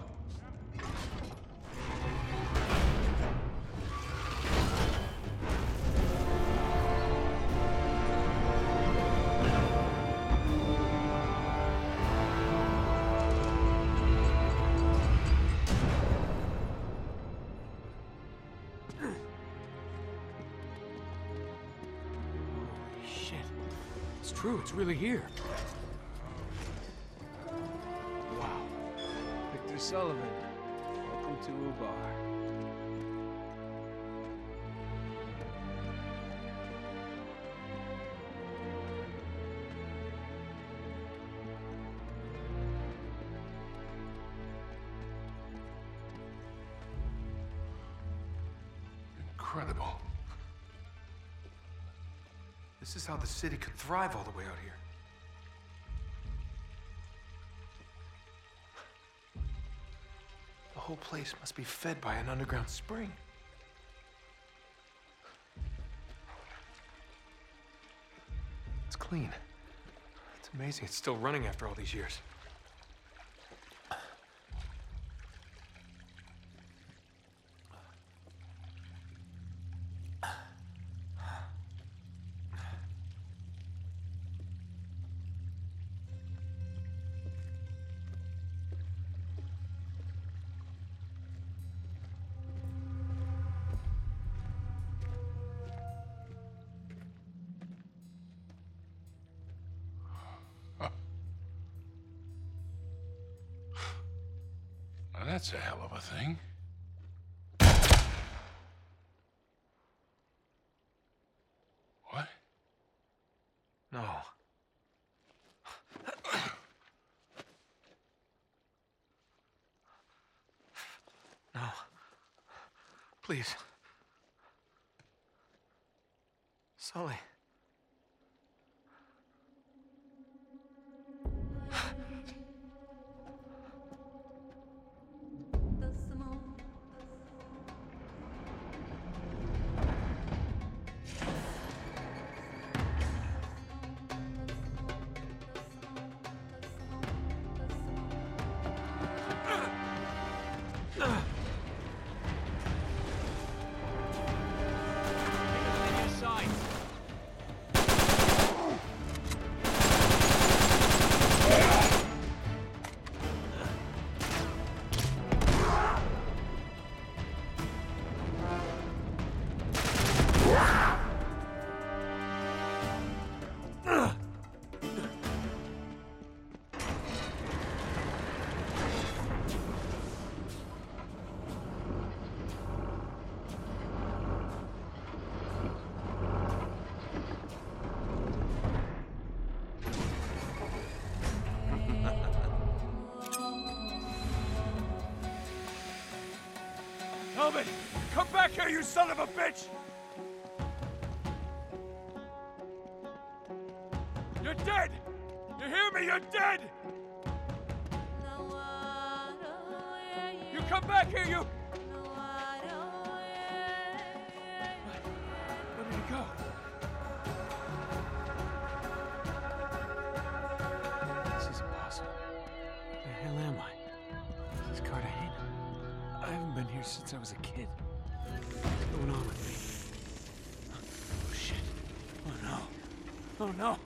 Holy shit. It's true, it's really here. Wow. Victor Sullivan, welcome to Ubar. This is how the city could thrive all the way out here. The whole place must be fed by an underground spring. It's clean. It's amazing it's still running after all these years. That's a hell of a thing. What? No. No. Please. Sully. Come back here, you son of a bitch! You're dead! You hear me? You're dead! You come back here, you... Where did he go? This is impossible. Where the hell am I? This is Cartagena. I haven't been here since I was a kid. What's going on with me? Oh shit. Oh no. Oh no.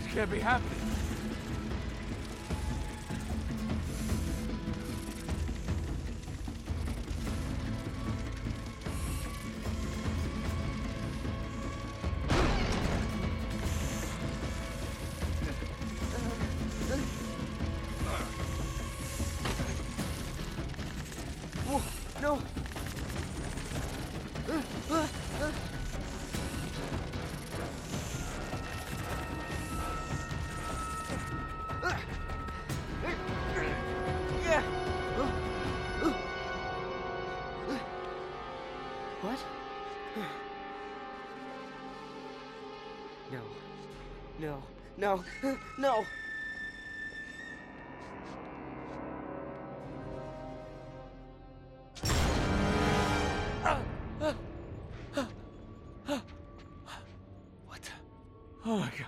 This can't be happening. No, no! What? Oh my God.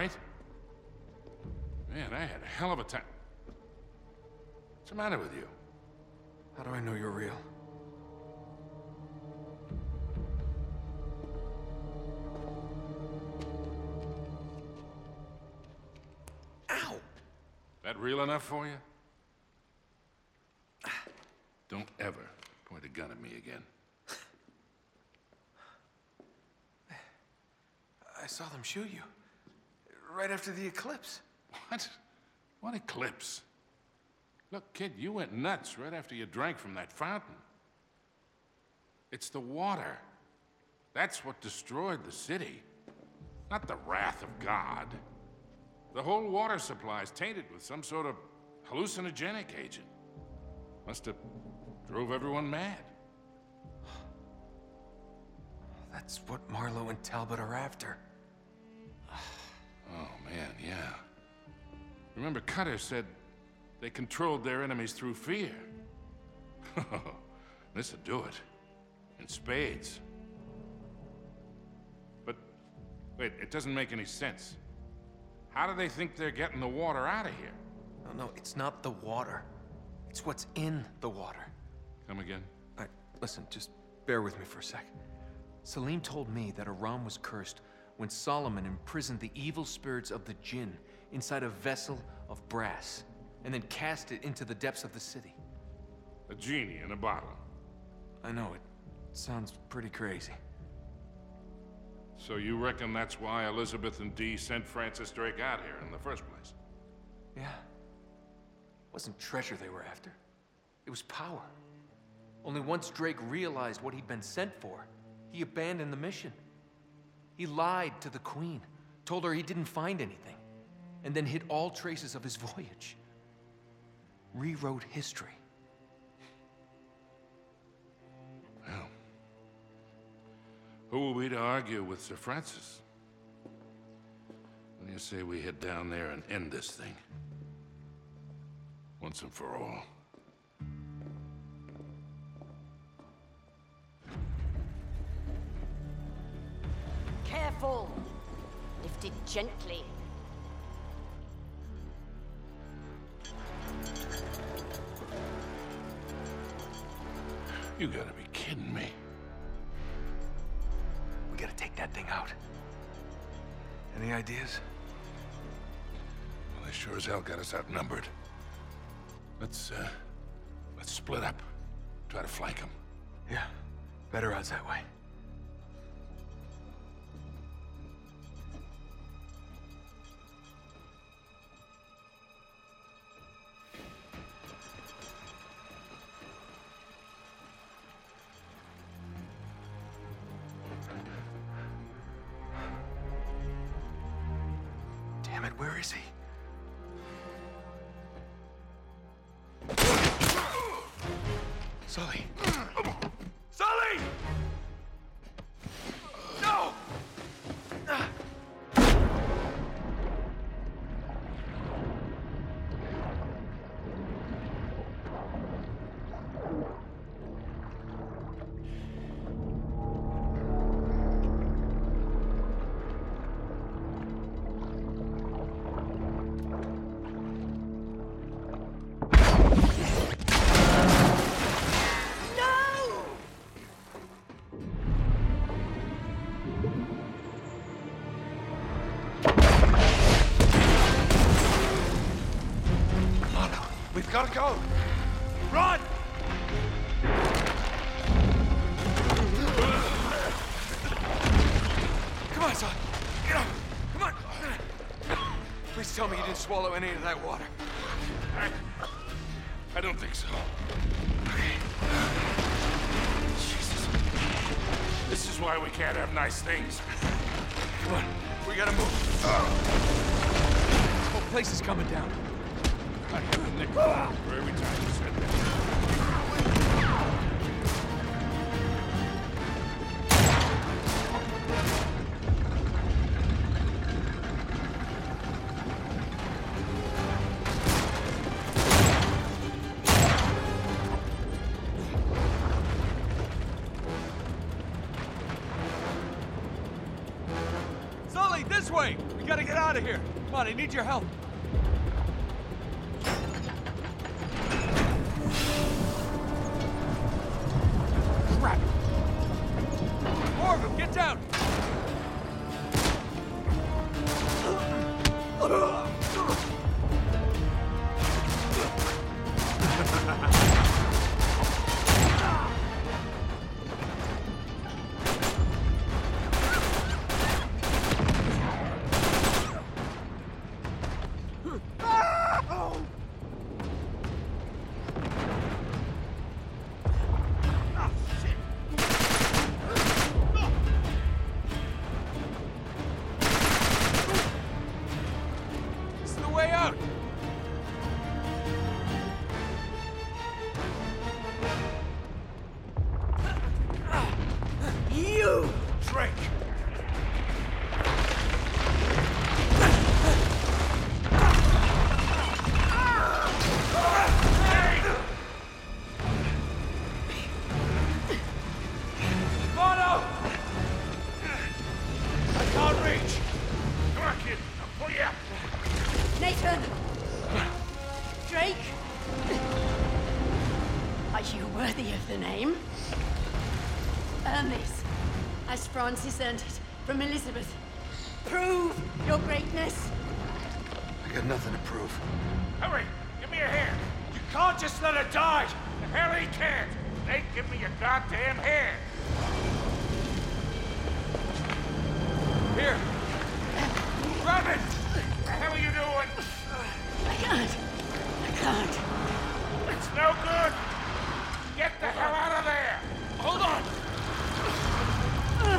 right? Man, I had a hell of a time. What's the matter with you? How do I know you're real? Ow! That real enough for you? Don't ever point a gun at me again. I saw them shoot you. Right after the eclipse. What? What eclipse? Look, kid, you went nuts right after you drank from that fountain. It's the water. That's what destroyed the city. Not the wrath of God. The whole water supply is tainted with some sort of hallucinogenic agent. Must have drove everyone mad. That's what Marlowe and Talbot are after. Oh, man, yeah. Remember, Cutter said they controlled their enemies through fear. This'll do it. In spades. But, wait, it doesn't make any sense. How do they think they're getting the water out of here? No, it's not the water. It's what's in the water. Come again? All right, listen, just bear with me for a sec. Salim told me that Iram was cursed when Solomon imprisoned the evil spirits of the Djinn inside a vessel of brass, and then cast it into the depths of the city. A genie in a bottle. I know, it sounds pretty crazy. So you reckon that's why Elizabeth and Dee sent Francis Drake out here in the first place? Yeah. It wasn't treasure they were after. It was power. Only once Drake realized what he'd been sent for, he abandoned the mission. He lied to the Queen, told her he didn't find anything, and then hid all traces of his voyage. Rewrote history. Well, who are we to argue with Sir Francis? What do you say we head down there and end this thing? Once and for all. Careful! Lift it gently. You gotta be kidding me. We gotta take that thing out. Any ideas? Well, they sure as hell got us outnumbered. Let's split up. Try to flank them. Yeah, better odds that way. Gotta go! Run! Come on, son! Get up! Come on! Please tell me you didn't swallow any of that water. I don't think so. Okay. Jesus. This is why we can't have nice things. Come on, we gotta move. This whole place is coming down. I have a nickel for every time you said that. Sully, this This way! We gotta get out of here! Come on, I need your help. Crap! More of them, get down! Francis earned it from Elizabeth. Prove your greatness. I got nothing to prove. Hurry, give me a hand. You can't just let her die. The hell he can't. Nate, give me your goddamn hand. Here. Grab it. What the hell are you doing? I can't. It's no good. Get the hell out of there. Hold on. Come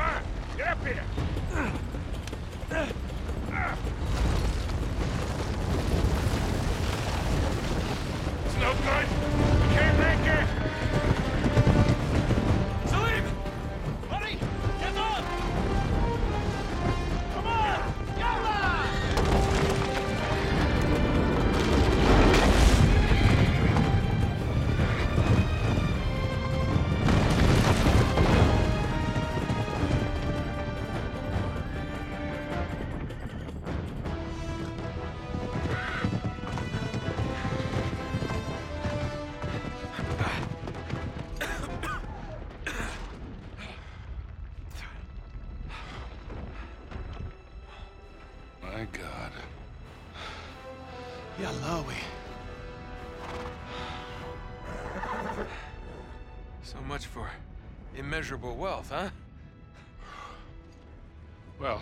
on, get up here! My God. Yalawi. So much for immeasurable wealth, huh? Well...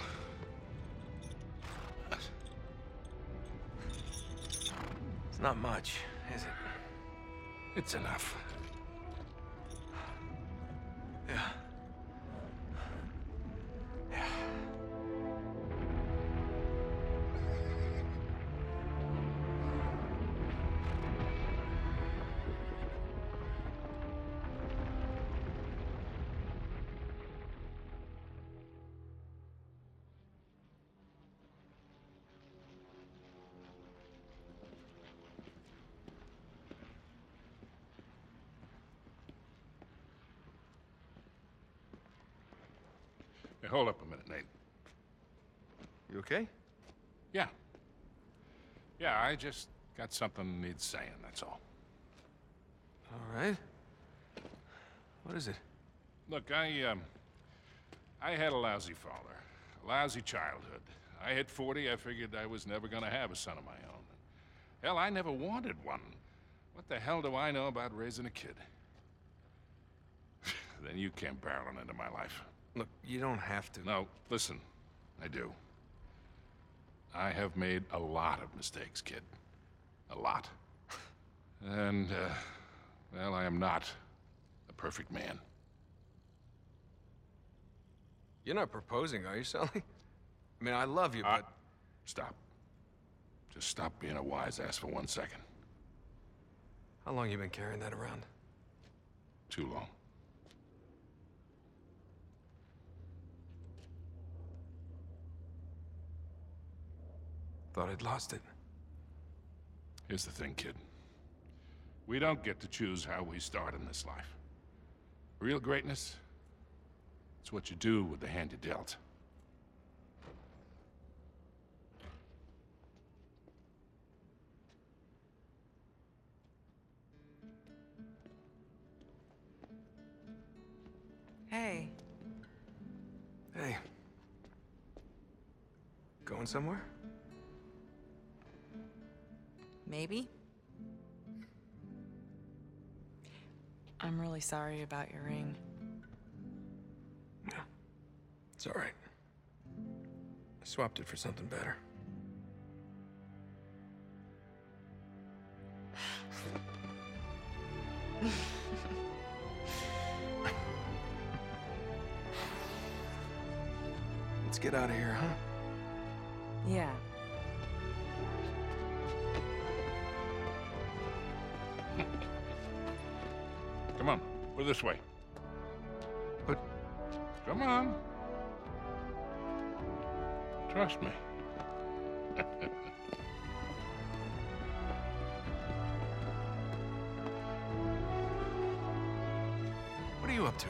it's not much, is it? It's enough. Yeah. Yeah. Hey, hold up a minute, Nate. You okay? Yeah. Yeah, I just got something that needs saying, that's all. All right. What is it? Look, I had a lousy father, a lousy childhood. I hit 40, I figured I was never gonna have a son of my own. Hell, I never wanted one. What the hell do I know about raising a kid? Then you came barreling into my life. Look, you don't have to. No, listen. I do. I have made a lot of mistakes, kid. A lot. And, well, I am not a perfect man. You're not proposing, are you, Sally? I mean, I love you, but... Stop. Just stop being a wise-ass for 1 second. How long you been carrying that around? Too long. Thought I'd lost it. Here's the thing, kid. We don't get to choose how we start in this life. Real greatness, it's what you do with the hand you dealt. Hey. Hey. Going somewhere? Maybe? I'm really sorry about your ring. No. It's all right. I swapped it for something better. Let's get out of here, huh? Yeah. Come on, we're this way. But... Come on. Trust me. What are you up to?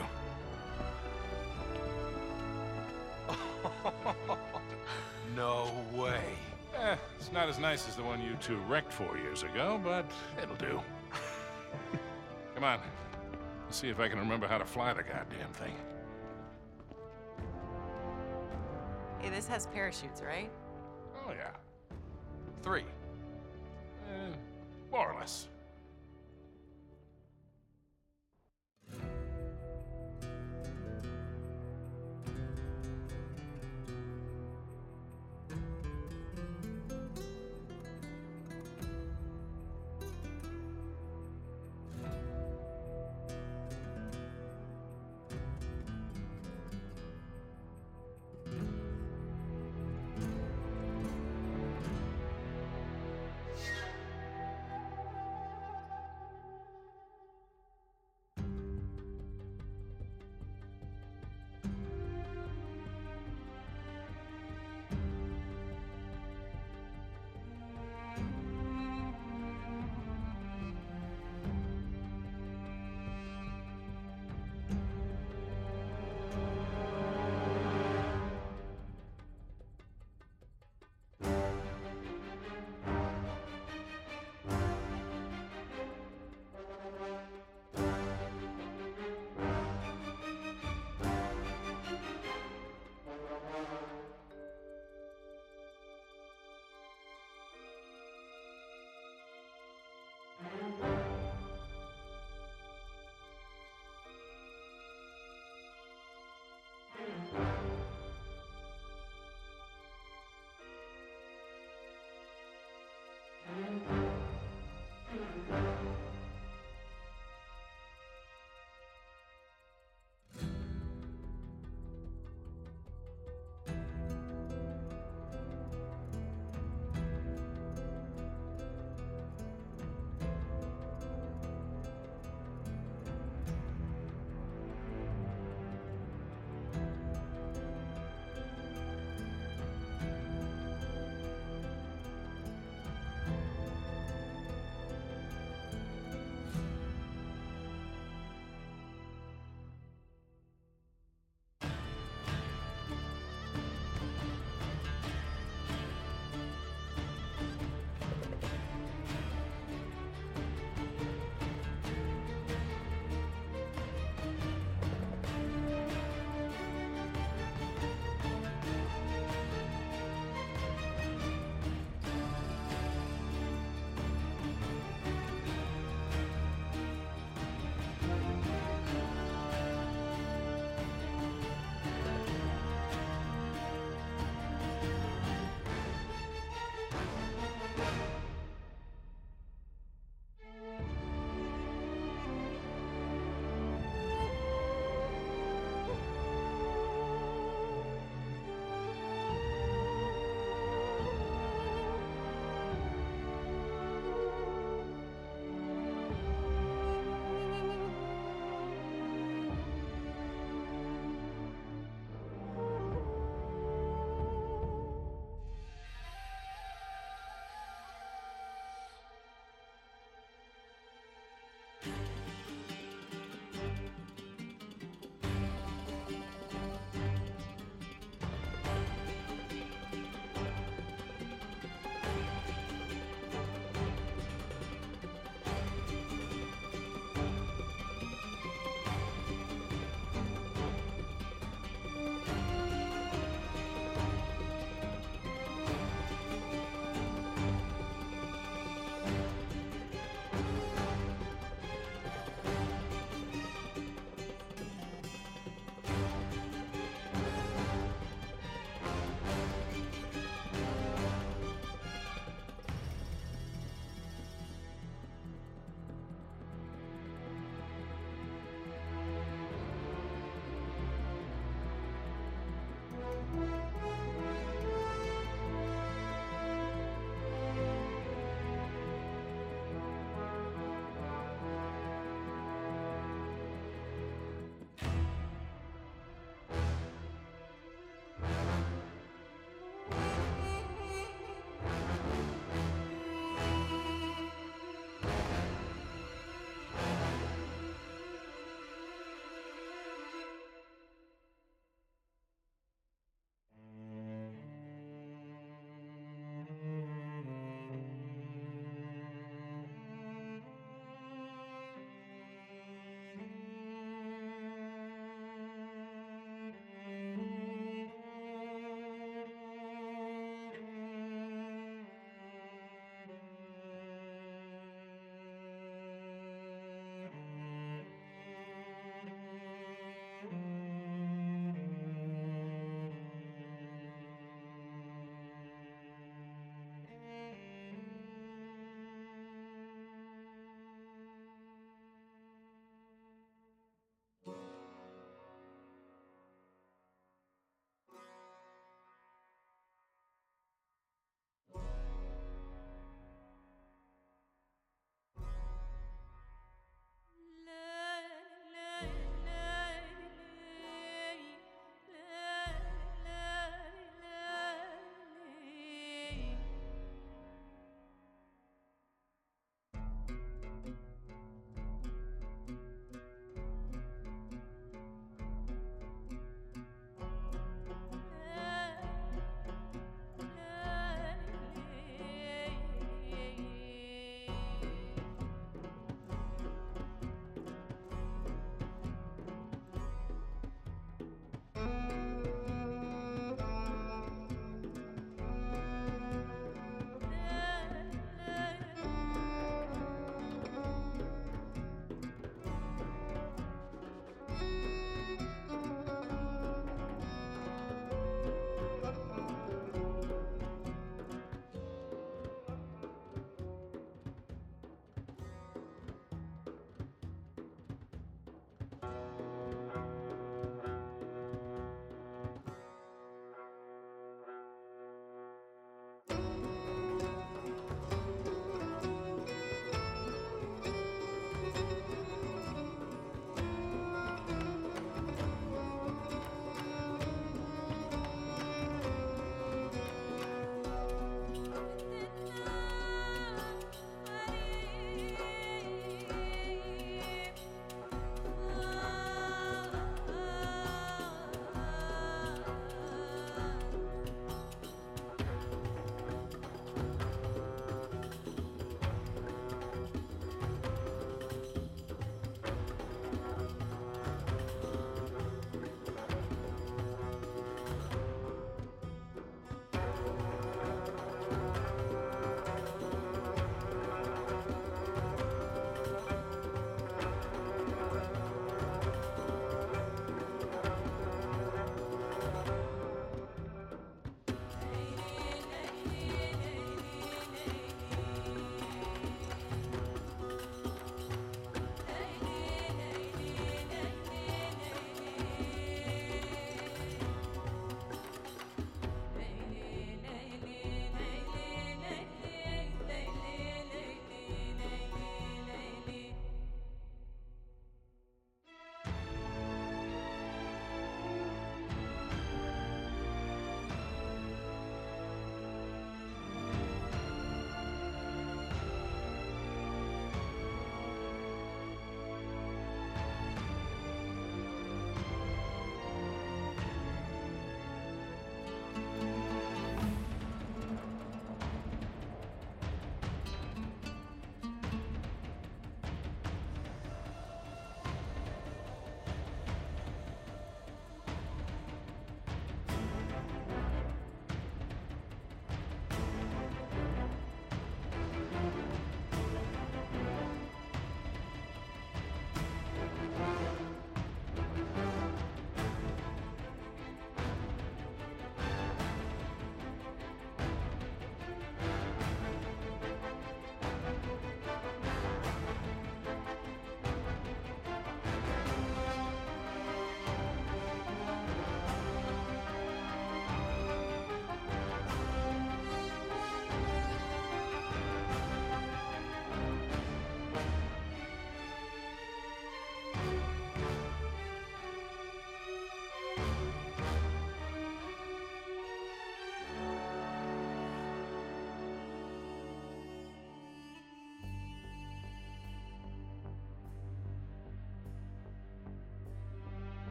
No way. Eh, it's not as nice as the one you two wrecked 4 years ago, but it'll do. Come on. Let's see if I can remember how to fly the goddamn thing. Hey, this has parachutes, right? Oh, yeah. 3. More or less.